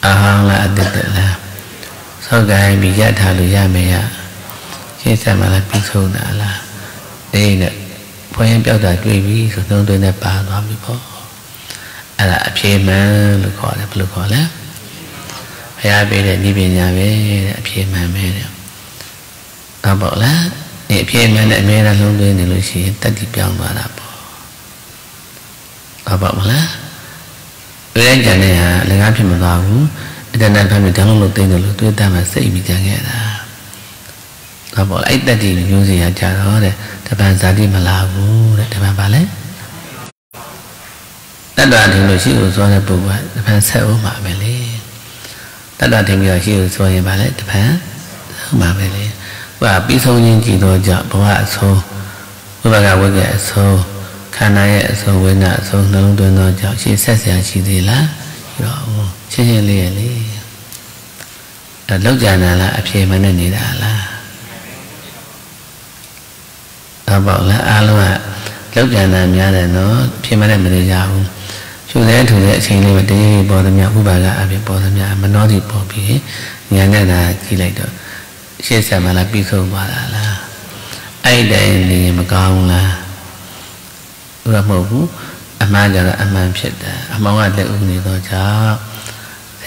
ahang la adidlah sogai bijak halu ya meya kita malah pisu nala ini punya pelajar kuibi sedang dengan pahlawan ibu ada pema lukor lukor lah ayah bela ni bela bela pema bela ta bảo là để phe mẹ lại mẹ ra luôn đây này lối xí ta đi bèo mà là bỏ ta bảo là tôi đang trả này à là ngáp phe mà vào cũng đang đang phe mình đang lồng lộn tên rồi tôi ta mà xây mình chẳng nghe là ta bảo là ít ta chỉ những gì à trả đó để ta bàn giá đi mà là cũng để ta bàn bàn đấy ta đoàn thì lối xí của tôi là buộc vậy ta bàn sẽ ôm mà về đấy ta đoàn thì người xí của tôi là bàn đấy ta bàn ôm mà về đấy và biết sâu nhưng chỉ đồ chợ bảo hạ sâu với bà gà với gà sâu khả năng gà sâu với nạ sâu nó không tôi nói chợ chỉ xét xẻ chỉ gì lá đó chết liền đi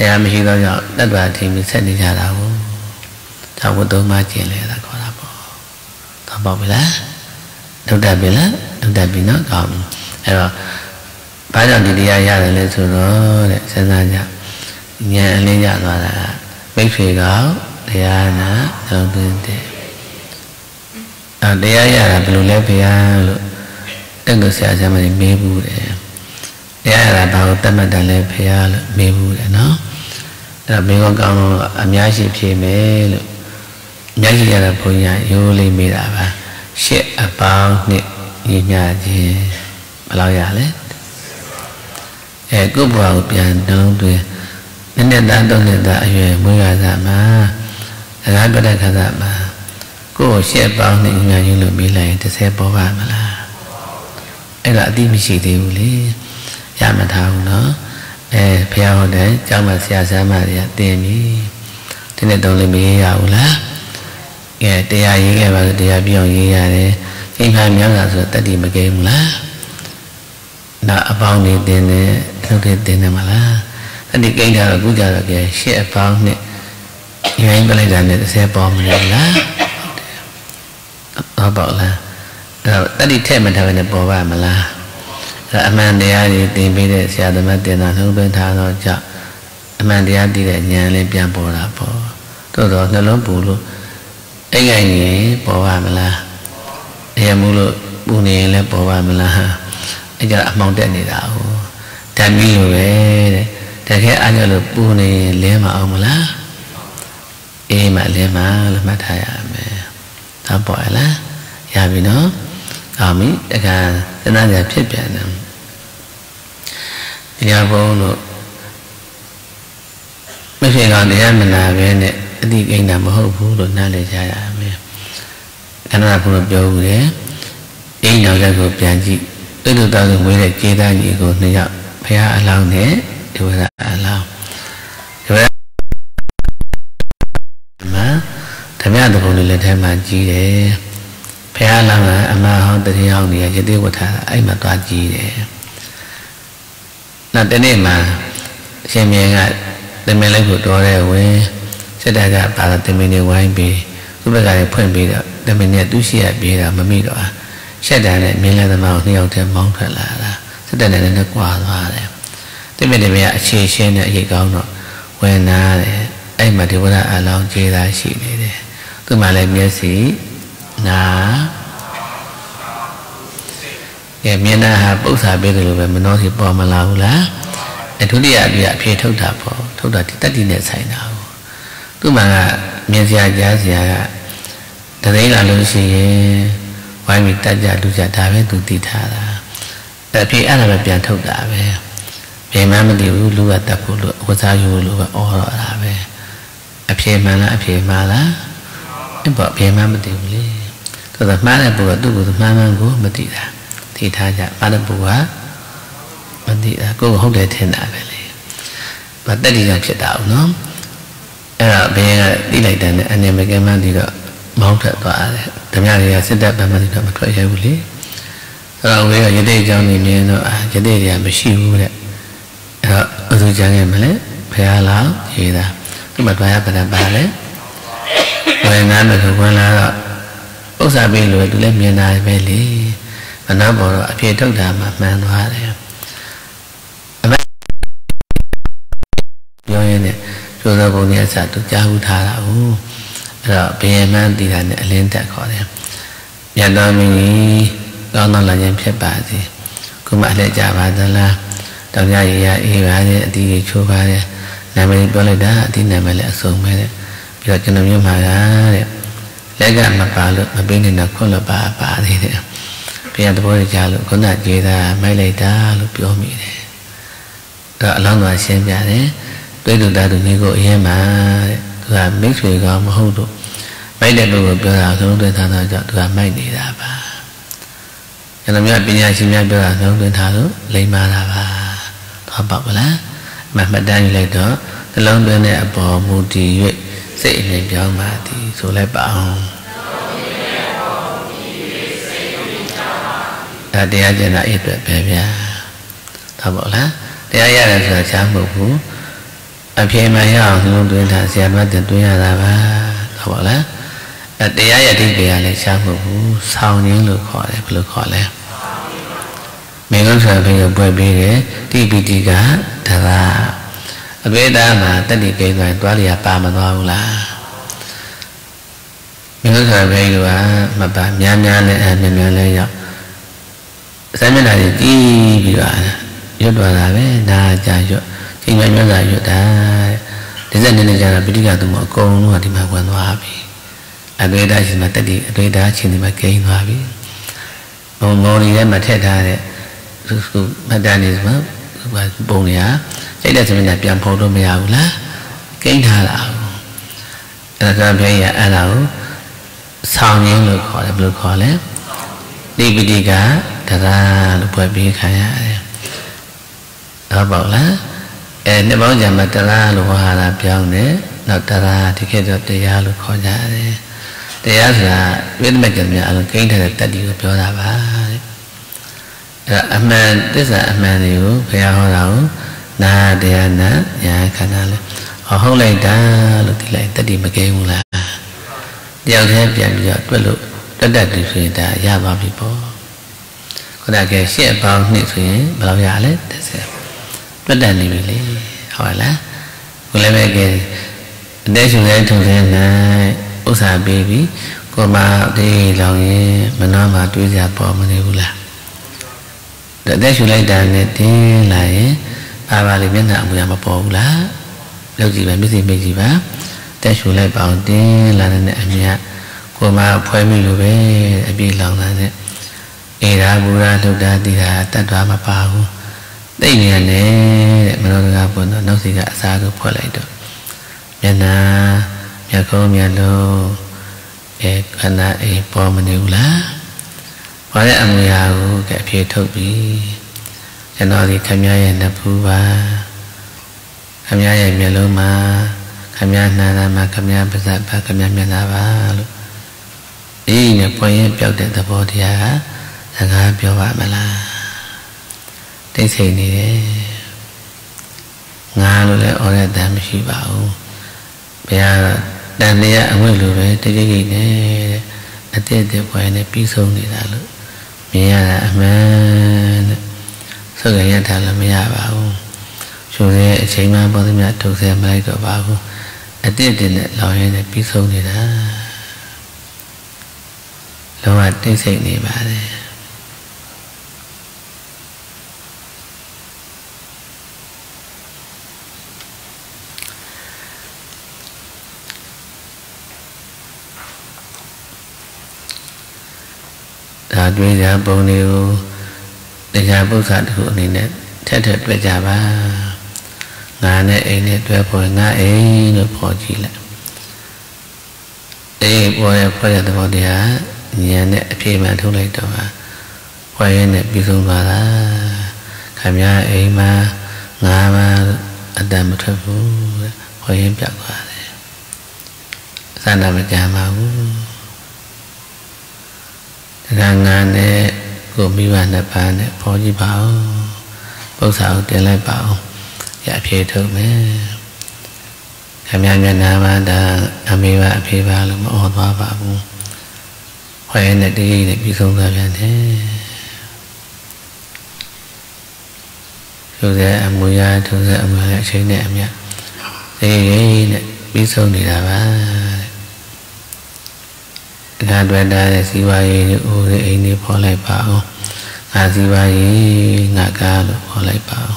Saya masih tahu jauh, dan berarti bisa dijarah. Tahu tuh macam ni tak kau apa. Tahu bila, sudah bila, sudah bina kau. Kalau banyak di dia ya dari suruh, senangnya, ni ni jauh lah. Bersih kau, dia nak jauh tu. Dia ya lah perlu lebihlah. Tengok siapa macam bebu dia. Dia lah baru tambah dah lebihlah bebu dia, no. Tapi kalau kamu amyasi pemel, amyasi jalan punya, yuli mila apa, siapa ni inya je, pelajah le. Eh, kau buat piano tu, nenek dah tu nenek dah ayuh muka sama, anak pada kata sama, kau siapa ni inya yuli mila, tersepak malah. Eh, lagi misi dia boleh, jangan tahu no. Eh, pihak dari cakap siasa Maria demi, tidak tahu lebih jauh lah. Ya, dia ini kalau dia biang ini ada, ini yang langsung tadi macam mana? Nak apa ni dia ni, sudah dia ni malah. Tadi kau dah lagu jalan dia, siapa ni? Yang boleh jalan itu siapa malah? Apa lah? Tadi teh macam mana bawa malah? Aman dia di tempat dia siapa macam dia nak tu bentang rojak, aman dia di dia ni lebih bola bola, tu tu dalam bulu, ini ni bola malah, dia mulu bunyi le bola malah, ini jarak maut dia ni tahu, dia milu eh, dia ke aja le bunyi le mau malah, ini mak le mau lemah daya me, tak boleh lah, ya bino, kami akan tenaga perbezaan. Dia bawa, macam orang dia mana benda, adik yang dah mahu buat nalar jaya, karena aku jauh dia, ini nalar aku janji, itu tahu boleh kita ni aku ni jauh, payah alam ni, juga alam, juga, mana, tapi ada pun dia dah maju dia, payah alam, amal orang dari orang ni jadi kita, ini matu aji dia. Nanti ni mah, saya mengat demi lagu doa lewe, saya dah ada pada demi ni wajib, tu berkali pun bila demi ni tu siap bila mami doa, saya dah ada mila sama ni orang dia mahu terlalu, saya dah ada nak kuat kuat, tapi demi asyik asyik nak ikut kau nak, wena leh, eh macam mana alam kita asyik leh, tu malah biasa, nah, ya mana habuk sahaja kalau menolong siapa malau lah, itu dia dia pih tahu dah po, tahu dah kita tidak saya tahu. Tu mana mesia jasa, tapi lalu si wajib tajat tujat dah betul tidak lah. Tapi ada berpian tahu dah ber, bermana diulu luar tak pulu, kita julu luar orang lah ber. Apa mana apa malah, ini buat bermana diulu. Kita mana buat tu kita mana gua betul dah. Kita jadi pada buah, nanti aku kau boleh tenar beli. Pada di dalam sedaun, eh, bila di lagi dan ane mereka mandi tak mau tak tua. Tapi ada sedap mandi tak macam saya boleh. Kalau dia jadi jauh ni, no, jadi dia bersiul. Eh, tu jangan beli, payah lau, kita. Tu macam saya pada balik. Kalau nama tu kalau nak, usah beli tu leh mianai beli. Anak baru api itu dah macam mana dia? Yang ini, jodoh punya satu jauh dah lalu, kalau pemain di sana lentak kau dia. Yang dalam ini, kalau nak yang siapa sih? Kuma ada jawab adalah, tanya ia ia ada di coba dia, nama dia boleh dah, di nama dia semua dia. Bila kena memahami dia, lega mapa lu, mungkin dia nak kau lupa apa dia. Pihak tu boleh jalan, kau nak jeda, malay dah, lupi omik deh. Tak langsung asyik jadi, tu itu dah dunia kau iya mah, tu là biết gì có mà hô được mấy lần rồi bây giờ không đến thà thà chọn được mấy đi ra ba cho nên bây giờ bây giờ bây giờ không đến thà đó lấy mà ra ba thọ bảo là mà bạn đang lấy đó cái lớn bên này bỏ một tí vậy sẽ lấy cho mà thì số lại bảo đã đi ra là ít rồi bây giờ thọ bảo là đi ra là giờ sáng một phút à khi mà hiểu không đến thà sẽ bắt được tôi ra ba thọ bảo là để ai ở đây về lại sang một sau những lượt khỏi lượt khỏi là mình không sợ phải gặp bởi vì thế thì bị gì cả thật là với ta mà tất nhiên cái người toán là ba mà thôi là mình không sợ về là mà bà nhà nhà này nhà nhà này nhở sáng mới là chỉ bị gọi rất là với là chạy rồi khi mà nó chạy rồi ta đến giờ này là bị đi cả từ mọi con luôn thì mà quan hòa Adoi đã chỉ mà tất đi, adoi đã chỉ mà cái hình hòa bình, ông ngô đi ra mà thế ra đấy, mà ra này mà và bồn nhá, cái đó thì mình đặt tiền phô đô mèo lá, cái thà lão, là cái bây giờ anh lão sau những lượt khỏi lượt khỏi lẽ, đi bị đi cả, thật ra lúc quay bị khai nhá, nó bảo lá, nếu bảo giờ mà ta ra lục hòa làm tiền đấy, nó ta ra thì cái đó thì ra lục khỏi nhá đấy. Thế là biết mấy chuyện nhà là kinh thật là đi gặp cho ra ba anh em tức là anh em hiểu phải họ lão na để na nhà khả năng họ không lấy ta lúc thì lại ta đi mà kêu là điều thế chuyện giờ tôi lúc tất cả thì phải ta ra vào bị bỏ còn là cái xe vào nị suy bảo giá đấy sẽ tất cả thì mình lấy hỏi là còn lại mấy cái để chúng ta chúng ta này Ủa sao baby, cô bà đi làm cái mình nói mà tôi già bỏ mình yêu là, để đấy chú lấy đàn này thì lại ba ba liền biết là người mà bỏ lá, đâu gì vậy biết gì biết gì bác, đấy chú lấy bảo thì là này anh nhá, cô bà phải mình yêu về anh biết lòng này, ai ra bù ra đâu ra thì ra ta đoán mà bảo, đấy này này mình nói là bọn nó thì cả xa được bỏ lại được, nên là nhà cô nhà lô cái con này bỏ mình yêu lá, có lẽ ông già cái phía thượng bỉ, cho nó thì tham gia nhà phu ba, tham gia nhà lô ma, tham gia na na ma, tham gia bát ba, tham gia nhà na ba, đi nhà cô ấy biểu tượng tập bồ đề á, thành ra biểu vạ mà là, thế thì này, nga luôn đấy, ở đây đam sĩ bảo, bây giờ đàn này anh mới lừa đấy, tới cái gì này, anh thấy được quay này pí sông thì đã lừa, bây giờ anh, sau cái nhà thằng là bây giờ bảo, chúng này chạy mà bảo thì mình thuộc xem lại rồi bảo, anh thấy được này lòi này pí sông thì đã, làm ăn cái gì này bà đấy. Thật bây giờ bầu nếu để ra bầu sạch hữu này nè thế thật bây giờ ba ngã nè ấy nè tuệ phổi ngã ấy nó phổi chỉ lại ấy phổi phổi là phổi thì á nhà nè khi mà thu lấy tàu á phổi nè bị sung vào đó cảm giác ấy mà ngã mà anh ta một thằng phú phổi em chặt quá đấy sao nào bây giờ mà rằng anh ấy của mi bàn đại bàn ấy phó chỉ bảo bác sĩ tiền lại bảo dạ phê thử mấy cảm nhận nhận ra mà đã anh mi bà phê bà lúc mà ổn hòa bảo khỏe anh ấy đi để bị không ra anh thế thường ra em mua ra thường ra em mua lại chơi nè em nhá thì biết xong thì là bà ngài đoàn đại sĩ ba ấy ô ấy này phó lại bảo ngài sĩ ba ấy ngài ca phó lại bảo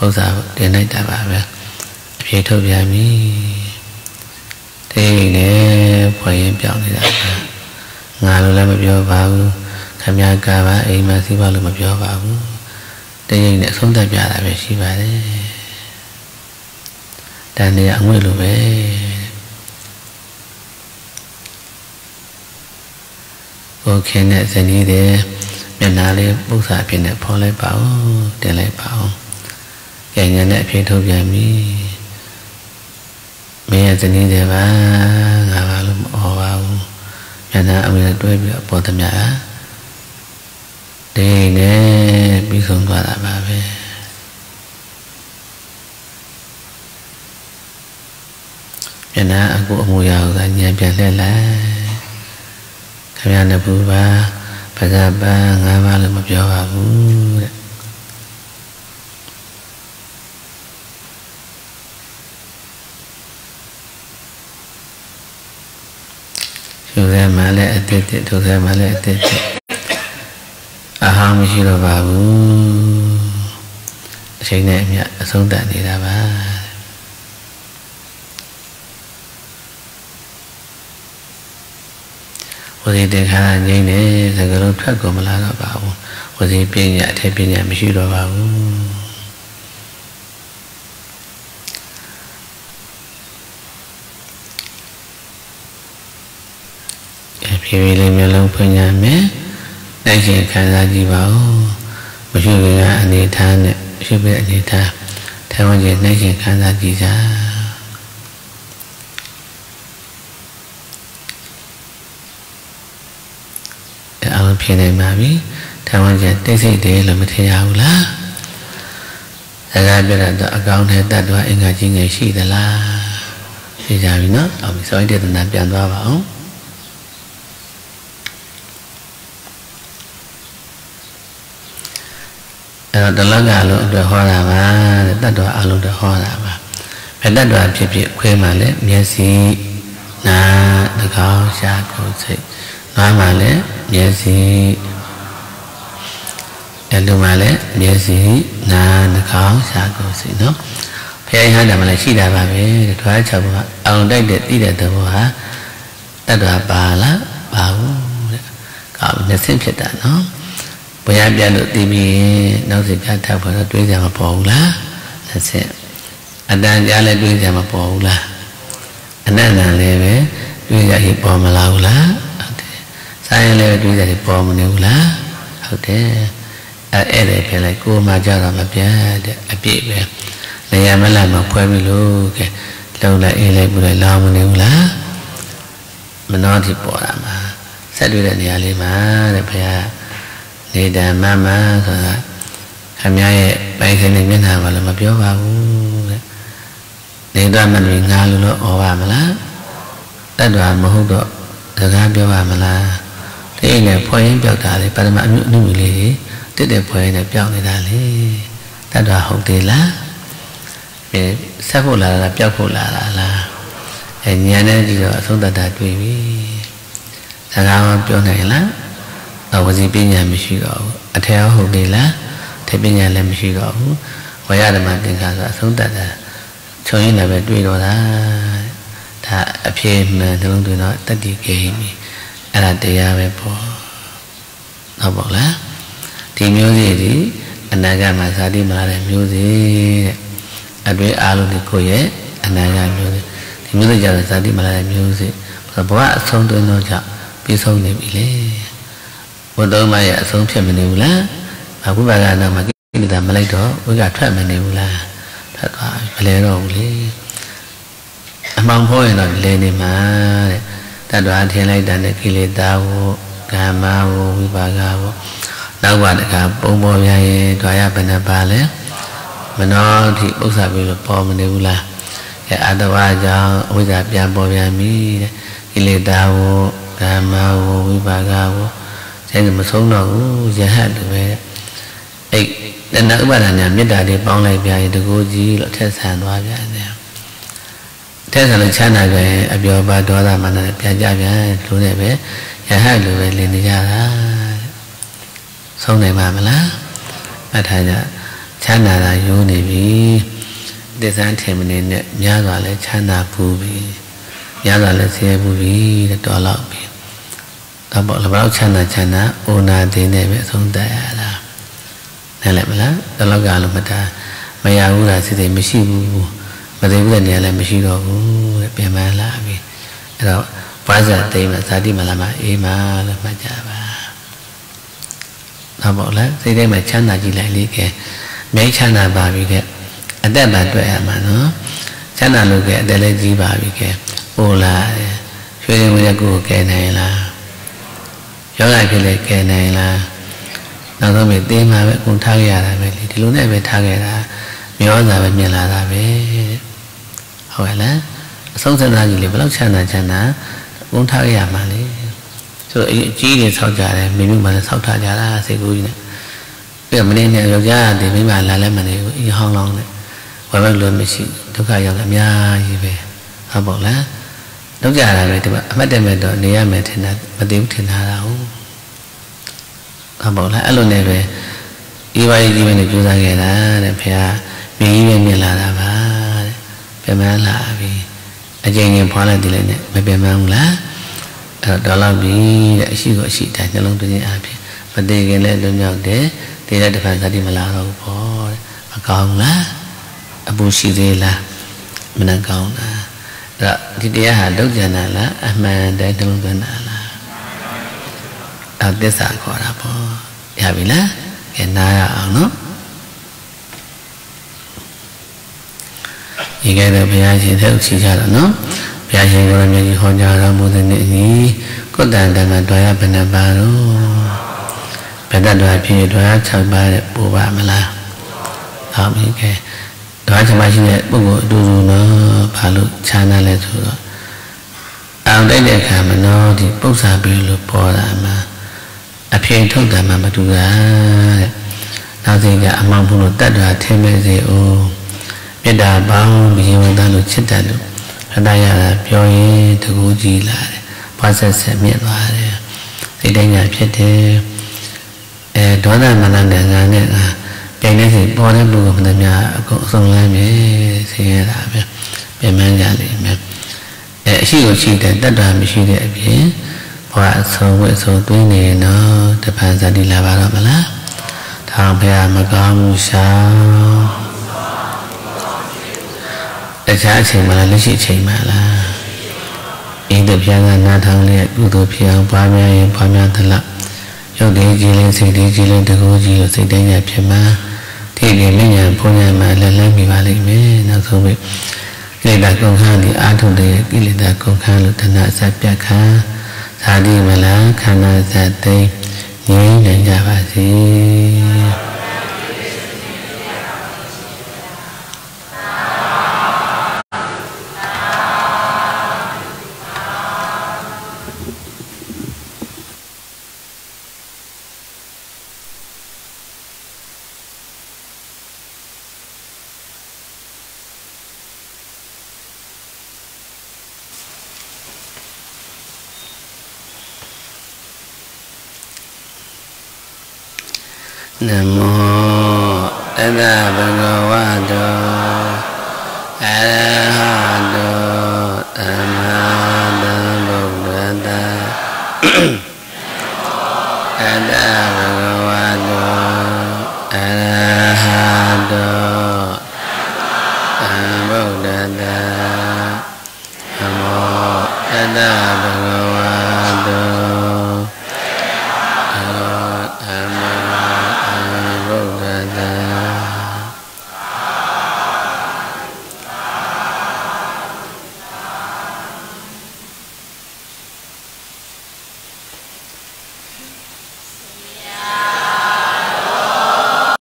bác sĩ đến đây đã bảo về phía thợ nhà mi thế này phó em chọn thì đã ngài luôn là một giờ vào tham gia ca ba ấy mà sĩ ba luôn một giờ vào thế này đã không tham gia lại về sĩ ba đấy đàn này ông ấy luôn về Cô khi nè sẽ đi để miền Nam lấy bút xả biển để phò lấy bảo để lấy bảo cái nhà nè phía thôn nhà mi mi sẽ đi để ba ngà ba lùm ò vào miền Nam miền đuôi bị bỏ tạm nhà để nè bị xuống tòa đã ba về miền Nam cụ mùi giàu ra nhà biển lên lá Kami ada berubah, pada bang awal lembab jawab. Juga malai titik, juga malai titik. Aham sila babu, sini minyak sudah tidak bah. Vì thế khá nhanh đấy, thằng cái lúc thất của mình là bảo Vì thế biên nhạc thế biên nhạc mới chịu đồ bảo Vì vậy là mình lúc phương nhạc mẹ Đại diện khá ra gì bảo Một chút người ngã anh đi tha nè, chút biết anh đi tha Thế mà diện đại diện khá ra gì ra khi này mà biết theo anh chị tới gì để làm thế nào lá, tại ra bây giờ đã có thể đặt vào anh chị người chị đã là thì giờ mình nói ở bên soi để tận đặt tiền vào bảo, rồi đặt lá gà luôn được hoa là mà đặt vào luôn được hoa là mà, phải đặt vào chỉ việc quê mà lấy miếng gì na được không cha cũng thế nói mà lấy Biasi, yang rumah le biasi, na nak kau cakap sih, no. Pihak yang ada Malaysia dah bawa, tuah cakap, orang dah dek tidak terbawa, tak ada bala, bau, kau nasib kita, no. Pihak yang dek tibi, nasib kita pada tuh zaman paulah, nasib. Ada yang lain tuh zaman paulah, ada yang lain tuh zaman paulah. Saya lewat dua dari pom neulah, okey. Eh, dari pelai ku majar apa dia, apa dia. Naya malam aku ambilu ke, laula elai bulai lam neulah, menanti pora mah. Saya dua dari alimah, daripada ni dah mama, kami ayah baik sini minat malam apa dia bahu. Ni dua malam ngalu lo awam lah, tak dua mahu do, jaga dia awam lah. Thế này phơi béo đá thì phải mang những núi lì, thế để phơi này béo này đá thì ta đào hồng thì lá, về sao khổ là là béo khổ là là là, anh nhà này thì ở trong đà đà tuổi vì thằng nào béo này lá, ở cái gì bên nhà mình chỉ có theo hồng thì lá, thế bên nhà làm chỉ có, ngoài ra là mang tiền cả ở trong đà đà, cho nên là về tuổi đó là thà phim mà thường tụi nó tất đi kề Ada dia berpo, nak boleh. Di muzik di, anak anak masa di Malaysia muzik, aduh alu ni koye, anak anak muzik. Di muzik jalan masa di Malaysia muzik. Sebab song tu nojak, pisong ni bile. Bodoh maya song siapa ni ulah, aku baca nama kita Malaysia, bukan siapa ni ulah. Tak kau Malaysia ni, amang poy nak leni mah. Ta doa thế này đã được kí lệ tao cam ao vi ba gao tao quan cả bông bò vậy doa ya bên nhà ba lẽ mình nói thì bốc xả về lập bò mình đều là cái ăn tao ăn cho ôi già bia bò vậy mi kí lệ tao cam ao vi ba gao thế thì một số nó cũng dễ hạn được về ấy nên nãy bạn là nhà biết đại để bong này về được cô gì lại thế sản doa vậy thế là lần sau này về ở bờ ba đó là mình là bây giờ về luôn này về nhà hai người về liền đi ra đó sau này mà mà lá mà thầy đã cha nào là vô này vì để sáng thêm mình này nhà gọi là cha nào phù vì nhà gọi là xe phù vì là đỏ lọ vì ta bảo là bảo cha nào cha nào ô na thế này về xong tại là này lại mà lá đó là gà luôn mà ta mà nhà u là sẽ thấy mấy chi phù Bagi bulan ni alam bersih aku, pemain lah. Kalau Wajar tema tadi malam ema lama java. Nó bảo là thế đây mà chán là gì lại lý kìa. Mấy chán là bà vì kìa. Ở đây bà tuệ mà nó. Chán là lù kìa đây là gì bà vì kìa. Ô là chuyện em ra của kìa này là. Gió lại kìa này là. Nó có mẹ tìm mà cũng thao gà ra về. Thì lúc này về thao gà ra. Mẹ hóa ra về mẹ là ra về. Hỏi là. Sống chán là gì lý bác chán là chán là. Cũng thao gà mà lý. So chỉ để sau trả này mình mà sau trả trả ra sẽ vui nữa. Bây giờ mình nên nhà giàu thì mấy bạn lại lên mà để hoang long đấy. Vậy bạn luôn mấy chị đâu cả giàu làm nhà gì về. Họ bảo là đâu già là vậy thì mất tiền về đó nếu mà thì là mất tiếng thì là đâu. Họ bảo là luôn này về. Ý vậy thì mình chú ra cái đó để phải mình ý mình là là phải phải mang là vì anh chị em phá lên thì lên này phải mang là đó là vì đại sĩ gọi sĩ đại nhân long tuấn nhà và đây cái này tôi nhớ đấy thì là được phải ra đi mà là đâu có còn là abu siri là mình đang còn là đó thì địa hà đâu giờ nào là mà đại đông tuấn là ở đây sao có là po nhà mình là cái này ở nó như cái này bây giờ thì theo chỉ ra là nó bây giờ người làm gì họ nhà làm một cái gì có đàn đàn là đòi bên là ba đó bên là đòi phi đòi chào ba để bố ba mà là làm những cái đòi chào ba như vậy bố gọi đu nó bà lục cha na lại rồi ăn đấy để cả mà nó thì bốc ra bị lục bỏ ra mà à phi thốt ra mà mà chúng ta nào thì cả mong phụ nữ ta đòi thêm cái gì ô biết đà bao bây giờ ta lục chết ta lục đây là biểu hiện từ cố gì là bao giờ sẽ miễn là thì đây là chuyện thế đó là mà làm để ra nên là cái này thì bao nhiêu người mình làm nhà cũng xong lại mới thì là về về mang ra để để khi có chuyện để tất cả mình suy để về và sau cái số tuổi này nó tập hành ra đi là bao nhiêu mà là thằng bé mà có mua sao để trả tiền mà là lấy tiền mà là in được ra là na thằng này cũng được ra ba mươi ba mươi thằng lắm cho đến gì lên xí đến gì lên được có gì rồi xí đến nhà phe má thì để mấy nhà phu nhà mà lên lên bị bà lấy mấy nàng số mấy người đặt công khai thì ăn thùng đấy cái người đặt công khai lúc thân hạ sát bia khá thà đi mà lá khăn là sát tây nhí đánh giá bà gì Namo Tassa Bhagavato Arahato Sammasambuddhassa Namo Tassa Bhagavato Arahato Sammasambuddhassa Namo Tassa Bhagavato